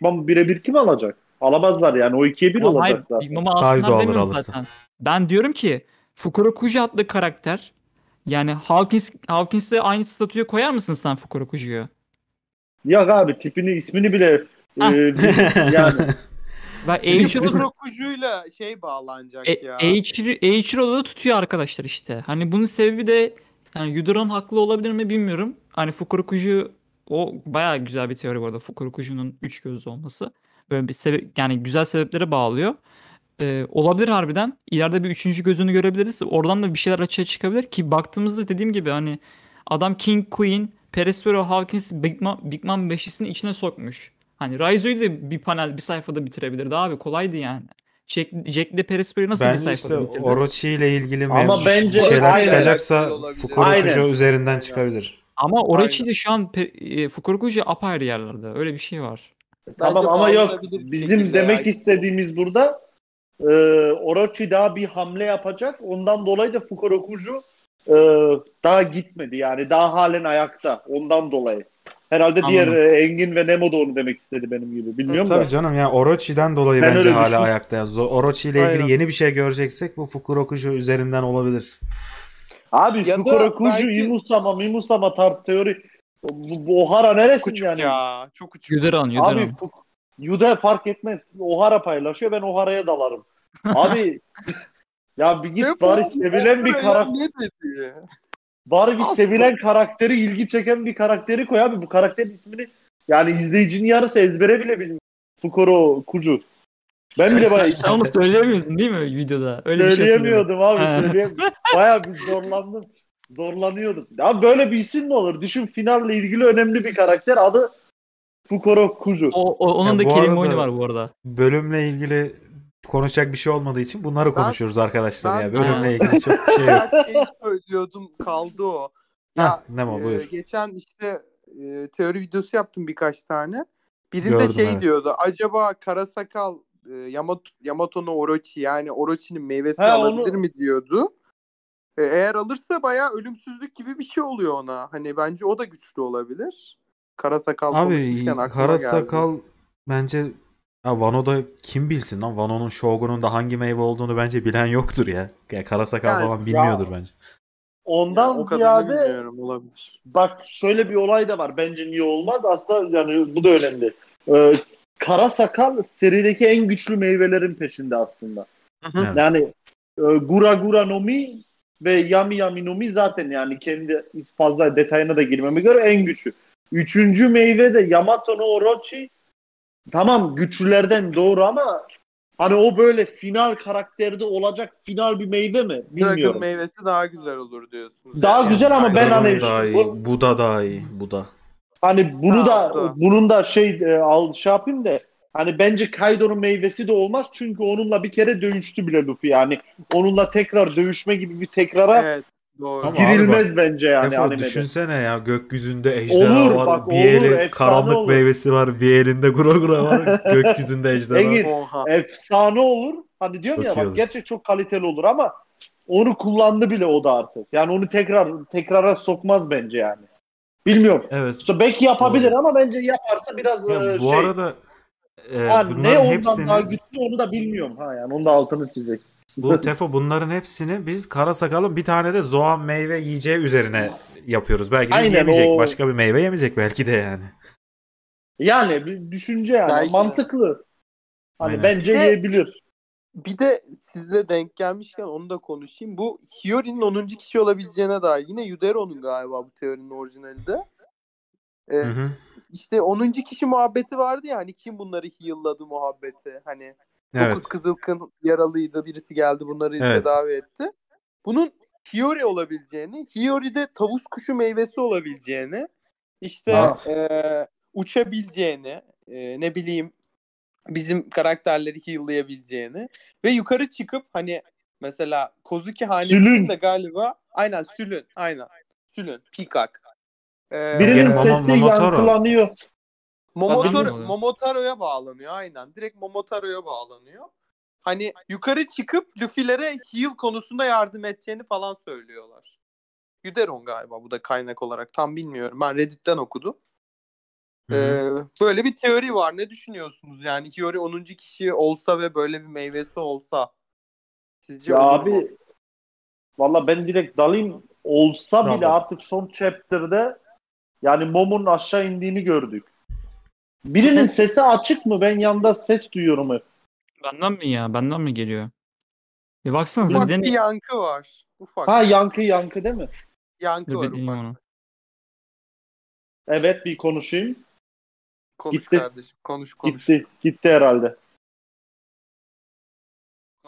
Mom birebir kim alacak? Alamazlar yani o 2'ye 1 olacaklar. Big Mom'u alsınlar demiyorum zaten. Ben diyorum ki Fukurokuji adlı karakter yani Hawkins'le aynı statüye koyar mısın sen Fukurokuji'yi? Yok abi tipini ismini bile yani. Fukurokuji'yle bağlanacak ya. Eichiro'da da tutuyor arkadaşlar işte. Hani bunun sebebi de yani Yudoran haklı olabilir mi bilmiyorum. Hani Fukurokuji o bayağı güzel bir teori bu arada. Fukurokuji'nin 3 gözlü olması. Böyle bir sebep yani güzel sebeplere bağlıyor. Olabilir harbiden. İleride bir 3. gözünü görebiliriz. Oradan da bir şeyler açığa çıkabilir ki baktığımızda dediğim gibi hani adam King, Queen, Peresoro, Hawkins, Big Mom beşlisini içine sokmuş. Hani Raizo'yu da bir sayfada bitirebilirdi abi. Kolaydı yani. Jack'le Peresoro'yu nasıl bir sayfada bitirdi? Bence Orochi ile ilgili bir şeyler çıkacaksa Fukurokuji üzerinden çıkabilir. Ama Orochi de şu an Fukurokuji apayrı yerlerde. Öyle bir şey var. Tamam ama yok. Bizim demek yani istediğimiz burada Orochi daha bir hamle yapacak. Ondan dolayı da Fukurokuju daha gitmedi. Yani daha halen ayakta. Ondan dolayı. Herhalde anladım. Diğer Engin ve Nemo da onu demek istedi benim gibi. Bilmiyorum da. Tabii canım ya, Orochi'den dolayı ben bence hala ayakta. Orochi ile ilgili yeni bir şey göreceksek bu Fukurokuju üzerinden olabilir. Abi Fukurokuju, Imusama tarz teori. Ohara neresin küçük yani? Ya, çok küçük. Yuderan, Yuderan. Abi Yude fark etmez. Ohara paylaşıyor, ben Ohara'ya dalarım. Abi ya bir git bari sevilen bir karakter. Bari bir sevilen karakteri, ilgi çeken bir karakteri koy abi. Bu karakterin ismini yani izleyicinin yarısı ezbere bile bilmiyor. Fukurokuju. Ben bile bayağı... Sen onu söyleyemiyordun değil mi videoda? Öyle söyleyemiyordum bir şey abi. Söyleyemiyordum. Bayağı bir zorlandım. Zorlanıyordum. Ya böyle bir isim mi olur? Düşün, finalle ilgili önemli bir karakter. Adı Fukurokuju. Onun da kelime oyunu var bu arada. Bölümle ilgili konuşacak bir şey olmadığı için bunları konuşuyoruz arkadaşlar. Ya bölümle ilgili çok bir şey yok. Ben şey söylüyordum, kaldı o. Ya, Nemo, buyur. Geçen işte teori videosu yaptım birkaç tane. Birinde gördüm, şey evet, diyordu. Acaba Karasakal Yamato'nu Orochi, yani Orochi'nin meyvesini alabilir mi diyordu. Eğer alırsa bayağı ölümsüzlük gibi bir şey oluyor ona. Hani bence o da güçlü olabilir. Karasakal abi, konuşmuşken aklıma Karasakal geldi. Bence Wano'da kim bilsin lan? Wano'nun Shogun'un da hangi meyve olduğunu bence bilen yoktur ya. Yani Karasakal yani, falan bilmiyordur ya, bence. Ondan yani ziyade bak şöyle bir olay da var. Bence niye olmaz? Aslında yani bu da önemli. Karasakal serideki en güçlü meyvelerin peşinde aslında. Evet. Yani Gura Gura no Mi ve Yami Yami no Mi zaten yani kendi fazla detayına da girmeme göre en güçlü. Üçüncü meyve de Yamato no Orochi. Tamam güçlülerden doğru ama hani o böyle final karakterde olacak final bir meyve mi bilmiyorum. Dragon meyvesi daha güzel olur diyorsunuz. Daha yani güzel ama ben hani bu da daha iyi. Bu da. Hani bunu da bunun da şey yapayım da hani bence Kaido'nun meyvesi de olmaz çünkü onunla bir kere dövüştü bile Luffy yani. Onunla tekrar dövüşme gibi bir tekrara evet, doğru, girilmez abi, bence yani. Defol, düşünsene ya, gökyüzünde ejderha olur, var. Bak, bir elinde karanlık olur, meyvesi var. Bir elinde gura var. Gökyüzünde ejderha Engin, var. Efsane olur. Hani diyorum çok ya bak olur, gerçek çok kaliteli olur ama onu kullandı bile o da artık. Yani onu tekrara sokmaz bence yani. Bilmiyorum. Evet. İşte belki yapabilir doğru, ama bence yaparsa biraz ya, bu arada yani ne ondan hepsini, daha güçlü onu da bilmiyorum. Ha yani onu da altını çizecek. Bu Tefo bunların hepsini biz Karasakal'ın bir tane de Zoan meyve yiyeceği üzerine yapıyoruz. Belki de aynen, yemeyecek. O... Başka bir meyve yemeyecek belki de yani. Yani bir düşünce yani. Belki mantıklı. Hani aynen, bence yiyebilir. Bir de sizle denk gelmişken onu da konuşayım. Bu Hiyori'nin 10. kişi olabileceğine dair. Yine Yudero'nun galiba bu teorinin orijinali de. İşte 10. kişi muhabbeti vardı ya hani, kim bunları heal'ladı muhabbeti. Hani 9 evet, Kızılkın yaralıydı, birisi geldi bunları evet, tedavi etti. Bunun Hiyori olabileceğini, Hiyori'de tavus kuşu meyvesi olabileceğini, işte uçabileceğini, ne bileyim bizim karakterleri heal'layabileceğini ve yukarı çıkıp hani mesela Kozuki hanesinin de galiba aynen Sülün, aynen Sülün, Pikak. Birinin sesi yankılanıyor. Momotaro'ya bağlanıyor aynen. Direkt Momotaro'ya bağlanıyor. Hani yukarı çıkıp Luffy'lere heal konusunda yardım edeceğini falan söylüyorlar. Yuderon galiba bu da kaynak olarak. Tam bilmiyorum. Ben Reddit'ten okudum. Böyle bir teori var. Ne düşünüyorsunuz? Yani Hiyori 10. kişi olsa ve böyle bir meyvesi olsa. Sizce ya abi valla ben direkt dalayım. Olsa tamam, bile artık son chapter'da yani Momo'nun aşağı indiğini gördük. Birinin sesi açık mı? Ben yanda ses duyuyorum hep. Benden mi ya? Benden mi geliyor? Bir baksanız. Ufak bir yankı var. Ufak. Ha yankı değil mi? Yankı dur, var ufak. Onu. Evet bir konuşayım. Konuş gitti, kardeşim. Konuş. Gitti herhalde.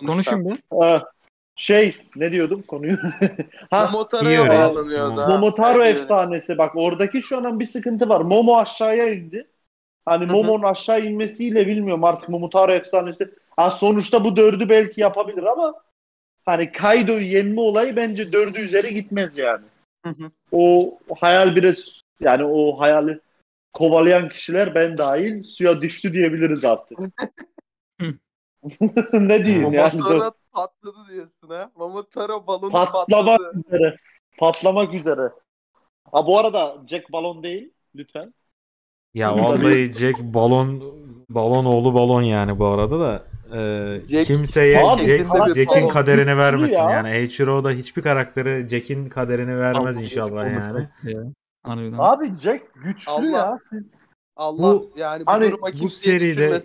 Konuşun bu. Ne diyordum konuyu? Momotaro'ya bağlanıyor da. Momotaro efsanesi. Bak oradaki şu an bir sıkıntı var. Momo aşağıya indi. Hani Momo'nun aşağı inmesiyle bilmiyorum artık Momotaro efsanesi. Ha, sonuçta bu dördü belki yapabilir ama hani Kaido'yu yenme olayı bence dördü üzeri gitmez yani. O hayal biraz yani o hayali kovalayan kişiler ben dahil suya düştü diyebiliriz artık. Ne diyeyim Mama yani? Sonra patladı diyorsun ha? Momotaro balonu patladı. Üzere. Patlamak üzere. Ha bu arada Jack balon değil lütfen. Ya vallahi Jack balon oğlu balon yani bu arada da Jack, kimseye Jack'in kaderini vermesin ya. Yani Eichiro Oda hiçbir karakteri Jack'in kaderini vermez abi, inşallah yani. Abi Jack güçlü Allah. Ya siz. Allah bu, yani bu, hani, bu seride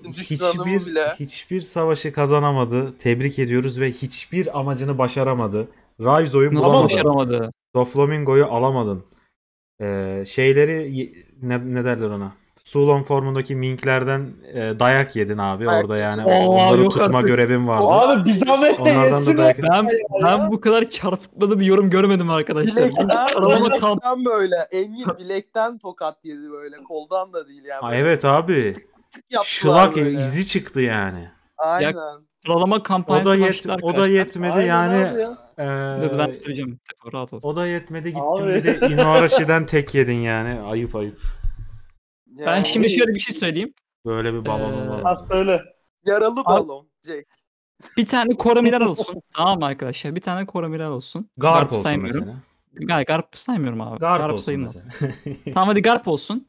hiçbir savaşı kazanamadı. Tebrik ediyoruz ve hiçbir amacını başaramadı. Raizo'yu başaramadı. Doflamingo'yu alamadın. Şeyleri ne derler ona? Sulon formundaki minklerden dayak yedin abi orada yani. Onları tutma artık. Görevim vardı. Abi biz onlardan da dayak ben bu kadar çarpıtmalı bir yorum görmedim arkadaşlar. Bilekten böyle. Engin bilekten tokat yedi böyle. Koldan da değil yani. Ha, evet abi. Şılak böyle. İzi çıktı yani. Aynen. Sıralama kampanyası o da yetmedi aynen yani. Ben söyleyeceğim. Rahat ol. O da yetmedi gittim abi. Bir de Inuarashi'den tek yedin yani. Ayıp ayıp. Yani ben şimdi şöyle bir şey söyleyeyim. Böyle bir balonum var. Ha söyle. Yaralı balon. Jack. Bir tane Koromiler olsun. Tamam arkadaşlar. Bir tane Koromiler olsun. Garp olsun saymıyorum. Mesela. Garp saymıyorum abi. Garp sayılmaz. Tamam hadi Garp olsun.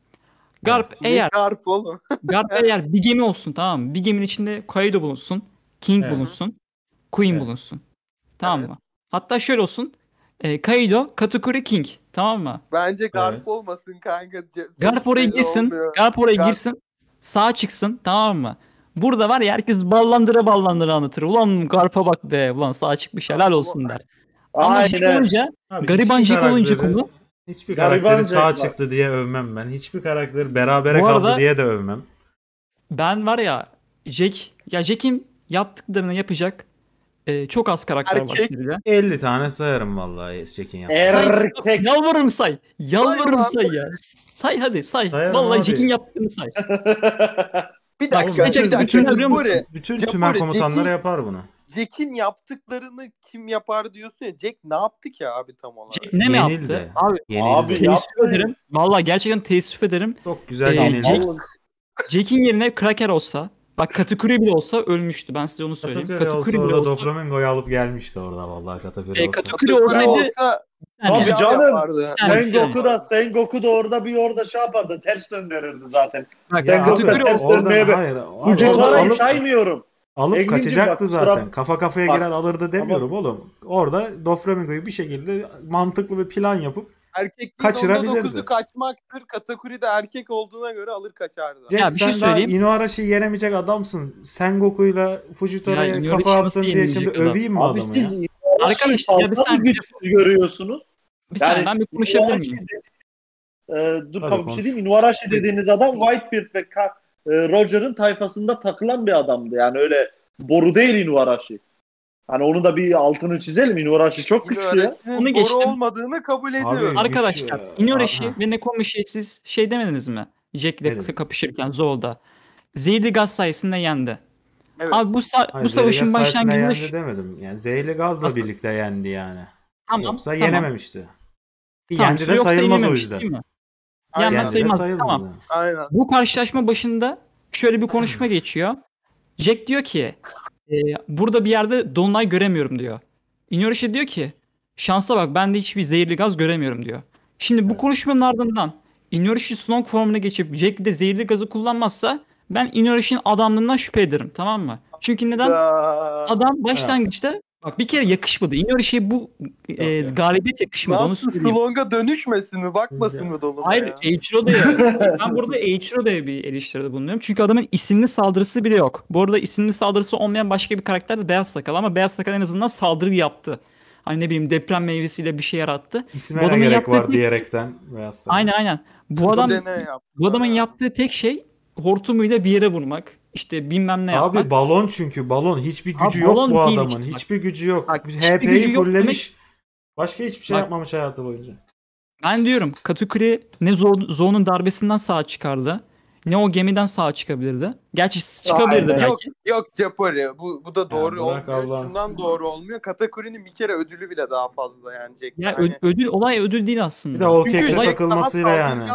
Garp eğer. Garp oğlum. Garp eğer bir gemi olsun tamam mı? Bir geminin içinde Kaido bulunsun. King bulunsun. Queen bulunsun. Tamam mı? Hatta şöyle olsun. Kaido, Katakuri King. Tamam mı? Bence Garp olmasın kanka. Garp oraya girsin. Olmuyor. Garp oraya girsin. Sağa çıksın. Tamam mı? Burada var ya herkes ballandıra anlatır. Ulan Garp'a bak be. Ulan sağa çıkmış helal olsun der. Ama garibancık olunca konu. Hiçbir karakteri sağa çıktı diye övmem ben. Hiçbir karakteri berabere kaldı diye de övmem. Ben var ya Jack'in yaptıklarını yapacak çok az karakter var. 50 tane sayarım vallahi Jack'in yaptığı. Erkek. Yalvarırım say. Yalvarırım say ya. Say hadi say. Sayarım vallahi Jack'in yaptığını say. Bir dakika. Bütün tümen komutanları yapar bunu. Jack'in yaptıklarını kim yapar diyorsun ya. Jack ne yaptı ki abi tam olarak? Jack ne mi yaptı? Abi teessüf ederim. Vallahi gerçekten teessüf ederim. Çok güzel yenildi. Jack'in yerine Cracker olsa bak Katakuri bile olsa ölmüştü. Ben size onu söyleyeyim. Katakuri bile olsa Doflamingo'yu alıp gelmişti orada vallahi Katakuri olsa. Katakuri olsa yani abi canım Sengoku da orada bir orada şey yapardı. Ters döndürürdü zaten. Bak, Katakuri ters dönmeye kucaklara saymıyorum. Alıp kaçacaktı zaten. Kafa kafaya girer alırdı demiyorum oğlum. Orada Doflamingo'yu bir şekilde mantıklı bir plan yapıp erkekliğin onda 9'u kaçmaktır. Katakuri de erkek olduğuna göre alır kaçardı. Ya bir şey söyleyeyim. Inuarashi'yi yenemeyecek adamsın. Sengoku'yla Fujitora'ya kafa attın diye şimdi öveyim mi adamı ya? Arkadaşlar ya bir saniye görüyorsunuz. Bir saniye ben bir konuşabilir miyim? Bir şey diyeyim. Inuarashi dediğiniz adam Whitebeard ve Roger'ın tayfasında takılan bir adamdı. Yani öyle boru değil Inuarashi. Hani onun da bir altını çizelim. Inuarashi çok güçlü ya. Onu geçtim. Doğru olmadığını kabul ediyorum. Arkadaşlar Inuarashi ve Nekomushi'ye siz şey demediniz mi? Jack'le kapışırken Zoro'da. Zehirli gaz sayesinde yendi. Evet. Abi bu savaşın başlangıcında yendi demedim. Yani zehirli gazla birlikte yendi yani. Tamam, yoksa yenememişti. Tamam, yendi de sayılmaz o yüzden. Yenmez sayılmaz. Tamam. Aynen. Bu karşılaşma başında şöyle bir konuşma geçiyor. Jack diyor ki burada bir yerde dolunay göremiyorum diyor. Inuarashi diyor ki şansa bak ben de hiçbir zehirli gaz göremiyorum diyor. Şimdi bu konuşmanın ardından Inuarashi Snow formuna geçip Jack de zehirli gazı kullanmazsa ben Inuarashi'nin adamlığından şüphe ederim tamam mı? Çünkü neden? Adam başlangıçta bak bir kere yakışmadı. Inuarashi'ye bu galibiyet yakışmadı. Nasıl Slong'a dönüşmesin mi? Bakmasın mı dolunaya? Hayır Eichiro Oda'ya. Ben burada Eichiro Oda'ya bir eleştiride bulunuyorum. Çünkü adamın isimli saldırısı bile yok. Bu arada isimli saldırısı olmayan başka bir karakter de Beyaz Sakal. Ama Beyaz Sakal en azından saldırı yaptı. Hani ne bileyim deprem meyvesiyle bir şey yarattı. İsme ne gerek var diyerekten Beyaz Sakal. Aynen. Bu adamın yaptığı tek şey hortumuyla bir yere vurmak. İşte bilmem ne yapmak. Abi balon çünkü balon. Hiçbir gücü yok bu adamın. Hiçbir gücü yok. HP'yi fullemiş. Başka hiçbir şey yapmamış hayatı boyunca. Ben diyorum Katakuri ne Zoro'nun darbesinden sağ çıkardı. Ne o gemiden sağ çıkabilirdi. Gerçi çıkabilirdi belki. Yok Capori. Bu da doğru olmuyor. Şundan doğru olmuyor. Katakuri'nin bir kere ödülü bile daha fazla yani. Ya, yani. Ödül değil aslında. Bir de o kekle takılmasıyla yani.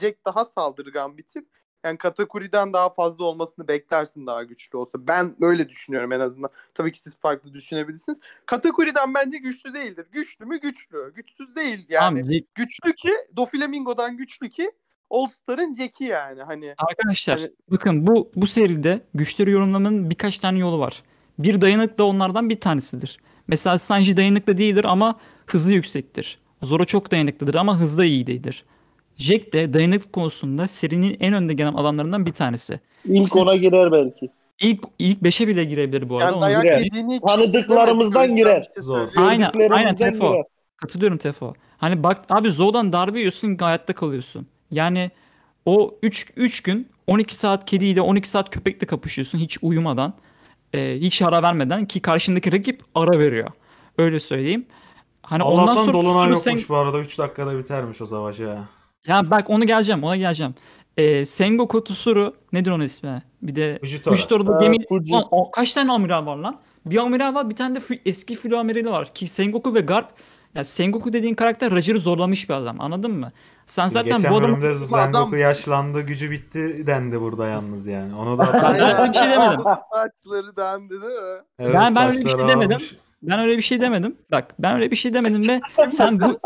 Jack daha saldırgan bir tip. Yani Katakuri'den daha fazla olmasını beklersin daha güçlü olsa. Ben öyle düşünüyorum en azından. Tabii ki siz farklı düşünebilirsiniz. Katakuri'den bence güçlü değildir. Güçlü mü? Güçlü. Güçsüz değil yani. Abi, güçlü ki Doflamingo'dan güçlü ki All Star'ın Jack'i yani. Hani arkadaşlar hani... bakın bu seride güçleri yorumlamanın birkaç tane yolu var. Bir dayanıklı da onlardan bir tanesidir. Mesela Sanji dayanıklı değildir ama hızı yüksektir. Zoro çok dayanıklıdır ama hızda iyi değildir. Jack de dayanıklık konusunda serinin en önde gelen adamlarından bir tanesi. İlk ona girer belki. İlk 5'e bile girebilir bu arada. Yani girer. Tanıdıklarımızdan girer. Zor. Aynen Tefo. Girer. Katılıyorum Tefo. Hani bak abi Zoro'dan darbe yiyorsun, hayatta kalıyorsun. Yani o 3 gün 12 saat kediyle 12 saat köpekle kapışıyorsun hiç uyumadan. Hiç ara vermeden ki karşındaki rakip ara veriyor. Öyle söyleyeyim. Hani Allah'tan ondan sonra dolunay yokmuş bu arada. 3 dakikada bitermiş o savaş ya. Ya bak ona geleceğim. Sengoku Tsuru nedir onun ismi? Bir de Fujitora gemi. Kaç tane amiral var lan? Bir amiral var, bir tane de eski filo amirali var ki Sengoku ve Garp. Ya Sengoku dediğin karakter Roger'ı zorlamış bir adam. Anladın mı? Sen zaten geçen bu adamı... Sengoku yaşlandı, gücü bitti dendi burada yalnız yani. Onu da ben bir şey demedim. Saçları dendi değil mi? Evet, ben öyle bir şey demedim. Ben öyle bir şey demedim. Bak ben öyle bir şey demedim ve sen bu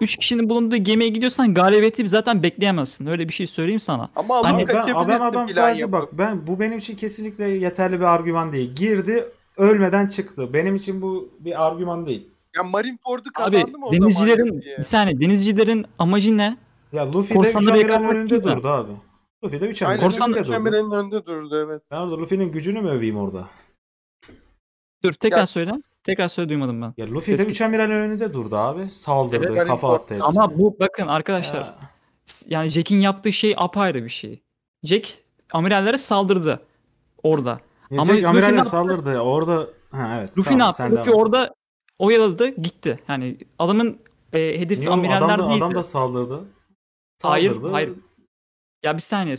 3 kişinin bulunduğu gemiye gidiyorsan galibiyeti zaten bekleyemezsin. Öyle bir şey söyleyeyim sana. Ama hani, adam sadece bak bu benim için kesinlikle yeterli bir argüman değil. Girdi, ölmeden çıktı. Benim için bu bir argüman değil. Ya Marineford'u kazandı mı o zaman? Bir saniye, denizcilerin amacı ne? Ya Luffy de 3 amiranın önünde durdu abi. Luffy de 3 amiranın önünde durdu evet. Nerede Luffy'nin gücünü mü öveyim orada? Dur tekrar söyle duymadım ben. Ya Luffy de 3 amiranın önünde durdu abi. Saldırdı, evet, kafa attı. Ama bu bakın arkadaşlar. Ha. Yani Jack'in yaptığı şey apayrı bir şey. Jack amirallere saldırdı orada. Ya ama Jack amirallere saldırdı orada. Ha evet. Luffy ne yaptı? Luffy orada oyaladı gitti. Yani adamın hedefi amiraller değildi. Adam da saldırdı. Hayır. Ya bir saniye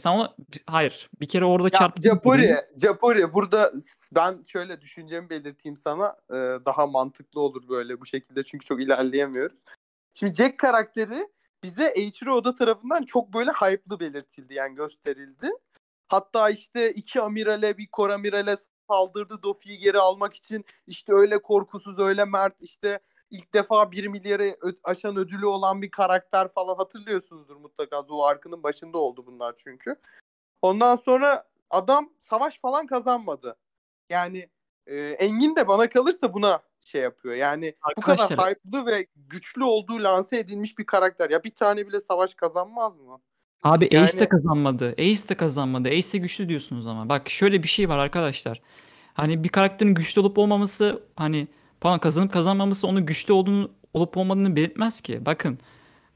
bir kere orada çarptı. Capori burada ben şöyle düşüncemi belirteyim sana. Daha mantıklı olur böyle bu şekilde çünkü çok ilerleyemiyoruz. Şimdi Jack karakteri bize Eichiro Oda tarafından çok böyle hype'lı belirtildi yani gösterildi. Hatta işte 2 amirale bir kor amirale saldırdı Dofi'yi geri almak için işte öyle korkusuz öyle mert işte ilk defa 1 milyarı aşan ödülü olan bir karakter falan hatırlıyorsunuzdur mutlaka. Zoro Ark'ının başında oldu bunlar çünkü. Ondan sonra adam savaş falan kazanmadı. Yani Engin de bana kalırsa buna şey yapıyor. Yani arkadaşlar, bu kadar hype'lı ve güçlü olduğu lanse edilmiş bir karakter. Ya bir tane bile savaş kazanmaz mı? Abi yani... Ace de kazanmadı. Ace de güçlü diyorsunuz ama. Bak şöyle bir şey var arkadaşlar. Hani bir karakterin güçlü olup olmaması hani kazanıp kazanmaması onun güçlü olduğunu olup olmadığını belirtmez ki. Bakın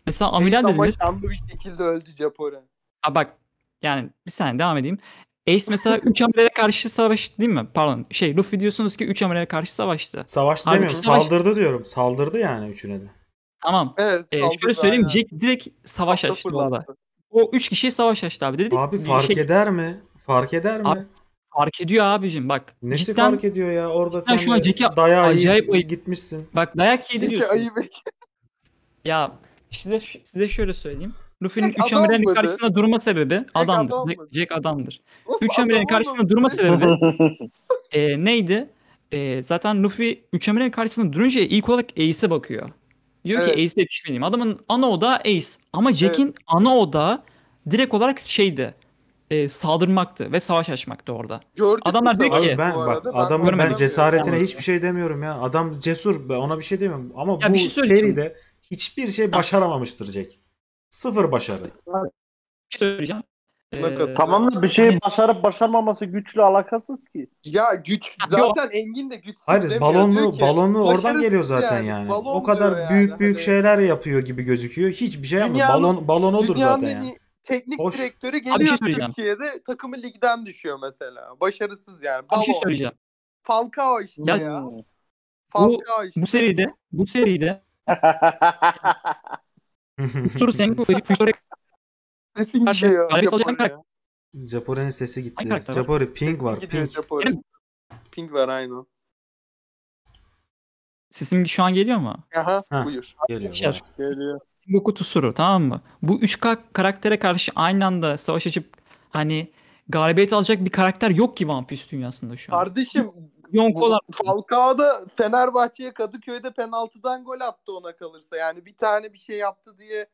mesela amiral dedi. Ama şanlı bir şekilde öldü Japora. Ha bak yani bir saniye devam edeyim. Ace mesela 3 amirale karşı savaştı değil mi? Pardon Luffy diyorsunuz ki 3 amirale karşı savaştı. Savaştı demiyorum saldırdı diyorum. Saldırdı yani üçüne de. Tamam. Evet, şöyle söyleyeyim yani. Jack direkt savaş açtı orada. O 3 kişiye savaş açtı abi. Dedik, abi fark eder mi? Fark eder mi? Abi, fark ediyor abicim bak. Nesi cidden, fark ediyor ya? Orada sen şu an acayip gitmişsin. Bak dayak yedi diyorsun. Ya size şöyle söyleyeyim. Luffy'nin 3 amiralin karşısında durma sebebi adamdır. Jack adamdır. 3 amiralin karşısında durma sebebi neydi? Zaten Luffy 3 amiralin karşısında durunca ilk olarak Ace'e bakıyor. Diyor evet. Ki Ace'e yetişmeliyim. Adamın ana odağı Ace. Ama Jack'in evet. Ana odağı direkt olarak saldırmaktı ve savaş açmaktı orada. Gördük adamlar diyor ki ben cesaretine hiçbir şey demiyorum ya. Adam cesur ona bir şey demiyorum. Ama ya bu şey seride hiçbir şey başaramamıştır Jack. Sıfır başarı. Bir şey söyleyeceğim. Tamam da bir şeyi başarıp başarmaması güçle alakasız ki. Ya güç zaten yok. Engin de güçsüz hayır, demiyor. Balonu oradan geliyor zaten yani. O kadar büyük şeyler yapıyor gibi gözüküyor. Hiçbir şey yapmıyor. Balon odur zaten yani. Teknik hoş. Direktörü geliyor Türkiye'de takımı ligden düşüyor mesela. Başarısız yani. Bir şey söyleyeceğim. Falcao işte ya. Falcao işte. Bu seride Tsuru Sengoku sesin gidiyor. Japori'nin sesi gitti. Japori ping var. Ping var aynı. Sesim şu an geliyor mu? Aha buyur. Geliyor. Sengoku, Tsuru, tamam mı? Bu 3K karaktere karşı aynı anda savaş açıp hani galibiyet alacak bir karakter yok ki One Piece dünyasında şu an. Kardeşim Falcao da Fenerbahçe'ye Kadıköy'de penaltıdan gol attı ona kalırsa. Yani bir tane bir şey yaptı diye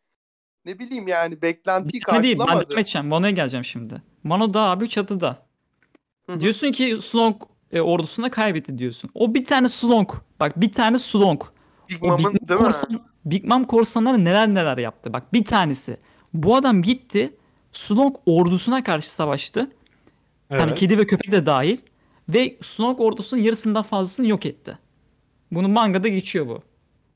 ne bileyim yani beklentiyi karşılamadı. Ben devam edeceğim. Mono'ya geleceğim şimdi. Mono da abi çatıda. Hı-hı. Diyorsun ki Slonk ordusuna kaybetti diyorsun. O bir tane Slonk. Bak bir tane Slonk. Big Mom'un değil mi? Big Mom korsanları neler yaptı. Bak bir tanesi. Bu adam gitti. Slonk ordusuna karşı savaştı. Evet. Hani kedi ve köpek de dahil. Ve Slonk ordusunun yarısından fazlasını yok etti. Bunu mangada geçiyor bu.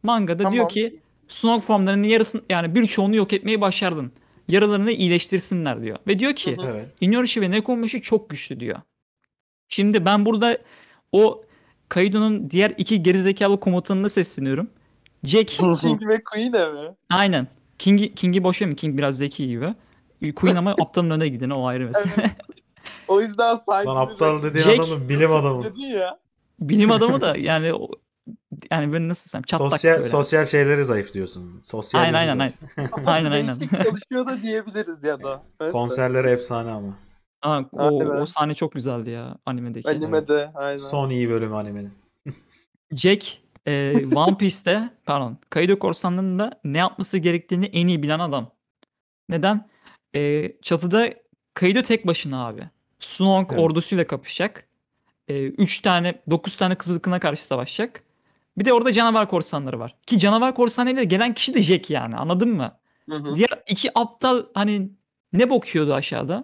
Mangada tamam. Diyor ki Slonk formlarının yarısını yani birçoğunu yok etmeyi başardın. Yaralarını iyileştirsinler diyor. Ve diyor ki evet. Inuyasha ve Nekomashi çok güçlü diyor. Şimdi ben burada o Kaido'nun diğer iki gerizekalı komutanına sesleniyorum. Jack. King ve Queen'e mi? Aynen. King'i boş ver mi? King biraz zeki gibi. Queen ama aptalın önüne giden o ayrı mesele. Evet. O yüzden saygı. Lan aptal dediğin Jack, adamı bilim adamı. Bilim adamı da yani ben nasıl desem çatlak sosyal böyle. Sosyal şeyleri zayıf diyorsun. Sosyal. Aynen. Aynen. Çalışıyor da diyebiliriz ya da. Evet. Konserleri efsane ama. Ha, o sahne çok güzeldi ya animedeki. Animede aynen. Son iyi bölümü animenin. Jack One Piece'te pardon Kaido korsanlarında ne yapması gerektiğini en iyi bilen adam. Neden? Çatıda Kaido tek başına abi. Snonk evet. Ordusuyla kapışacak. 9 tane kızıl kına karşı savaşacak. Bir de orada canavar korsanları var. Ki canavar korsanlarıyla gelen kişi de Jack yani anladın mı? Hı-hı. Diğer iki aptal hani ne bakıyordu aşağıda?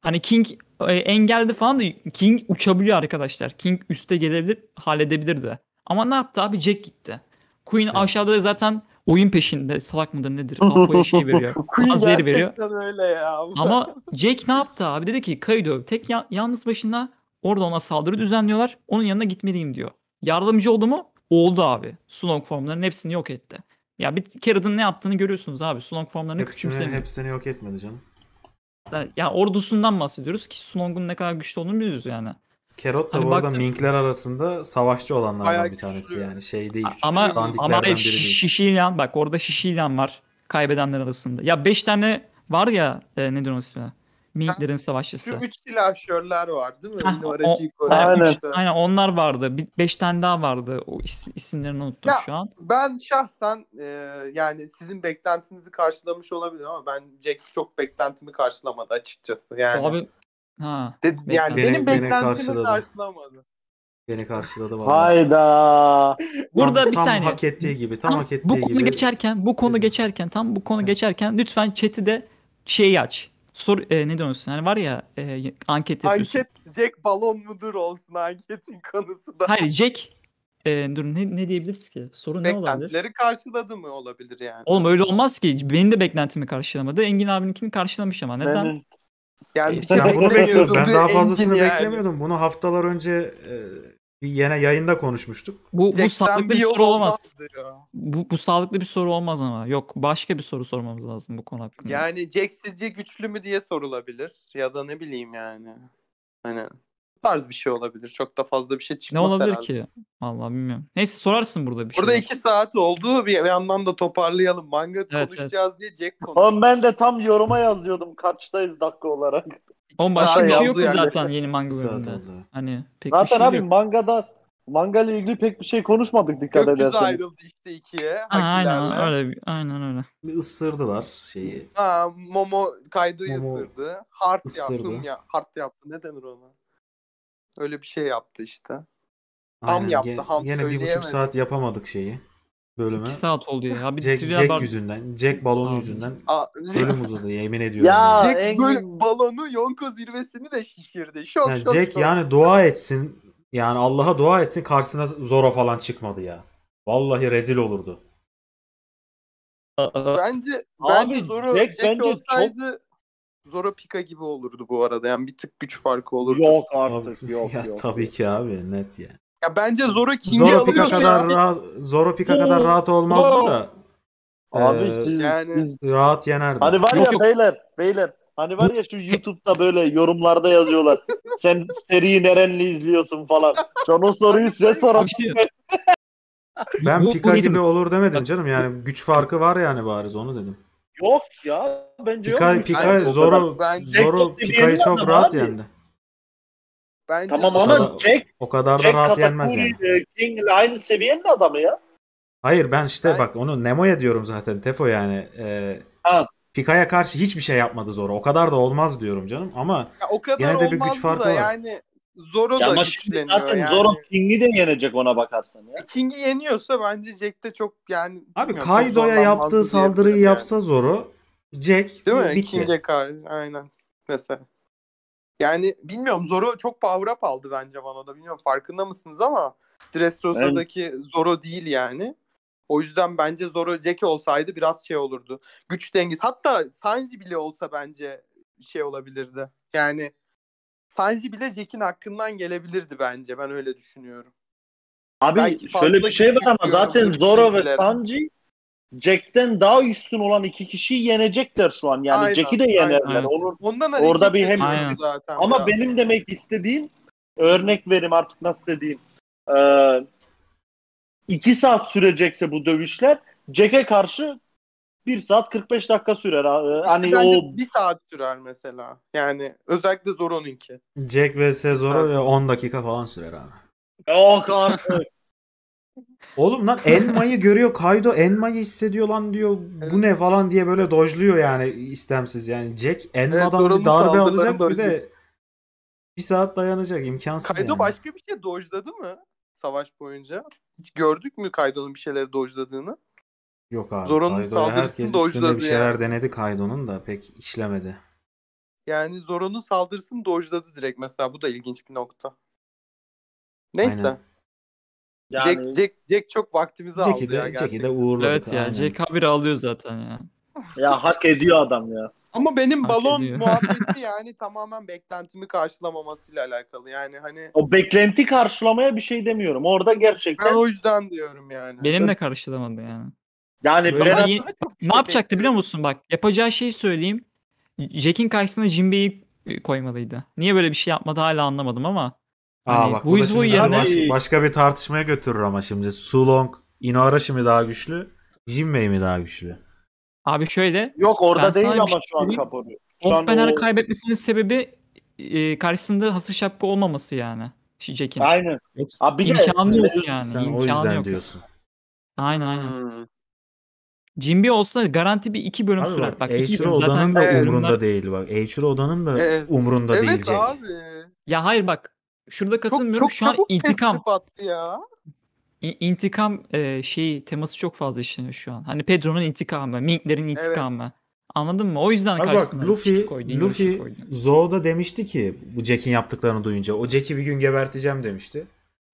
Hani King engeldi falan da King uçabiliyor arkadaşlar. King üste gelebilir, halledebilirdi. Ama ne yaptı abi? Jack gitti. Queen evet. Aşağıda da zaten oyun peşinde salak mıdır nedir? Apo'ya şey veriyor. Azeri veriyor. Öyle ya. Ama Jack ne yaptı abi? Dedi ki Kaido tek yalnız başına orada ona saldırı düzenliyorlar. Onun yanına gitmeliyim diyor. Yardımcı oldu mu? Oldu abi. Slonk formlarının hepsini yok etti. Ya bir Carrot'ın ne yaptığını görüyorsunuz abi. Slonk formlarını küçümsemiyor. Hepsini yok etmedi canım. Ya ordusundan bahsediyoruz ki Slong'un ne kadar güçlü olduğunu biliyoruz yani. Carrot da hani bu arada Mink'ler arasında savaşçı olanlardan bayağı bir tanesi güçlü. Yani şey değil. Ama Şişilyan bak orada Şişilyan var kaybedenler arasında. Ya 5 tane var ya nedir onun ismi? Mink'lerin savaşçısı. Şu 3 silahşörler var değil mi? Aynen onlar vardı. 5 tane daha vardı. O isimlerini unuttum ya, şu an. Ben şahsen yani sizin beklentinizi karşılamış olabilir ama ben Jack çok beklentimi karşılamadı açıkçası. Yani. Abi ha. Yani benim beklentimi karşılamadı. Beni karşıladı vallahi. Hayda. Burada tam, bir saniye. Tam hak ettiği gibi. Tam hak ettiği gibi. Bu konu geçerken lütfen chat'i de şeyi aç. Ne diyorsun? Hani var ya anket yapıyorsun. Anket Jack balon mudur olsun anketin konusu da. Hayır Jack dur ne diyebiliriz ki? Sorun ne olabilir? Beklentileri karşıladı mı olabilir yani? Oğlum öyle olmaz ki. Benim de beklentimi karşılamadı. Engin abininkini karşılamış ama neden? Evet. Yani bir şey ya bunu bekliyordum. Ben daha fazlasını yani. Beklemiyordum. Bunu haftalar önce yine yayında konuşmuştuk. Bu sağlıklı bir soru olamaz. Bu sağlıklı bir soru olmaz ama. Yok başka bir soru sormamız lazım bu konu hakkında. Yani Jack sizce güçlü mü diye sorulabilir. Ya da ne bileyim yani. Hani tarz bir şey olabilir. Çok da fazla bir şey çıkmaz herhalde. Ne olabilir herhalde ki? Vallahi bilmiyorum. Neyse sorarsın burada bir şey. Burada 2 saat oldu. Bir yandan da toparlayalım. Manga evet, konuşacağız evet. Diye Jack konuşuyor. Oğlum ben de tam yoruma yazıyordum. Kaçtayız dakika olarak. Oğlum başka bir şey yok yani. Zaten yeni manga bölümünde. Hani pek zaten bir şey abi yok. Manga ile ilgili pek bir şey konuşmadık dikkat ederseniz. Gökyüzü ayrıldı işte 2'ye. Aynen öyle. Bir ısırdılar şeyi. Momo Kaido'yu ısırdı. Hart yaptı. Ne denir ona? Öyle bir şey yaptı işte. Aynen. Ham yaptı. Ham yine 1,5 saat yapamadık şeyi. Bölümü. 2 saat oldu ya. Bir Jack yüzünden. Jack balonu yüzünden. Bölüm uzadı yemin ediyorum. Ya, Jack balonu Yonko zirvesini de şişirdi. Şok yani şok. Jack şok. Yani dua etsin. Yani Allah'a dua etsin. Karşısına Zoro falan çıkmadı ya. Vallahi rezil olurdu. Bence Zoro Jack olsaydı çok... Zoro Pika gibi olurdu bu arada. Yani bir tık güç farkı olurdu. Yok artık. Abi, yok, ya yok. Tabii ki abi net yani. Ya bence Zoro King'i alıyorsa ya. Zoro Pika kadar rahat olmazdı da. Abi siz, yani siz rahat yenerdi. Hani var ya beyler. Hani var ya şu YouTube'da böyle yorumlarda yazıyorlar. Sen seriyi nerenle izliyorsun falan. Şu an o soruyu size soralım. Ben Pika gibi olur demedim canım. Yani güç farkı var yani, bariz onu dedim. Yok ya, bence yok. Pika Zoro Pika'yı çok rahat yendi. Bence tamam ama Jack o kadar da rahat yenmez yani. King'le aynı seviyenin adamı ya. Hayır ben işte ben... bak onu Nemo'ya diyorum zaten, Tefo yani. Pika'ya karşı hiçbir şey yapmadı Zoro. O kadar da olmaz diyorum canım ama ya, o kadar yine de bir güç farkı var. Yani Zoro ya da güçleniyor zaten yani. Zoro King'i de yenecek ona bakarsan ya. King'i yeniyorsa bence Jack de çok yani. Abi Kaido'ya yaptığı saldırıyı yapsa yani. Zoro Jack değil mi? King'e karşı aynen mesela. Yani bilmiyorum, Zoro çok power up aldı bence bana da. Bilmiyorum farkında mısınız ama Dressrosa'daki Zoro değil yani. O yüzden bence Zoro Jack olsaydı biraz şey olurdu. Güç dengesi. Hatta Sanji bile olsa bence şey olabilirdi. Yani Sanji bile Jack'in hakkından gelebilirdi bence. Ben öyle düşünüyorum. Abi belki şöyle bir şey var ama zaten Zoro ve Sanji Jack'ten daha üstün olan iki kişiyi yenecekler şu an. Yani aynen, Jack'i de yenerler. Olur. Ondan orada bir hem zaten. Ama ya benim demek istediğim, örnek vereyim artık nasıl diyeyim. 2 saat sürecekse bu dövüşler, Jack'e karşı 1 saat 45 dakika sürer. Hani o 1 saat sürer mesela. Yani özellikle Zoro'nunki. Jack vs Zoro 10 dakika falan sürer abi. Oh artık. Oğlum lan elmayı görüyor Kaido, elmayı hissediyor lan diyor. Evet. Bu ne falan diye böyle dojluyor yani istemsiz yani. Jack elmadan evet, bir darbe alacak bir de 1 saat dayanacak, imkansız. Kaido yani başka bir şey dojladı mı savaş boyunca? Hiç gördük mü Kaido'nun bir şeyleri dojladığını? Yok abi. Zoro'nun saldırısını dojladı. Bir şeyler yani denedi Kaido'nun da pek işlemedi. Yani Zoro'nun saldırısını dojladı direkt mesela, bu da ilginç bir nokta. Neyse. Aynen. Yani... Jack çok vaktimizi Jack'i aldı de, ya gerçekten. Jack'i de uğurladık. Evet ya yani. Jack haberi alıyor zaten ya. Ya hak ediyor adam ya. Ama benim hak balon ediyor muhabbeti yani tamamen beklentimi karşılamamasıyla alakalı. Yani hani o beklenti karşılamaya bir şey demiyorum. Orada gerçekten ben o yüzden diyorum yani. Benim de karşılamadı yani. Yani biraz... ne yapacaktı biliyor musun bak? Yapacağı şeyi söyleyeyim. Jack'in karşısına Jinbei'yi koymalıydı. Niye böyle bir şey yapmadı hala anlamadım ama. Aa, bak, bu da yerine... başka bir tartışmaya götürür ama şimdi. Sulong, Inuarashi mi daha güçlü? Jinbei mi daha güçlü? Abi şöyle. Yok orada değil ama şu an Capori. Ospen'leri o... kaybetmesinin sebebi karşısında hasır şapka olmaması yani. Jack'in. Aynen. Abi imkanı yok yani. Sen imkanı o yüzden yok diyorsun. Aynen. Jinbei olsa garanti bir 2 bölüm abi sürer. Bak, Eichiro Oda'nın da umurunda değil bak. Eichiro Oda'nın da umurunda değil. Evet abi. Ya hayır bak. Şurada katılmıyorum. Çok şu an intikam. Ya. İntikam şeyi teması çok fazla işleniyor şu an. Hani Pedro'nun intikamı, Mink'lerin intikamı. Evet. Anladın mı? O yüzden karşısına Luffy Zoo'da demişti ki bu Jack'in yaptıklarını duyunca. O Jack'i bir gün geberteceğim demişti.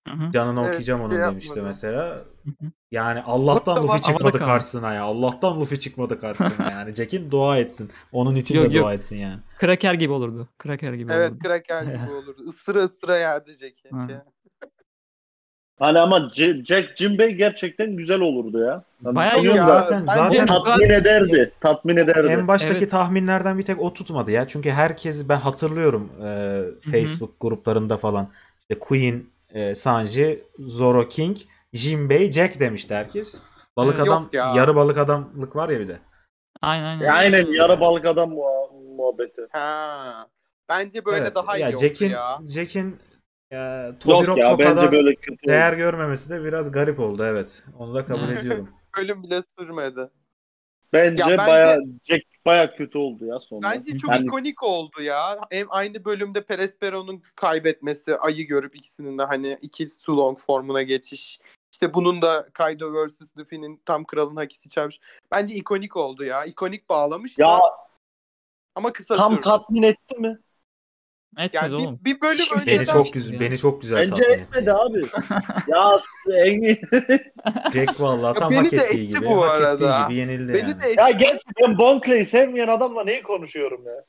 Hı-hı. Canını evet, okuyacağım onun yapmadım demişti mesela. Hı-hı. Yani Allah'tan Luffy çıkmadı karşısına ya. Allah'tan Luffy çıkmadı karşısına yani. Jack'in dua etsin. Onun için yok, de dua etsin yani. Kraker gibi olurdu. Evet, kraker gibi olurdu. Isıra yerdi Jack'i. Hani ama Jack Jinbei gerçekten güzel olurdu ya. Yani bayağı ya, zaten tatmin ederdi. En baştaki tahminlerden bir tek o tutmadı ya. Çünkü herkesi ben hatırlıyorum Facebook gruplarında falan. İşte Queen, Sanji, Zoro King, Jinbei, Jack demişti herkes. Balık adam, yarı balık adamlık var ya bir de. Aynen yarı balık adam muhabbeti. Ha. Bence böyle daha iyi oldu ya. Jack'in Todirop o kadar böyle değer görmemesi de biraz garip oldu evet. Onu da kabul ediyorum. Bölüm bile sürmedi. Bence bayağı kötü oldu ya sonunda. Bence çok ikonik oldu ya. Hem aynı bölümde Perespero'nun kaybetmesi, ayı görüp ikisinin de hani iki Sulong formuna geçiş. İşte bunun da Kaido vs Luffy'nin tam kralın hakisi çarpmış. Bence ikonik oldu ya. İkonik bağlamış ya. Ama kısa sürdü. Tam tatmin etti mi? Etmedi yani oğlum. Bir bölüm önceden beni çok güzel tatmin etti. Bence etmedi abi. Ya Engin. Jack vallahi tam hak ettiği gibi. Bu arada. Hak ettiği gibi yenildi beni yani. Ya gerçekten Bonclay'i sevmeyen adamla neyi konuşuyorum ya?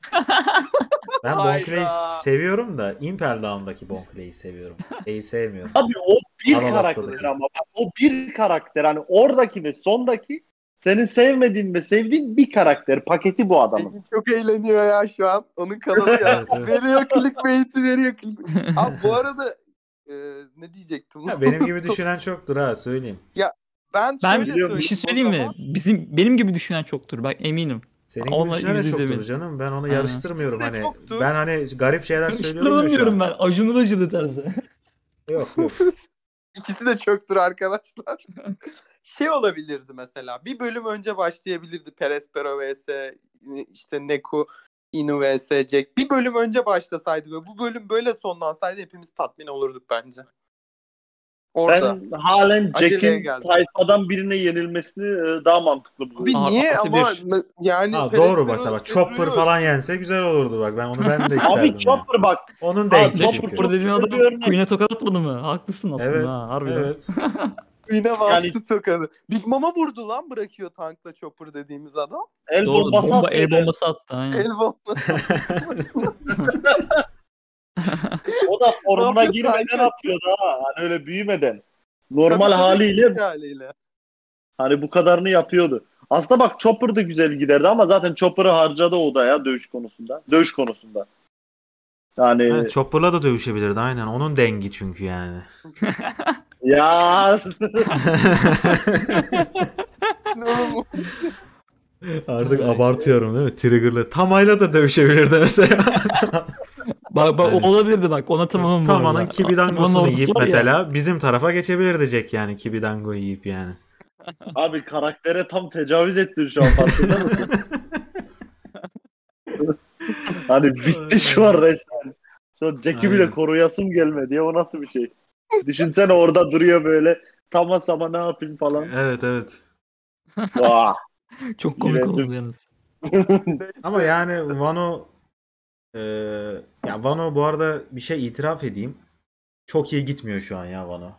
Ben Bonclay'i seviyorum da Impel Down'daki Bonclay'i seviyorum. Şeyi sevmiyorum. Abi o bir karakter ama. O bir karakter. Hani oradaki ve sondaki senin sevmediğin ve sevdiğin bir karakter. Paketi bu adamın. Çok eğleniyor ya şu an. Onun kanalı ya. Veriyor clickbait'i. Abi bu arada ne diyecektim? Ya benim gibi düşünen çoktur ha, söyleyeyim. Ya ben bir şey söyleyeyim mi? Zaman... Benim gibi düşünen çoktur. Bak eminim. Senin gibi düşünen de çoktur canım. Ben onu yarıştırmıyorum hani. Çoktur. Ben hani garip şeyler söylüyorum. Yarıştırmıyorum ben. Acun'un acılı tarzı. Yok. İkisi de çoktur arkadaşlar. Şey olabilirdi mesela. Bir bölüm önce başlayabilirdi. Perespero vs. işte Neku, Inu vs. Jack. Bir bölüm önce başlasaydı ve bu bölüm böyle sonlansaydı hepimiz tatmin olurduk bence. Orada. Ben halen Jack'in tayfadan birine yenilmesini daha mantıklı buluyorum. Niye ama yani... Ha, doğru mesela bak Chopper falan yense güzel olurdu bak. Ben de isterdim. Abi Chopper yani. Bak. Onun değil. Chopper dediğin adam Queen'e tokat atmadı mı? Haklısın aslında. Evet. Ha, harbiden. Evet. Queen'e bastı yani... tokadı. Big Mom'a vurdu lan, bırakıyor tankla Chopper dediğimiz adam. El bombası attı. El bombası attı. El bombası attı. O da formuna girmeden atıyordu ha. Hani öyle büyümeden. Normal tabii, haliyle. Hani bu kadarını yapıyordu. Aslında bak Chopper da güzel giderdi ama zaten Chopper'ı harcadı o da ya dövüş konusunda. Yani evet, Chopper'la da dövüşebilirdi aynen. Onun dengi çünkü yani. Ya. Artık abartıyorum değil mi? Trigger'la Tamayla da dövüşebilirdi mesela. Bak evet. Olabilirdi bak, ona tamamım. Tama'nın Kibidango'sunu yiyip mesela yani. Bizim tarafa geçebilir diyecek yani Kibidango'yu yiyip yani. Abi karaktere tam tecavüz ettin şu an, farkında mısın? Hani bitti şu an resmen. Şu an Jack'i bile koruyasım gelmedi ya, o nasıl bir şey? Düşünsene orada duruyor böyle tam asama ne yapayım falan. Evet. Çok komik oldu yalnız. Ama yani Wano bu arada bir şey itiraf edeyim. Çok iyi gitmiyor şu an ya Wano.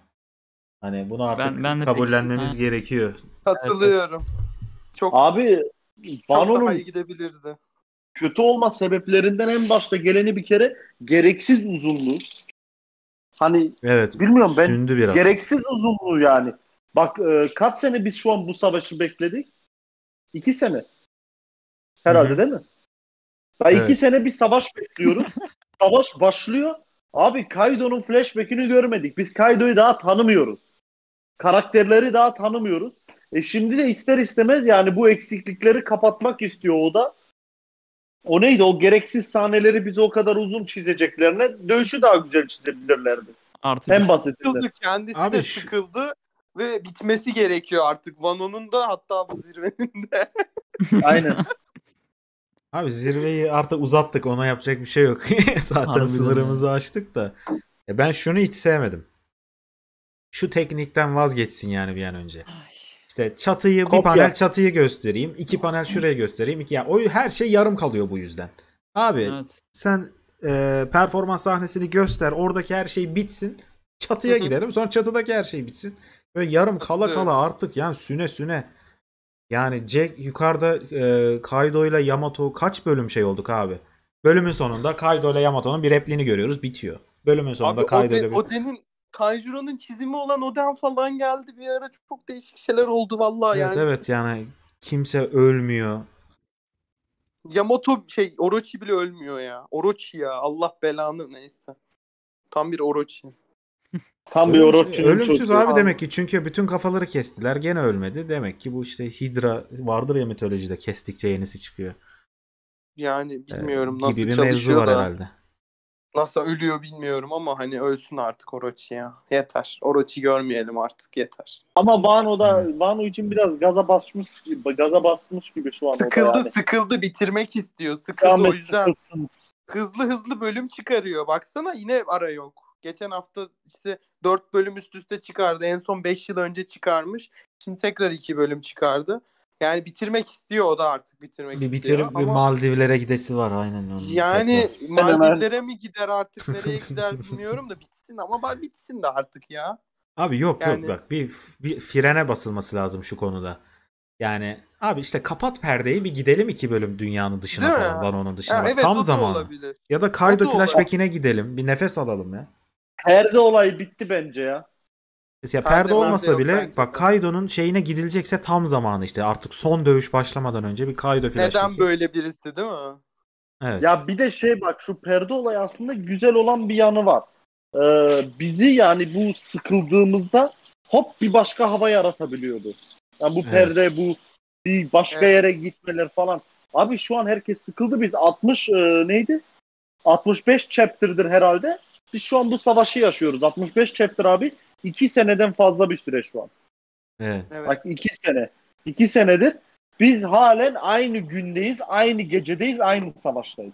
Hani bunu artık ben kabullenmemiz gerekiyor. Katılıyorum. Çok, abi Wano'nun daha iyi gidebilirdi. Kötü olma sebeplerinden en başta geleni bir kere gereksiz uzunluğu. Hani evet, bilmiyorum ben biraz. Gereksiz uzunluğu yani. Bak kaç sene biz şu an bu savaşı bekledik? 2 sene. Herhalde Hı-hı. Değil mi? Ya evet. 2 sene bir savaş bekliyoruz. Savaş başlıyor. Abi Kaido'nun flashback'ini görmedik. Biz Kaido'yu daha tanımıyoruz. Karakterleri daha tanımıyoruz. Şimdi de ister istemez yani bu eksiklikleri kapatmak istiyor o da. O neydi? O gereksiz sahneleri bize o kadar uzun çizeceklerine dövüşü daha güzel çizebilirlerdi. Artık en basitinden. Kendisi abi de sıkıldı ve bitmesi gerekiyor artık. Wano'nun da, hatta bu zirvenin de. Aynen. Abi zirveyi artık uzattık. Ona yapacak bir şey yok. Zaten harbiden sınırımızı aştık da. Ben şunu hiç sevmedim. Şu teknikten vazgeçsin yani bir an önce. Ay. İşte çatıyı bir panel çatıyı göstereyim. 2 panel şuraya göstereyim. 2 ya o her şey yarım kalıyor bu yüzden. Abi evet. Sen performans sahnesini göster. Oradaki her şey bitsin. Çatıya gidelim. Sonra çatıdaki her şey bitsin. Böyle yarım kala artık yani süne. Yani Jack yukarıda Kaido ile Yamato kaç bölüm şey olduk abi. Bölümün sonunda Kaido ile Yamato'nun bir repliğini görüyoruz. Bitiyor. Bölümün sonunda abi, Kaido ile... Oden'in, Kaijuro'nun çizimi olan Oden falan geldi bir ara. Çok değişik şeyler oldu vallahi yani. Evet yani kimse ölmüyor. Yamato Orochi bile ölmüyor ya. Orochi ya, Allah belanı, neyse. Tam bir Orochi. Tam bir Orochi'nin ölümsüz abi anladım. Demek ki çünkü bütün kafaları kestiler gene ölmedi. Demek ki bu işte Hidra vardır ya mitolojide, kestikçe yenisi çıkıyor. Yani bilmiyorum nasıl çalışıyor da herhalde. Nasıl ölüyor bilmiyorum ama hani ölsün artık Orochi ya. Yeter. Orochi görmeyelim artık, yeter. Ama Wano için biraz gaza basmış gibi şu an. Sıkıldı bitirmek istiyor. Sıkıldı o yüzden. Sıkılsın. Hızlı bölüm çıkarıyor. Baksana yine ara yok. Geçen hafta işte 4 bölüm üst üste çıkardı. En son 5 yıl önce çıkarmış. Şimdi tekrar 2 bölüm çıkardı. Yani bitirmek istiyor o da artık. Bitirmek istiyor. Ama... Bir Maldivlere gidesi var aynen. Yani Maldivlere mi gider artık, nereye gider bilmiyorum da bitsin ama bari bitsin de artık ya. Abi yok bak bir frene basılması lazım şu konuda. Yani abi işte kapat perdeyi, bir gidelim 2 bölüm dünyanın dışına değil falan mi? Wano'nun dışına. Ya evet, tam o zamanı. Olabilir. Ya da Kaido flashback'ine gidelim. Bir nefes alalım ya. Perde olayı bitti bence ya. Ya perde olmasa bile bak Kaido'nun şeyine gidilecekse tam zamanı işte. Artık son dövüş başlamadan önce bir Kaido flashback'i. Neden böyle birisi değil mi? Evet. Ya bir de bak şu perde olayı aslında güzel olan bir yanı var. bizi yani bu sıkıldığımızda hop bir başka hava yaratabiliyordu. Yani bu perde, bu bir başka yere gitmeler falan. Abi şu an herkes sıkıldı. Biz 65 chapter'dır herhalde. Biz şu an bu savaşı yaşıyoruz. 65 chapter abi. 2 seneden fazla bir süre şu an. Evet. Bak 2 sene. 2 senedir biz halen aynı gündeyiz, aynı gecedeyiz, aynı savaştayız.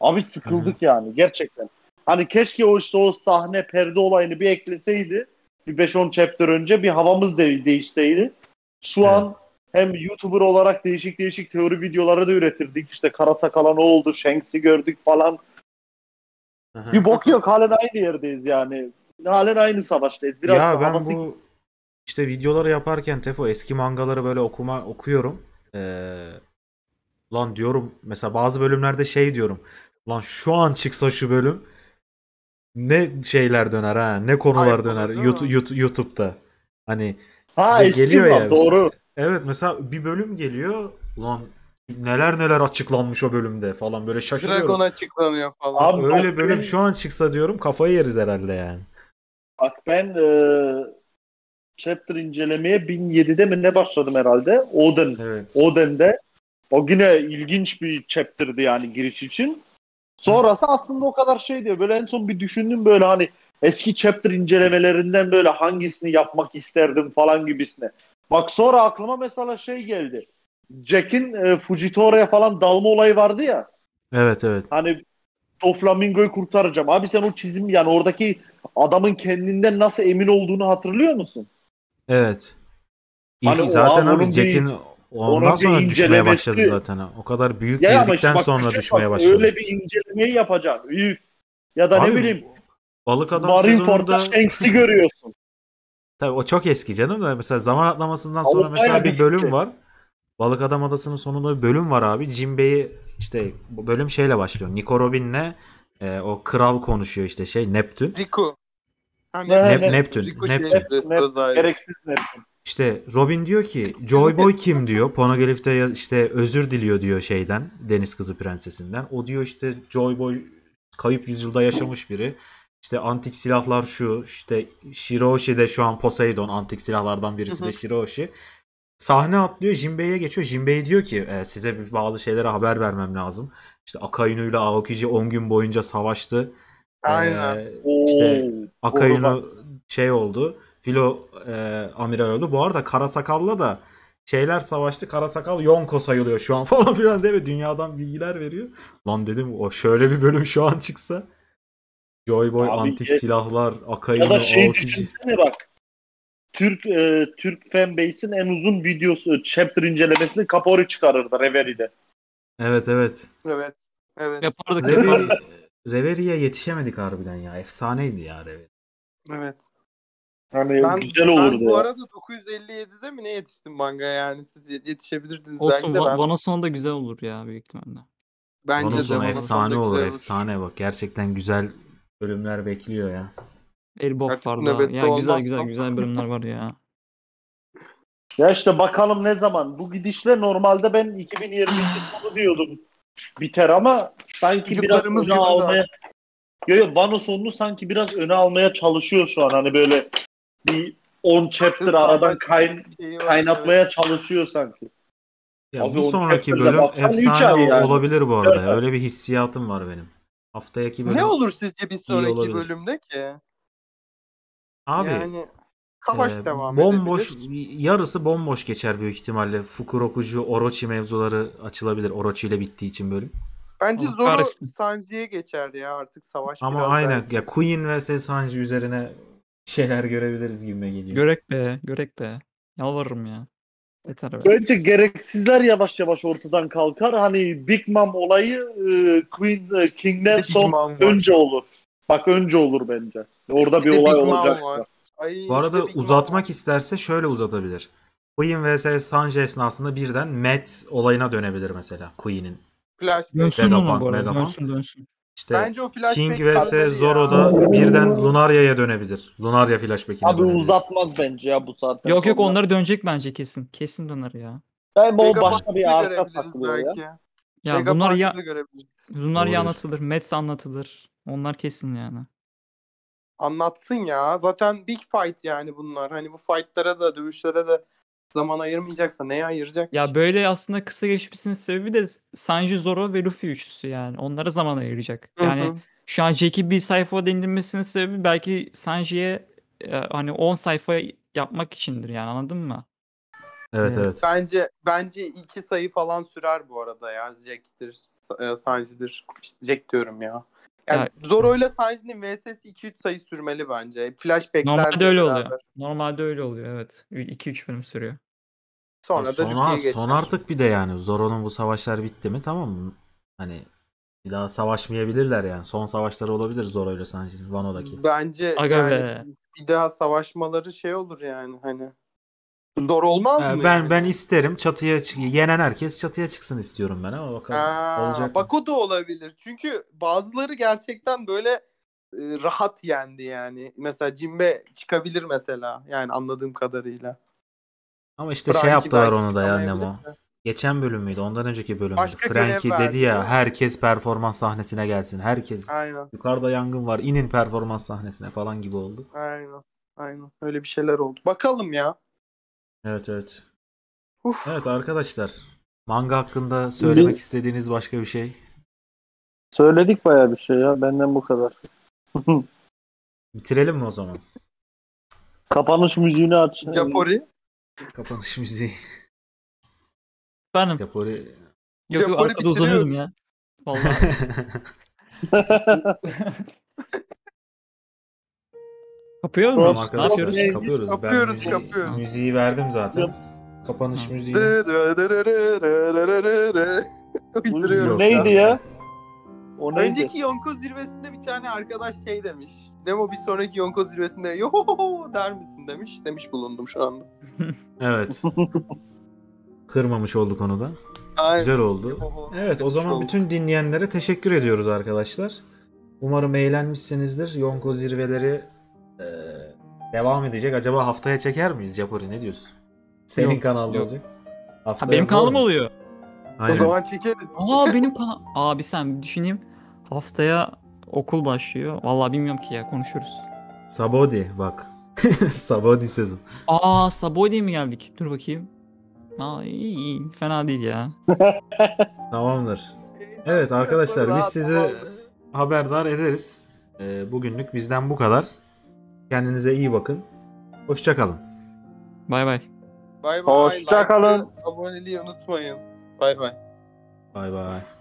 Abi sıkıldık yani gerçekten. Hani keşke o işte o sahne perde olayını bir ekleseydi. Bir 5-10 chapter önce bir havamız değişseydi. Şu an hem YouTuber olarak değişik değişik teori videoları da üretirdik. İşte kara sakala ne oldu, Shanks'i gördük falan. Aha. Bir bok yok, halen aynı yerdeyiz yani. Halen aynı savaştayız. Biraz ya ben havası... bu işte videoları yaparken Tefo eski mangaları böyle okuyorum. Lan diyorum mesela bazı bölümlerde şey diyorum. Lan şu an çıksa şu bölüm ne şeyler döner ha, ne konular döner YouTube'da. Hani bize geliyor ya. Doğru. Evet mesela bir bölüm geliyor. Ulan neler açıklanmış o bölümde falan böyle şaşırıyorum. Dragon açıklanıyor falan. Abi, öyle bölüm şu an çıksa diyorum kafayı yeriz herhalde yani. Bak ben chapter incelemeye 1007'de mi ne başladım herhalde. Oden. Evet. Oden'de. O yine ilginç bir chapter'dı yani giriş için. Sonrası aslında o kadar şey diyor. Böyle en son bir düşündüm böyle hani eski chapter incelemelerinden böyle hangisini yapmak isterdim falan gibisine. Bak sonra aklıma mesela şey geldi. Jack'in Fujitora'ya falan dalma olayı vardı ya. Evet. Hani Doflamingo'yu kurtaracağım. Abi sen o çizim yani oradaki adamın kendinden nasıl emin olduğunu hatırlıyor musun? Evet. Hani zaten abi Jack'in ondan sonra düşmeye başladı zaten. O kadar büyük girdikten sonra düşmeye başladı. Öyle bir incelemeyi yapacağız. Ya da abi, ne bileyim. Balık adam Marineford'da Shanks'i görüyorsun. Tabii o çok eski canım da mesela zaman atlamasından sonra mesela bir bölüm var. Balık Adam Adası'nın sonunda bir bölüm var abi. Jinbei'yi işte bu bölüm şeyle başlıyor. Nico Robin'le o kral konuşuyor işte şey Neptün. Riku. Neptün. Gereksiz Neptün. İşte Robin diyor ki Joy Boy kim diyor. Poneglyph'te işte özür diliyor diyor şeyden. Deniz Kızı Prensesinden. O diyor işte Joy Boy kayıp yüzyılda yaşamış biri. İşte antik silahlar şu, işte Shiroshi de şu an Poseidon, antik silahlardan birisi de Shiroshi. Sahne atlıyor, Jinbei'ye geçiyor. Jinbei diyor ki size bazı şeylere haber vermem lazım. İşte Akainu ile Aokiji 10 gün boyunca savaştı. Aynen. İşte Akainu şey oldu, Filo amiral oldu. Bu arada Karasakal'la da şeyler savaştı. Karasakal Yonko sayılıyor şu an falan filan değil mi? Dünyadan bilgiler veriyor. Lan dedim o şöyle bir bölüm şu an çıksa. Joy Boy, abi, antik silahlar, Akainu, ya da şey düşünsene bak. Türk fanbase'in en uzun videosu, chapter incelemesini Capori çıkarırdı Reveri'de. Evet. Yapardık. Reveri'ye yetişemedik harbiden ya. Efsaneydi ya Reveri. Evet. Hani güzel olurdu. Ben bu arada 957'de mi ne yetiştim manga yani. Siz yetişebilirdiniz. Olsun, bana sonunda güzel olur ya büyük ihtimalle. Bence de efsane olur. Efsane bak. Gerçekten güzel bölümler bekliyor ya. Elbok var da. Ya güzel bölümler var ya. Ya işte bakalım ne zaman. Bu gidişle normalde ben 2022 sonu diyordum. Biter ama sanki biraz öne almaya. Vano sonunu sanki biraz öne almaya çalışıyor şu an. Hani böyle bir 10 chapter aradan kaynatmaya çalışıyor sanki. Ya abi bir sonraki bölüm efsane yani. Olabilir bu arada. Evet. Öyle bir hissiyatım var benim. Haftaki bölüm. Ne olur sizce bir sonraki bölümde ki? Abi yani savaş devam bomboş, edebilir. Yarısı bomboş geçer büyük ihtimalle. Fukurokucu, Orochi mevzuları açılabilir. Orochi ile bittiği için bölüm. Bence Zoro Sanji'ye geçer ya artık savaş. Ama biraz aynen ya Queen vs Sanji üzerine şeyler görebiliriz gibime geliyor. Görek be. Yalvarırım ya. Bence gereksizler yavaş yavaş ortadan kalkar. Hani Big Mom olayı King'den son önce olur. Bak önce olur bence. Orada bir olay olacak. Bu arada uzatmak isterse şöyle uzatabilir. Queen vs Sanji esnasında birden Matt olayına dönebilir mesela Queen'in. Dönsün onu bu arada. Dönsün. İşte bence o King vs Zoro'da birden Lunaria'ya dönebilir. Lunaria flashback'ine dönebilir. Abi uzatmaz bence ya bu saatten. Yok onları dönecek bence kesin. Kesin döner ya. Ben bu başka bir arka saklıyor ya. Ya bunlar ya anlatılır. Matt anlatılır. Onlar kesin yani. anlatsın ya. Zaten big fight yani bunlar. Hani bu fightlara da dövüşlere de zaman ayırmayacaksa neye ayıracak? Ya böyle aslında kısa geçmesinin sebebi de Sanji, Zoro ve Luffy üçlüsü yani. Onlara zaman ayıracak. Yani hı hı. Şu an Jack'i bir sayfada indirmesinin sebebi belki Sanji'ye hani 10 sayfa yapmak içindir yani, anladın mı? Evet evet. Bence 2 sayı falan sürer bu arada ya. Jack'tir, Sanji'dir. Jack diyorum ya. Yani Zoro'yla Sanji'nin vs'si 2-3 sayı sürmeli bence. Flashback'ler normalde öyle beraber oluyor. Normalde öyle oluyor evet. 2-3 bölüm sürüyor. Sonra da Luffy'ye geçer. Son artık bir de yani Zoro'nun bu savaşlar bitti mi tamam mı? Hani bir daha savaşmayabilirler yani. Son savaşları olabilir Zoro'yla Sanji'nin Wano'daki. Bence yani bir daha savaşmaları şey olur yani hani. Zoro olmaz mı? Ben isterim çatıya yenen herkes çatıya çıksın istiyorum ben ama bakalım olacak. Bak o da olabilir. Çünkü bazıları gerçekten böyle rahat yendi yani. Mesela Jinbe çıkabilir mesela yani anladığım kadarıyla. Ama işte Franky şey yaptılar onu da ya Nemo. Geçen bölüm müydü? Ondan önceki bölüm müydü? Franky dedi ya herkes performans sahnesine gelsin. Herkes aynen. Yukarıda yangın var inin performans sahnesine falan gibi oldu. Aynen. Aynen. Öyle bir şeyler oldu. Bakalım ya. Evet evet. Uf. Evet arkadaşlar. Manga hakkında söylemek istediğiniz başka bir şey? Söyledik bayağı bir şey ya. Benden bu kadar. Bitirelim mi o zaman? Kapanış müziğini aç. Capori. Kapanış müziği. Benim. Capori. Yok arkada uzanıyorum ya. Vallahi. Kapıyor mu? Kapıyoruz. Müziği verdim zaten. Kapanış müziği. Neydi ya? Önceki Yonko zirvesinde bir tane arkadaş şey demiş. Nemo bir sonraki Yonko zirvesinde yohoho der misin demiş. Demiş bulundum şu anda. Evet. Kırmamış olduk onu da. Aynen. Güzel oldu. Evet o zaman bütün dinleyenlere teşekkür ediyoruz arkadaşlar. Umarım eğlenmişsinizdir. Yonko zirveleri devam edecek. Acaba haftaya çeker miyiz Capori? Ne diyorsun? Senin kanalda olacak. Benim kanalım oluyor. Aynen. O zaman çekeriz. Benim kanal. Abi sen düşüneyim. Haftaya okul başlıyor. Vallahi bilmiyorum ki ya. Konuşuruz. Sabodi bak. Sabodi sezon. Sabodi'ye mi geldik? Dur bakayım. İyi. Fena değil ya. Tamamdır. Evet arkadaşlar biz sizi haberdar ederiz. Bugünlük bizden bu kadar. Kendinize iyi bakın. Hoşça kalın. Bay bay. Bay bay. Hoşça kalın. Aboneliği unutmayın. Bay bay. Bay bay.